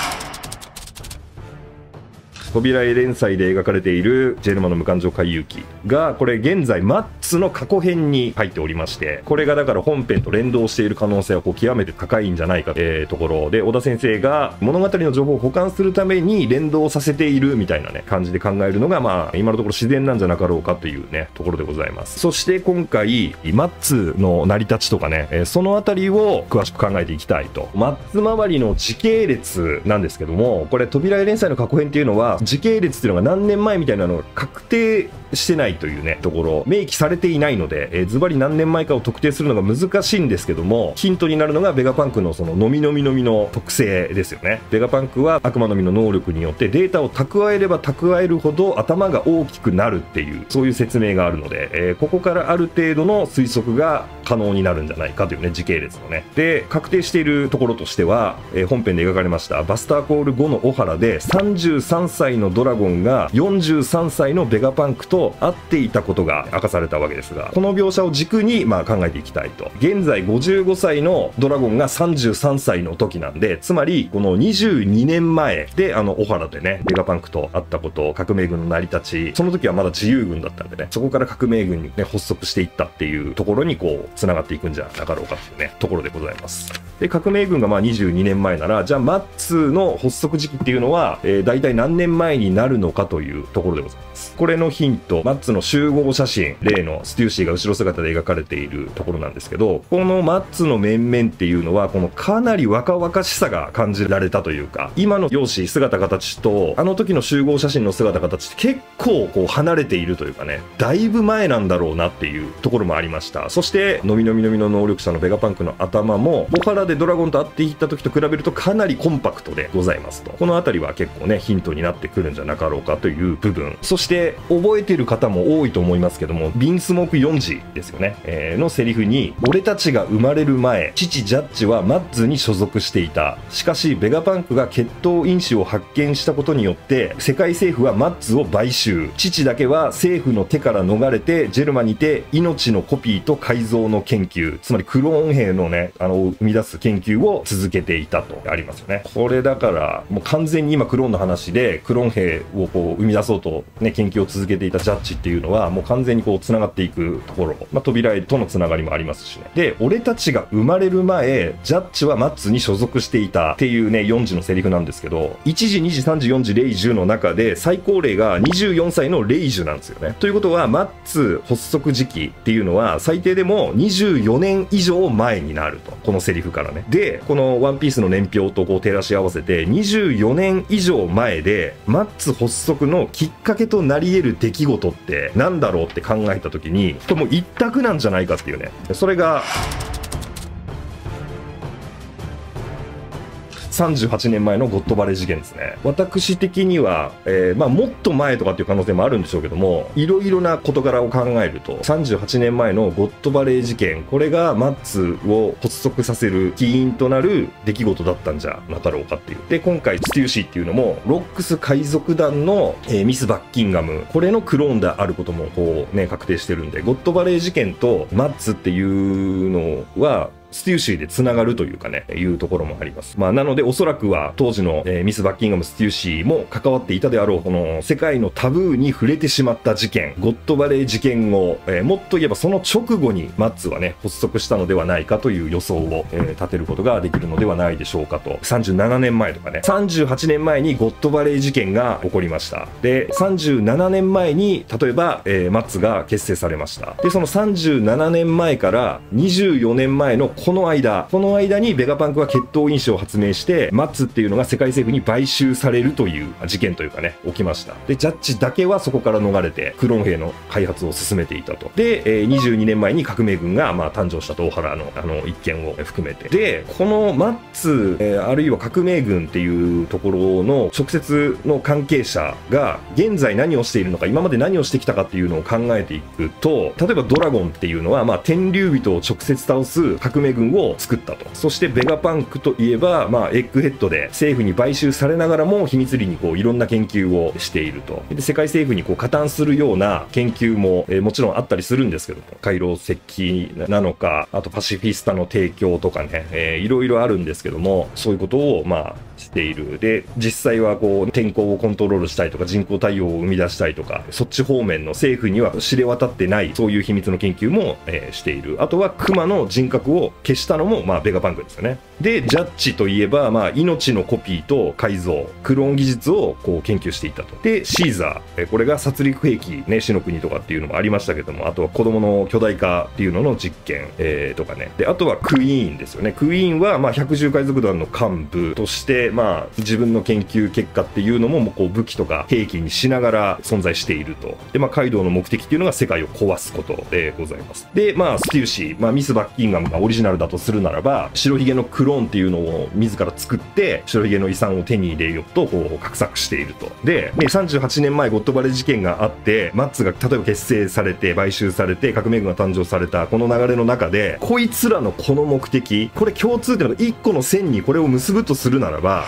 扉絵連載で描かれているジェルマの無感情回遊記が、これ現在マッツの過去編に入っておりまして、これがだから本編と連動している可能性はこう極めて高いんじゃないかというところで、小田先生が物語の情報を補完するために連動させているみたいなね感じで考えるのが、まあ今のところ自然なんじゃなかろうかというねところでございます。そして今回マッツの成り立ちとかね、えー、そのあたりを詳しく考えていきたいと。マッツ周りの時系列なんですけども、これ扉絵連載の過去編っていうのは時系列っていうのが何年前みたいなのが確定してないというねところ、明記されていないので、えー、ズバリ何年前かを特定するのが難しいんですけども、ヒントになるのがベガパンクのその飲み飲み飲みの特性ですよね。ベガパンクは悪魔の実の能力によってデータを蓄えれば蓄えるほど頭が大きくなるっていう、そういう説明があるので、えー、ここからある程度の推測が可能になるんじゃないかというね時系列のね。で確定しているところとしては、えー、本編で描かれましたバスターコールごのオハラでさんじゅうさんさいのドラゴンがよんじゅうさんさいのベガパンクと会っていたことが明かされたわけですが、この描写を軸にまあ考えていきたいと。現在ごじゅうごさいのドラゴンがさんじゅうさんさいの時なんで、つまりこのにじゅうにねんまえであのオハラでねベガパンクと会ったこと、革命軍の成り立ち、その時はまだ自由軍だったんでね、そこから革命軍にね発足していったっていうところにこうつながっていくんじゃなかろうかっていうねところでございます。で革命軍がまあにじゅうにねんまえなら、じゃあマッツの発足時期っていうのは、えー、大体何年前になるのかというところでございます。これのヒント、マッツの集合写真、例のステューシーが後ろ姿で描かれているところなんですけど、このマッツの面々っていうのはこのかなり若々しさが感じられたというか、今の容姿姿形とあの時の集合写真の姿形って結構こう離れているというかね、だいぶ前なんだろうなっていうところもありました。そしてのみのみのみの能力者のベガパンクの頭もオハラでドラゴンと会っていった時と比べるとかなりコンパクトでございますと。この辺りは結構ねヒントになってくるんじゃなかろうかという部分。そして覚えてる方も多いと思いますけども、ビンスモークよんじですよね、えー、のセリフに「俺たちが生まれる前父ジャッジはマッツに所属していた。しかしベガパンクが血統因子を発見したことによって世界政府はマッツを買収。父だけは政府の手から逃れてジェルマにて命のコピーと改造の研究、つまりクローン兵のねあの生み出す研究を続けていた」とありますよね。これだからもう完全に今クローンの話でクローン兵をこう生み出そうとね研究を続けていたジャッジっていうのはもう完全にこうつながっていくところ、まあ、扉絵とのつながりもありますしね。で俺たちが生まれる前ジャッジはマッツに所属していたっていうねよんじのセリフなんですけど、いちじにじさんじよんじれいじゅうの中で最高齢がにじゅうよんさいのレイジュなんですよね。ということはマッツ発足時期っていうのは最低でもにじゅうよねんいじょう前になると、このセリフからね。でこのワンピースの年表とこう照らし合わせてにじゅうよねんいじょうまえでマッツ発足のきっかけとなり得る出来事ってなんだろうって考えた時に、これもう一択なんじゃないかっていうね。それがさんじゅうはちねんまえのゴッドバレ事件ですね。私的には、えー、まあもっと前とかっていう可能性もあるんでしょうけども、いろいろな事柄を考えるとさんじゅうはちねんまえのゴッドバレ事件、これがマッツを発足させる起因となる出来事だったんじゃなかろうかっていう。で今回ステューシーっていうのもロックス海賊団の、えー、ミス・バッキンガム、これのクローンであることもこうね確定してるんで、ゴッドバレ事件とマッツっていうのはステューシーで繋がるというかねいうところもあります。まあなのでおそらくは当時の、えー、ミス・バッキンガムステューシーも関わっていたであろうこの世界のタブーに触れてしまった事件、ゴッドバレー事件を、えー、もっと言えばその直後にマッツはね発足したのではないかという予想を、えー、立てることができるのではないでしょうかと。さんじゅうななねんまえとかねさんじゅうはちねんまえにゴッドバレー事件が起こりました。でさんじゅうななねんまえに例えば、えー、マッツが結成されました。でそのさんじゅうななねんまえからにじゅうよねんまえのこの間この間にベガパンクは血統因子を発明してマッツっていうのが世界政府に買収されるという事件というかね起きました。でジャッジだけはそこから逃れてクローン兵の開発を進めていたと。で、えー、にじゅうにねんまえに革命軍がまあ誕生したと、オハラのあの一件を含めて。でこのマッツ、えー、あるいは革命軍っていうところの直接の関係者が現在何をしているのか、今まで何をしてきたかっていうのを考えていくと、例えばドラゴンっていうのはまあ天竜人を直接倒す革命軍軍を作ったと。そしてベガパンクといえば、まあ、エッグヘッドで政府に買収されながらも秘密裏にこういろんな研究をしていると。で世界政府にこう加担するような研究も、えー、もちろんあったりするんですけども、回廊石器なのかあとパシフィスタの提供とかね、えー、いろいろあるんですけども、そういうことをまあしている。で、実際はこう天候をコントロールしたいとか人工対応を生み出したいとか、そっち方面の政府には知れ渡ってないそういう秘密の研究も、えー、している。あとはクマの人格を消したのもまあベガパンクですよね。でジャッジといえば、まあ、命のコピーと改造クローン技術をこう研究していたと。でシーザー、えー、これが殺戮兵器ね、死の国とかっていうのもありましたけども、あとは子供の巨大化っていうのの実験、えー、とかね。であとはクイーンですよね。クイーンはまあひゃくじゅう海賊団の幹部として、まあ自分の研究結果っていうのももうこう武器とか兵器にしながら存在していると。でまあカイドウの目的っていうのが世界を壊すことでございます。でまあスティルシー、まあ、ミス・バッキンガムがオリジナルだとするならば、白ひげのクローンっていうのを自ら作って白ひげの遺産を手に入れようとこう画策していると。で、ね、さんじゅうはちねんまえゴッドバレ事件があって、マッツが例えば結成されて買収されて革命軍が誕生されたこの流れの中で、こいつらのこの目的、これ共通点のいっこの線にこれを結ぶとするならば、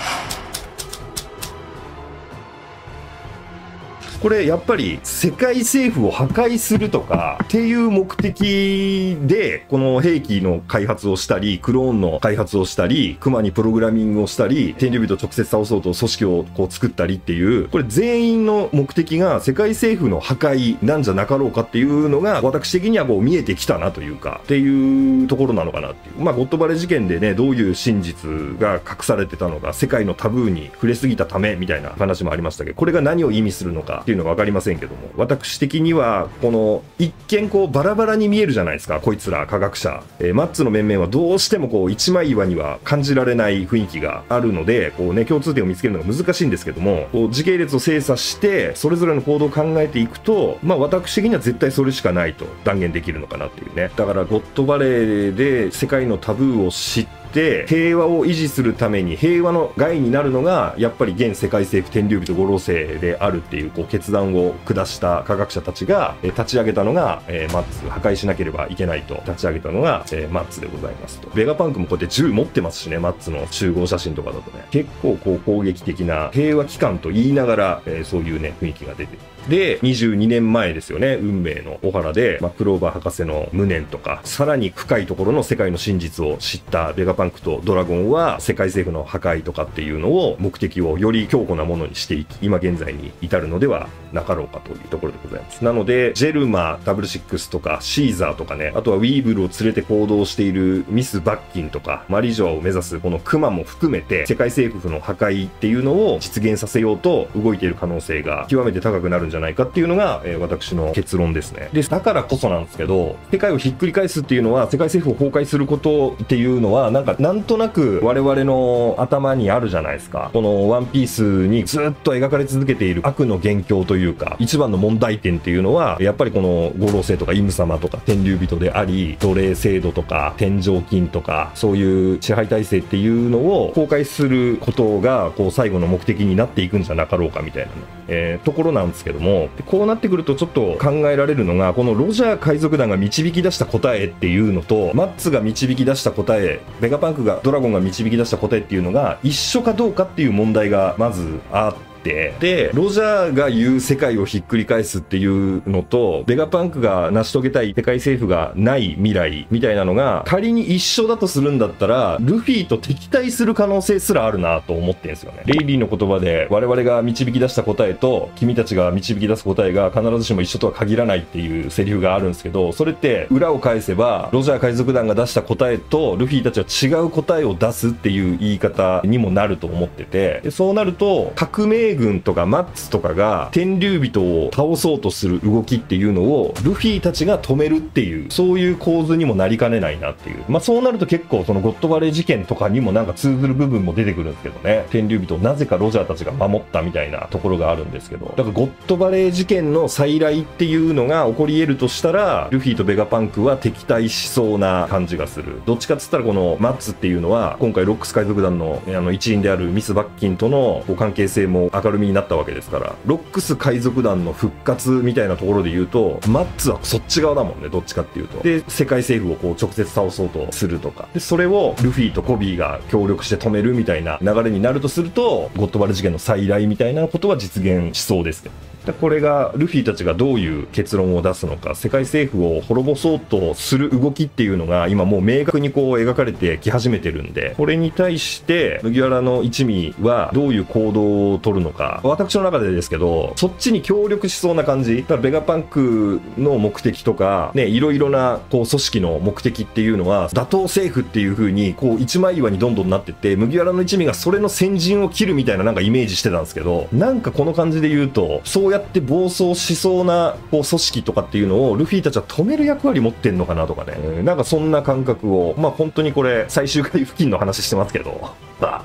これやっぱり世界政府を破壊するとかっていう目的でこの兵器の開発をしたりクローンの開発をしたりクマにプログラミングをしたり天竜人を直接倒そうと組織をこう作ったりっていう、これ全員の目的が世界政府の破壊なんじゃなかろうかっていうのが私的にはこう見えてきたなというかっていうところなのかなっていう。まあゴッドバレ事件でね、どういう真実が隠されてたのか、世界のタブーに触れすぎたためみたいな話もありましたけど、これが何を意味するのかっていうのが分かりませんけども、私的にはこの一見こうバラバラに見えるじゃないですか、こいつら科学者、えー、マッツの面々はどうしてもこう一枚岩には感じられない雰囲気があるので、こうね共通点を見つけるのが難しいんですけども、こう時系列を精査してそれぞれの行動を考えていくと、まあ私的には絶対それしかないと断言できるのかなっていうね。だからゴッドバレーで世界のタブーを知ってで平和を維持するために平和の害になるのがやっぱり現世界政府天竜人五老星であるっていうこう決断を下した科学者たちが立ち上げたのが、えー、マッツ、破壊しなければいけないと立ち上げたのが、えー、マッツでございますと。ベガパンクもこうやって銃持ってますしね、マッツの集合写真とかだとね、結構こう攻撃的な平和機関と言いながら、えー、そういうね雰囲気が出てる。でにじゅうにねんまえですよね、運命のお原で、まあ、クローバー博士の無念とかさらに深いところの世界の真実を知ったベガパンクとドラゴンは世界政府の破壊とかっていうのを目的をより強固なものにしていき、今現在に至るのではなかろうかというところでございます。なのでジェルマダブルシックスとかシーザーとかね、あとはウィーブルを連れて行動しているミス・バッキンとかマリジョアを目指すこのクマも含めて、世界政府の破壊っていうのを実現させようと動いている可能性が極めて高くなるんじゃないかっていうのが、えー、私の結論ですね。でだからこそなんですけど、世界をひっくり返すっていうのは、世界政府を崩壊することっていうのはなんかなんとなく我々の頭にあるじゃないですか。このワンピースにずっと描かれ続けている悪の元凶というか、一番の問題点っていうのはやっぱりこの五老星とかイム様とか天竜人であり、奴隷制度とか天上金とかそういう支配体制っていうのを崩壊することがこう最後の目的になっていくんじゃなかろうかみたいな、ねえー、ところなんですけども、こうなってくるとちょっと考えられるのが、このロジャー海賊団が導き出した答えっていうのとマッツが導き出した答え、ベガパンクがドラゴンが導き出した答えっていうのが一緒かどうかっていう問題がまずあって、でロジャーが言う世界をひっくり返すっていうのとベガパンクが成し遂げたい世界政府がない未来みたいなのが仮に一緒だとするんだったら、ルフィと敵対する可能性すらあるなと思ってるんですよね。レイリーの言葉で我々が導き出した答えと君たちが導き出す答えが必ずしも一緒とは限らないっていうセリフがあるんですけど、それって裏を返せばロジャー海賊団が出した答えとルフィたちは違う答えを出すっていう言い方にもなると思ってて、でそうなると革命軍とかマッツとかが天竜人を倒そうとする動きっていうのをルフィたちが止めるっていう、そういう構図にもなりかねないなっていう、まあそうなると結構そのゴッドバレー事件とかにもなんか通ずる部分も出てくるんですけどね、天竜人をなぜかロジャーたちが守ったみたいなところがあるんですけど、だからゴッドバレー事件の再来っていうのが起こり得るとしたら、ルフィとベガパンクは敵対しそうな感じがする。どっちかっつったらこのマッツっていうのは今回ロックス海賊団のあの一員であるミス・バッキンとの関係性も明るみになったわけですから、ロックス海賊団の復活みたいなところで言うとマッツはそっち側だもんね、どっちかっていうと。で世界政府をこう直接倒そうとするとか、でそれをルフィとコビーが協力して止めるみたいな流れになるとすると、ゴッドバレ事件の再来みたいなことは実現しそうですけど。これがルフィたちがどういう結論を出すのか、世界政府を滅ぼそうとする動きっていうのが今もう明確にこう描かれてき始めてるんで、これに対して麦わらの一味はどういう行動をとるのか、私の中でですけどそっちに協力しそうな感じ。だからベガパンクの目的とかね、いろいろなこう組織の目的っていうのは打倒政府っていう風にこう一枚岩にどんどんなってって、麦わらの一味がそれの先陣を切るみたいななんかイメージしてたんですけど、なんかこの感じで言うとそうややって暴走しそうなこう組織とかっていうのをルフィたちは止める役割持ってんのかなとかね、うん、なんかそんな感覚を、まあ本当にこれ最終回付近の話してますけど、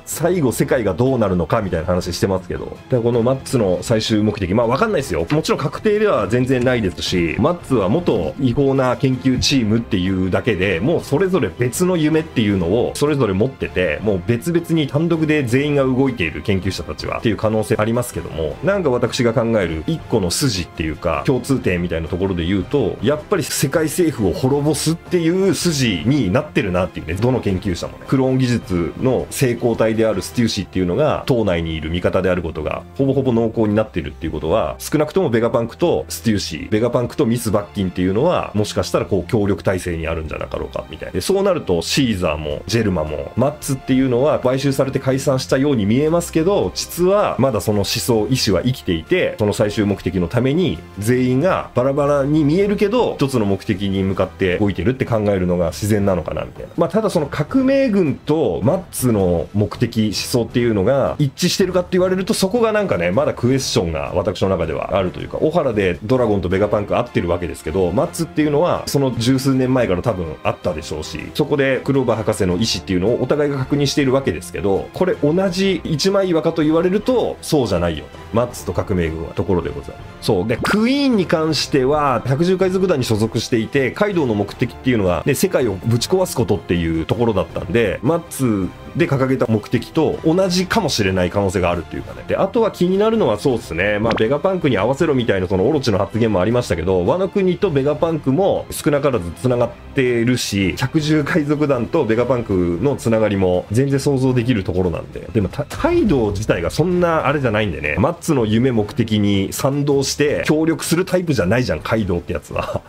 最後世界がどうなるのかみたいな話してますけど、でこのマッツの最終目的、まあ分かんないですよ、もちろん確定では全然ないですし、マッツは元違法な研究チームっていうだけでもうそれぞれ別の夢っていうのをそれぞれ持ってて、もう別々に単独で全員が動いている研究者たちはっていう可能性ありますけども、なんか私が考える一個の筋っていうか共通点みたいなところで言うと、やっぱり世界政府を滅ぼすっていう筋になってるなっていうね。どの研究者もね、クローン技術の成功交代であるステューシーっていうのが党内にいる味方であることがほぼほぼ濃厚になってるっていうことは、少なくともベガパンクとステューシー、ベガパンクとミス・バッキンっていうのはもしかしたらこう協力体制にあるんじゃなかろうかみたいな。でそうなるとシーザーもジェルマもマッツっていうのは買収されて解散したように見えますけど、実はまだその思想意志は生きていて、その最終目的のために全員がバラバラに見えるけど一つの目的に向かって動いてるって考えるのが自然なのかなみたいな。まあただその革命軍とマッツの目的思想っていうのが一致してるかって言われると、そこがなんかねまだクエスチョンが私の中ではあるというか、小原でドラゴンとベガパンク合ってるわけですけど、マッツっていうのはその十数年前から多分あったでしょうし、そこでクローバー博士の意思っていうのをお互いが確認しているわけですけど、これ同じ一枚岩かと言われるとそうじゃないよ、マッツと革命軍はところでございます。そうでクイーンに関してはひゃくじゅっかい族団に所属していて、カイドウの目的っていうのは、ね、世界をぶち壊すことっていうところだったんで、マッツで掲げた目的と同じかもしれない可能性があるっていうかね。であとは気になるのはそうですね、まあベガパンクに合わせろみたいなそのオロチの発言もありましたけど、ワノ国とベガパンクも少なからずつながってるし、ひゃくじゅっかい族団とベガパンクのつながりも全然想像できるところなんで、でもカイドウ自体がそんなあれじゃないんでね、マッツの夢目的に賛同して協力するタイプじゃないじゃん、カイドウってやつは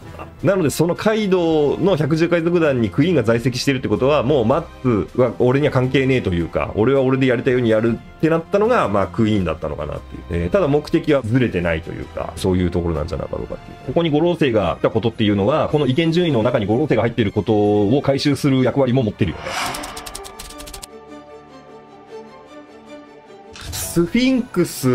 なのでそのカイドウのひゃくじゅっかい族団にクイーンが在籍してるってことは、もうマッツは俺には関係ねえというか、俺は俺でやりたいようにやるってなったのがまあクイーンだったのかなっていう、えー、ただ目的はずれてないというか、そういうところなんじゃなかろうかっていう。ここに五老星が来たことっていうのは、この意見順位の中に五老星が入っていることを回収する役割も持ってるよね。スフィンクス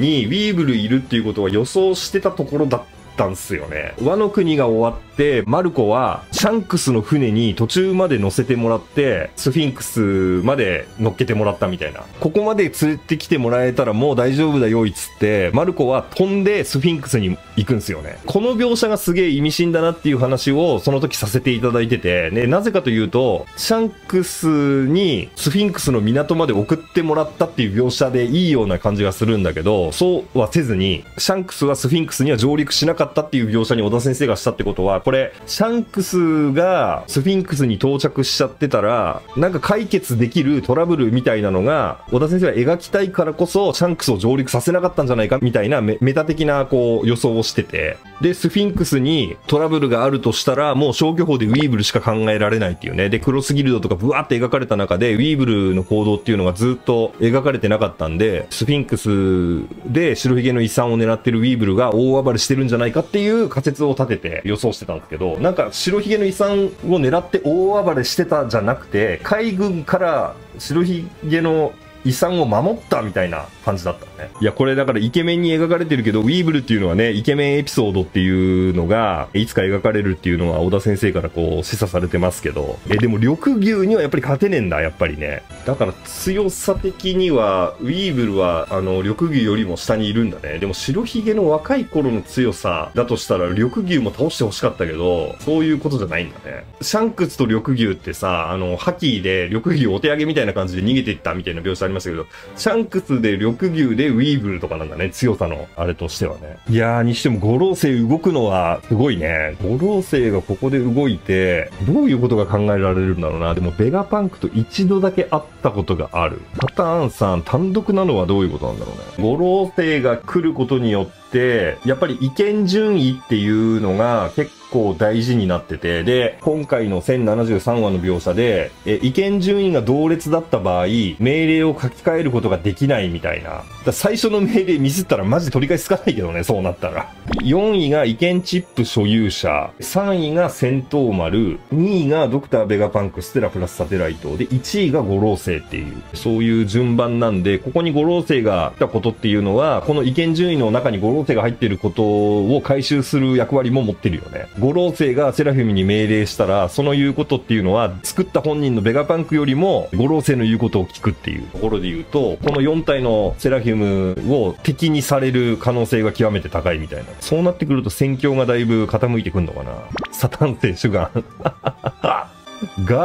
にウィーブルいるっていうことは予想してたところだったんすよね。ワノ国が終わってマルコはシャンクスの船に途中まで乗せてもらってスフィンクスまで乗っけてもらったみたいな、ここまで連れてきてもらえたらもう大丈夫だよいっつってマルコは飛んでスフィンクスに行くんすよね。この描写がすげえ意味深だなっていう話をその時させていただいてて、ね、なぜかというとシャンクスにスフィンクスの港まで送ってもらったっていう描写でいいような感じがするんだけど、そうはせずにシャンクスはスフィンクスには上陸しなかったっていう描写に小田先生がしたってことは、これシャンクスがスフィンクスに到着しちゃってたらなんか解決できるトラブルみたいなのが小田先生が描きたいからこそシャンクスを上陸させなかったんじゃないかみたいな メ, メタ的なこう予想をしてて、でスフィンクスにトラブルがあるとしたらもう消去法でウィーブルしか考えられないっていうね。でクロスギルドとかブワーって描かれた中でウィーブルの行動っていうのがずっと描かれてなかったんで、スフィンクスで白ひげの遺産を狙ってるウィーブルが大暴れしてるんじゃないかっていう仮説を立てて予想してたんですけど、なんか白ひげの遺産を狙って大暴れしてたじゃなくて海軍から白ひげの遺産を守ったみたいな感じだったね。いやこれだからイケメンに描かれてるけど、ウィーブルっていうのはねイケメンエピソードっていうのがいつか描かれるっていうのは小田先生からこう示唆されてますけど、えでも緑牛にはやっぱり勝てねえんだやっぱりね。だから強さ的にはウィーブルはあの緑牛よりも下にいるんだね。でも白ひげの若い頃の強さだとしたら緑牛も倒してほしかったけど、そういうことじゃないんだね。シャンクスと緑牛ってさ、あの覇気で緑牛お手上げみたいな感じで逃げていったみたいな描写ありましたけど、シャンクスで緑牛でウィーブルとかなんだね、強さのあれとしてはね。いやーにしても五老星動くのはすごいね。五老星がここで動いてどういうことが考えられるんだろうな。でもベガパンクと一度だけ会ったことがあるパターンさん単独なのはどういうことなんだろうね。五老星が来ることによってして、やっぱり意見順位っていうのが結構大事になってて、で、今回のせんななじゅうさんわの描写で、え意見順位が同列だった場合、命令を書き換えることができないみたいな。だ最初の命令ミスったらマジ取り返しつかないけどね、そうなったら。よんいが意見チップ所有者、さんいが戦闘丸、にいがドクターベガパンク、ステラプラスサテライト、で、いちいが五老星っていう、そういう順番なんで、ここに五老星が来たことっていうのは、この意見順位の中に五老星が入っていることを回収する役割も持ってるよね。五老星がセラフィムに命令したら、その言うことっていうのは、作った本人のベガパンクよりも、五老星の言うことを聞くっていうところで言うと、このよんたいのセラフィムを敵にされる可能性が極めて高いみたいな。そうなってくると戦況がだいぶ傾いてくんのかな。サタン星主眼。ガ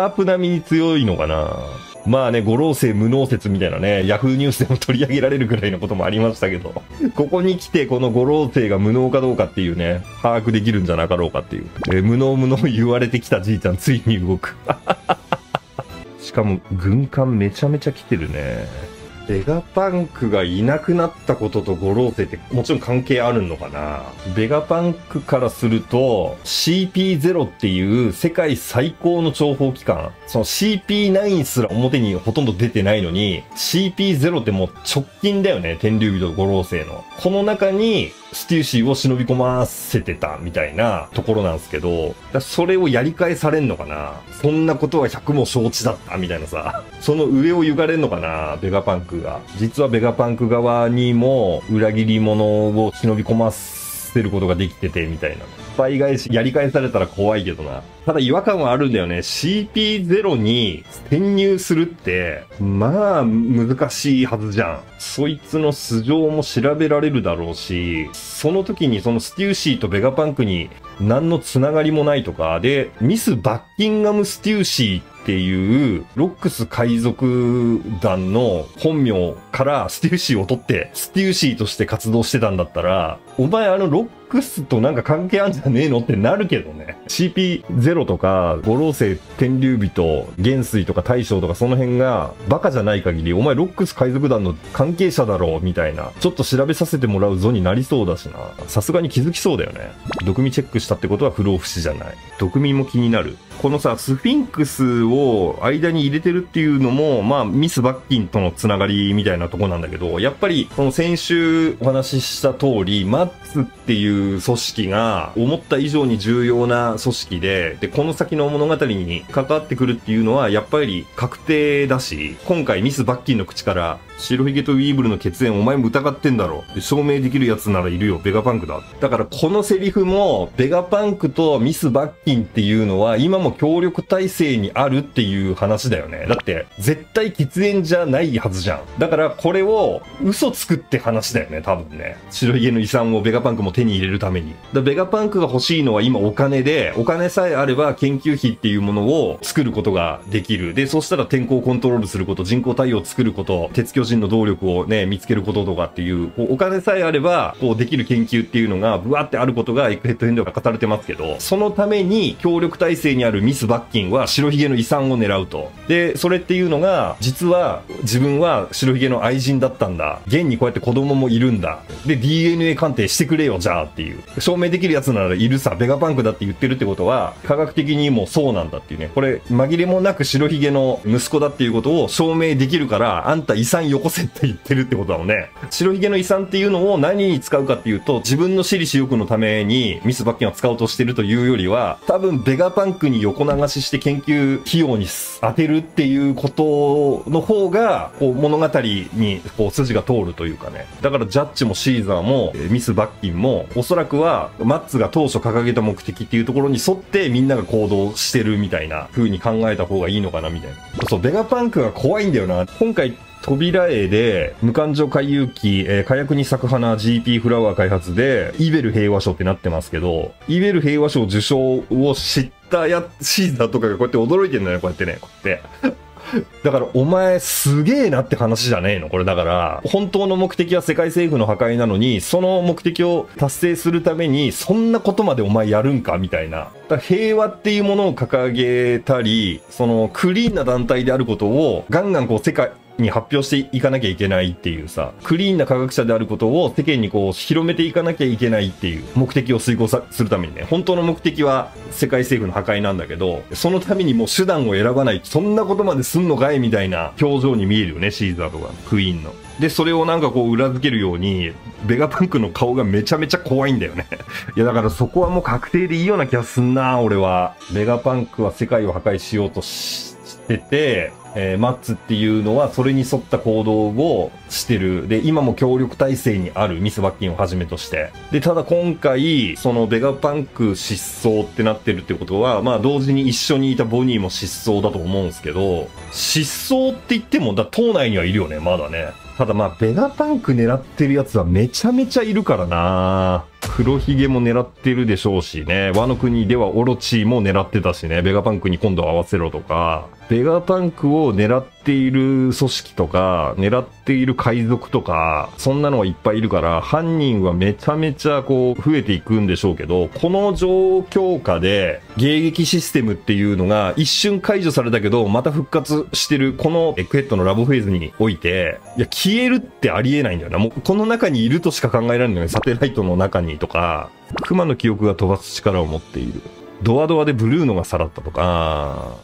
ープ並みに強いのかな。まあね、五老星無能説みたいなね、ヤフーニュースでも取り上げられるぐらいのこともありましたけど、ここに来てこの五老星が無能かどうかっていうね、把握できるんじゃなかろうかっていう。えー、無能無能言われてきたじいちゃん、ついに動く。しかも、軍艦めちゃめちゃ来てるね。ベガパンクがいなくなったことと五老星ってもちろん関係あるのかな。ベガパンクからすると シーピーゼロ っていう世界最高の諜報機関、その シーピーナイン すら表にほとんど出てないのに シーピーゼロ ってもう直近だよね、天竜人五老星の。この中にステューシーを忍び込ませてたみたいなところなんですけど、それをやり返されんのかな。そんなことはひゃくも承知だったみたいなさ、その上をゆがれんのかな、ベガパンクが。実はベガパンク側にも裏切り者を忍び込ませることができててみたいな。スパイ返しやり返されたら怖いけどな。ただ違和感はあるんだよね。シーピーゼロ に潜入するって、まあ、難しいはずじゃん。そいつの素性も調べられるだろうし、その時にそのステューシーとベガパンクに何のつながりもないとか、で、ミス・バッキンガム・ステューシーっていう、ロックス海賊団の本名からステューシーを取って、ステューシーとして活動してたんだったら、お前あのロックスとなんか関係あんじゃねえのってなるけどね。シーピーゼロゼロとか、五老星、天竜人、元帥とか大将とかその辺がバカじゃない限り、お前ロックス海賊団の関係者だろうみたいな、ちょっと調べさせてもらうぞになりそうだしな。さすがに気づきそうだよね。毒味チェックしたってことは不老不死じゃない。毒味も気になる。このさ、スフィンクスを間に入れてるっていうのも、まあミス・バッキンとのつながりみたいなとこなんだけど、やっぱりこの先週お話しした通り、マッツっていう組織が思った以上に重要な組織で、で、この先の物語に関わってくるっていうのはやっぱり確定だし、今回ミス・バッキンの口から白ひげとウィーブルの血縁お前も疑ってんだろ、証明できるやつならいるよ、ベガパンクだ。だからこのセリフもベガパンクとミス・バッキンっていうのは今も協力体制にあるっていう話だよね。だって絶対血縁じゃないはずじゃん。だからこれを嘘つくって話だよね、多分ね。白ひげの遺産をベガパンクも手に入れるために。だベガパンクが欲しいのは今お金で、お金さえあれば研究費っていうものを作ることができる。で、そしたら天候をコントロールすること、人工太陽を作ること、鉄巨人の動力をね、見つけることとかっていう、こうお金さえあれば、こうできる研究っていうのが、ブワーってあることがエクヘッド編では語られてますけど、そのために協力体制にあるミス・バッキンは白ひげの遺産を狙うと。で、それっていうのが、実は自分は白ひげの愛人だったんだ。現にこうやって子供もいるんだ。で、ディーエヌエー 鑑定してくれよ、じゃあっていう。証明できるやつならいるさ、ベガパンクだって言ってるってことは、科学的にもそうなんだっていうね。これ、紛れもなく白ひげの息子だっていうことを証明できるから、あんた遺産よこせって言ってるってことだもんね。白ひげの遺産っていうのを何に使うかっていうと、自分の私利私欲のためにミス・バッキンは使おうとしてるというよりは、多分ベガパンクに横流しして研究費用に当てるっていうことの方が、こう物語にこう筋が通るというかね。だからジャッジもシーザーもミス・バッキンも、おそらくはマッツが当初掲げた目的っていうところに沿ってみんなが行動してるみたいな風に考えた方がいいのかなみたいな。そう、ベガパンクが怖いんだよな。今回扉絵で、無感情回遊記、えー、火薬に咲く花 ジーピー フラワー開発で、イベル平和賞ってなってますけど、イベル平和賞受賞を知ったや、シーザーとかがこうやって驚いてんだよね、こうやってね、こうやって。だからお前すげえなって話じゃねえのこれ。だから本当の目的は世界政府の破壊なのに、その目的を達成するためにそんなことまでお前やるんかみたいな。だから平和っていうものを掲げたり、そのクリーンな団体であることをガンガンこう世界に発表していかなきゃいけないっていうさ、クリーンな科学者であることを世間にこう広めていかなきゃいけないっていう目的を遂行さするためにね、本当の目的は世界政府の破壊なんだけど、そのためにもう手段を選ばない、そんなことまですんのかいみたいな表情に見えるよね、シーザーとかクイーンの。で、それをなんかこう裏付けるように、ベガパンクの顔がめちゃめちゃ怖いんだよね。いやだからそこはもう確定でいいような気がすんな、俺は。ベガパンクは世界を破壊しようとしてて、えー、マッツっていうのはそれに沿った行動をしてる。で、今も協力体制にあるミス・バッキンをはじめとして。で、ただ今回、そのベガパンク失踪ってなってるってことは、まあ同時に一緒にいたボニーも失踪だと思うんですけど、失踪って言っても、だ島内にはいるよね、まだね。ただまあ、ベガパンク狙ってるやつはめちゃめちゃいるからな。黒ひげも狙ってるでしょうしね。ワノ国ではオロチも狙ってたしね。ベガパンクに今度合わせろとか。ベガパンクを狙っている組織とか、狙っている海賊とか、そんなのはいっぱいいるから、犯人はめちゃめちゃこう、増えていくんでしょうけど、この状況下で、迎撃システムっていうのが一瞬解除されたけど、また復活してる、このエッグヘッドのラボフェーズにおいて、いや、消えるってありえないんだよな。もう、この中にいるとしか考えられないのね。サテライトの中にとか、熊の記憶が飛ばす力を持っている。ドアドアでブルーノがさらったとか、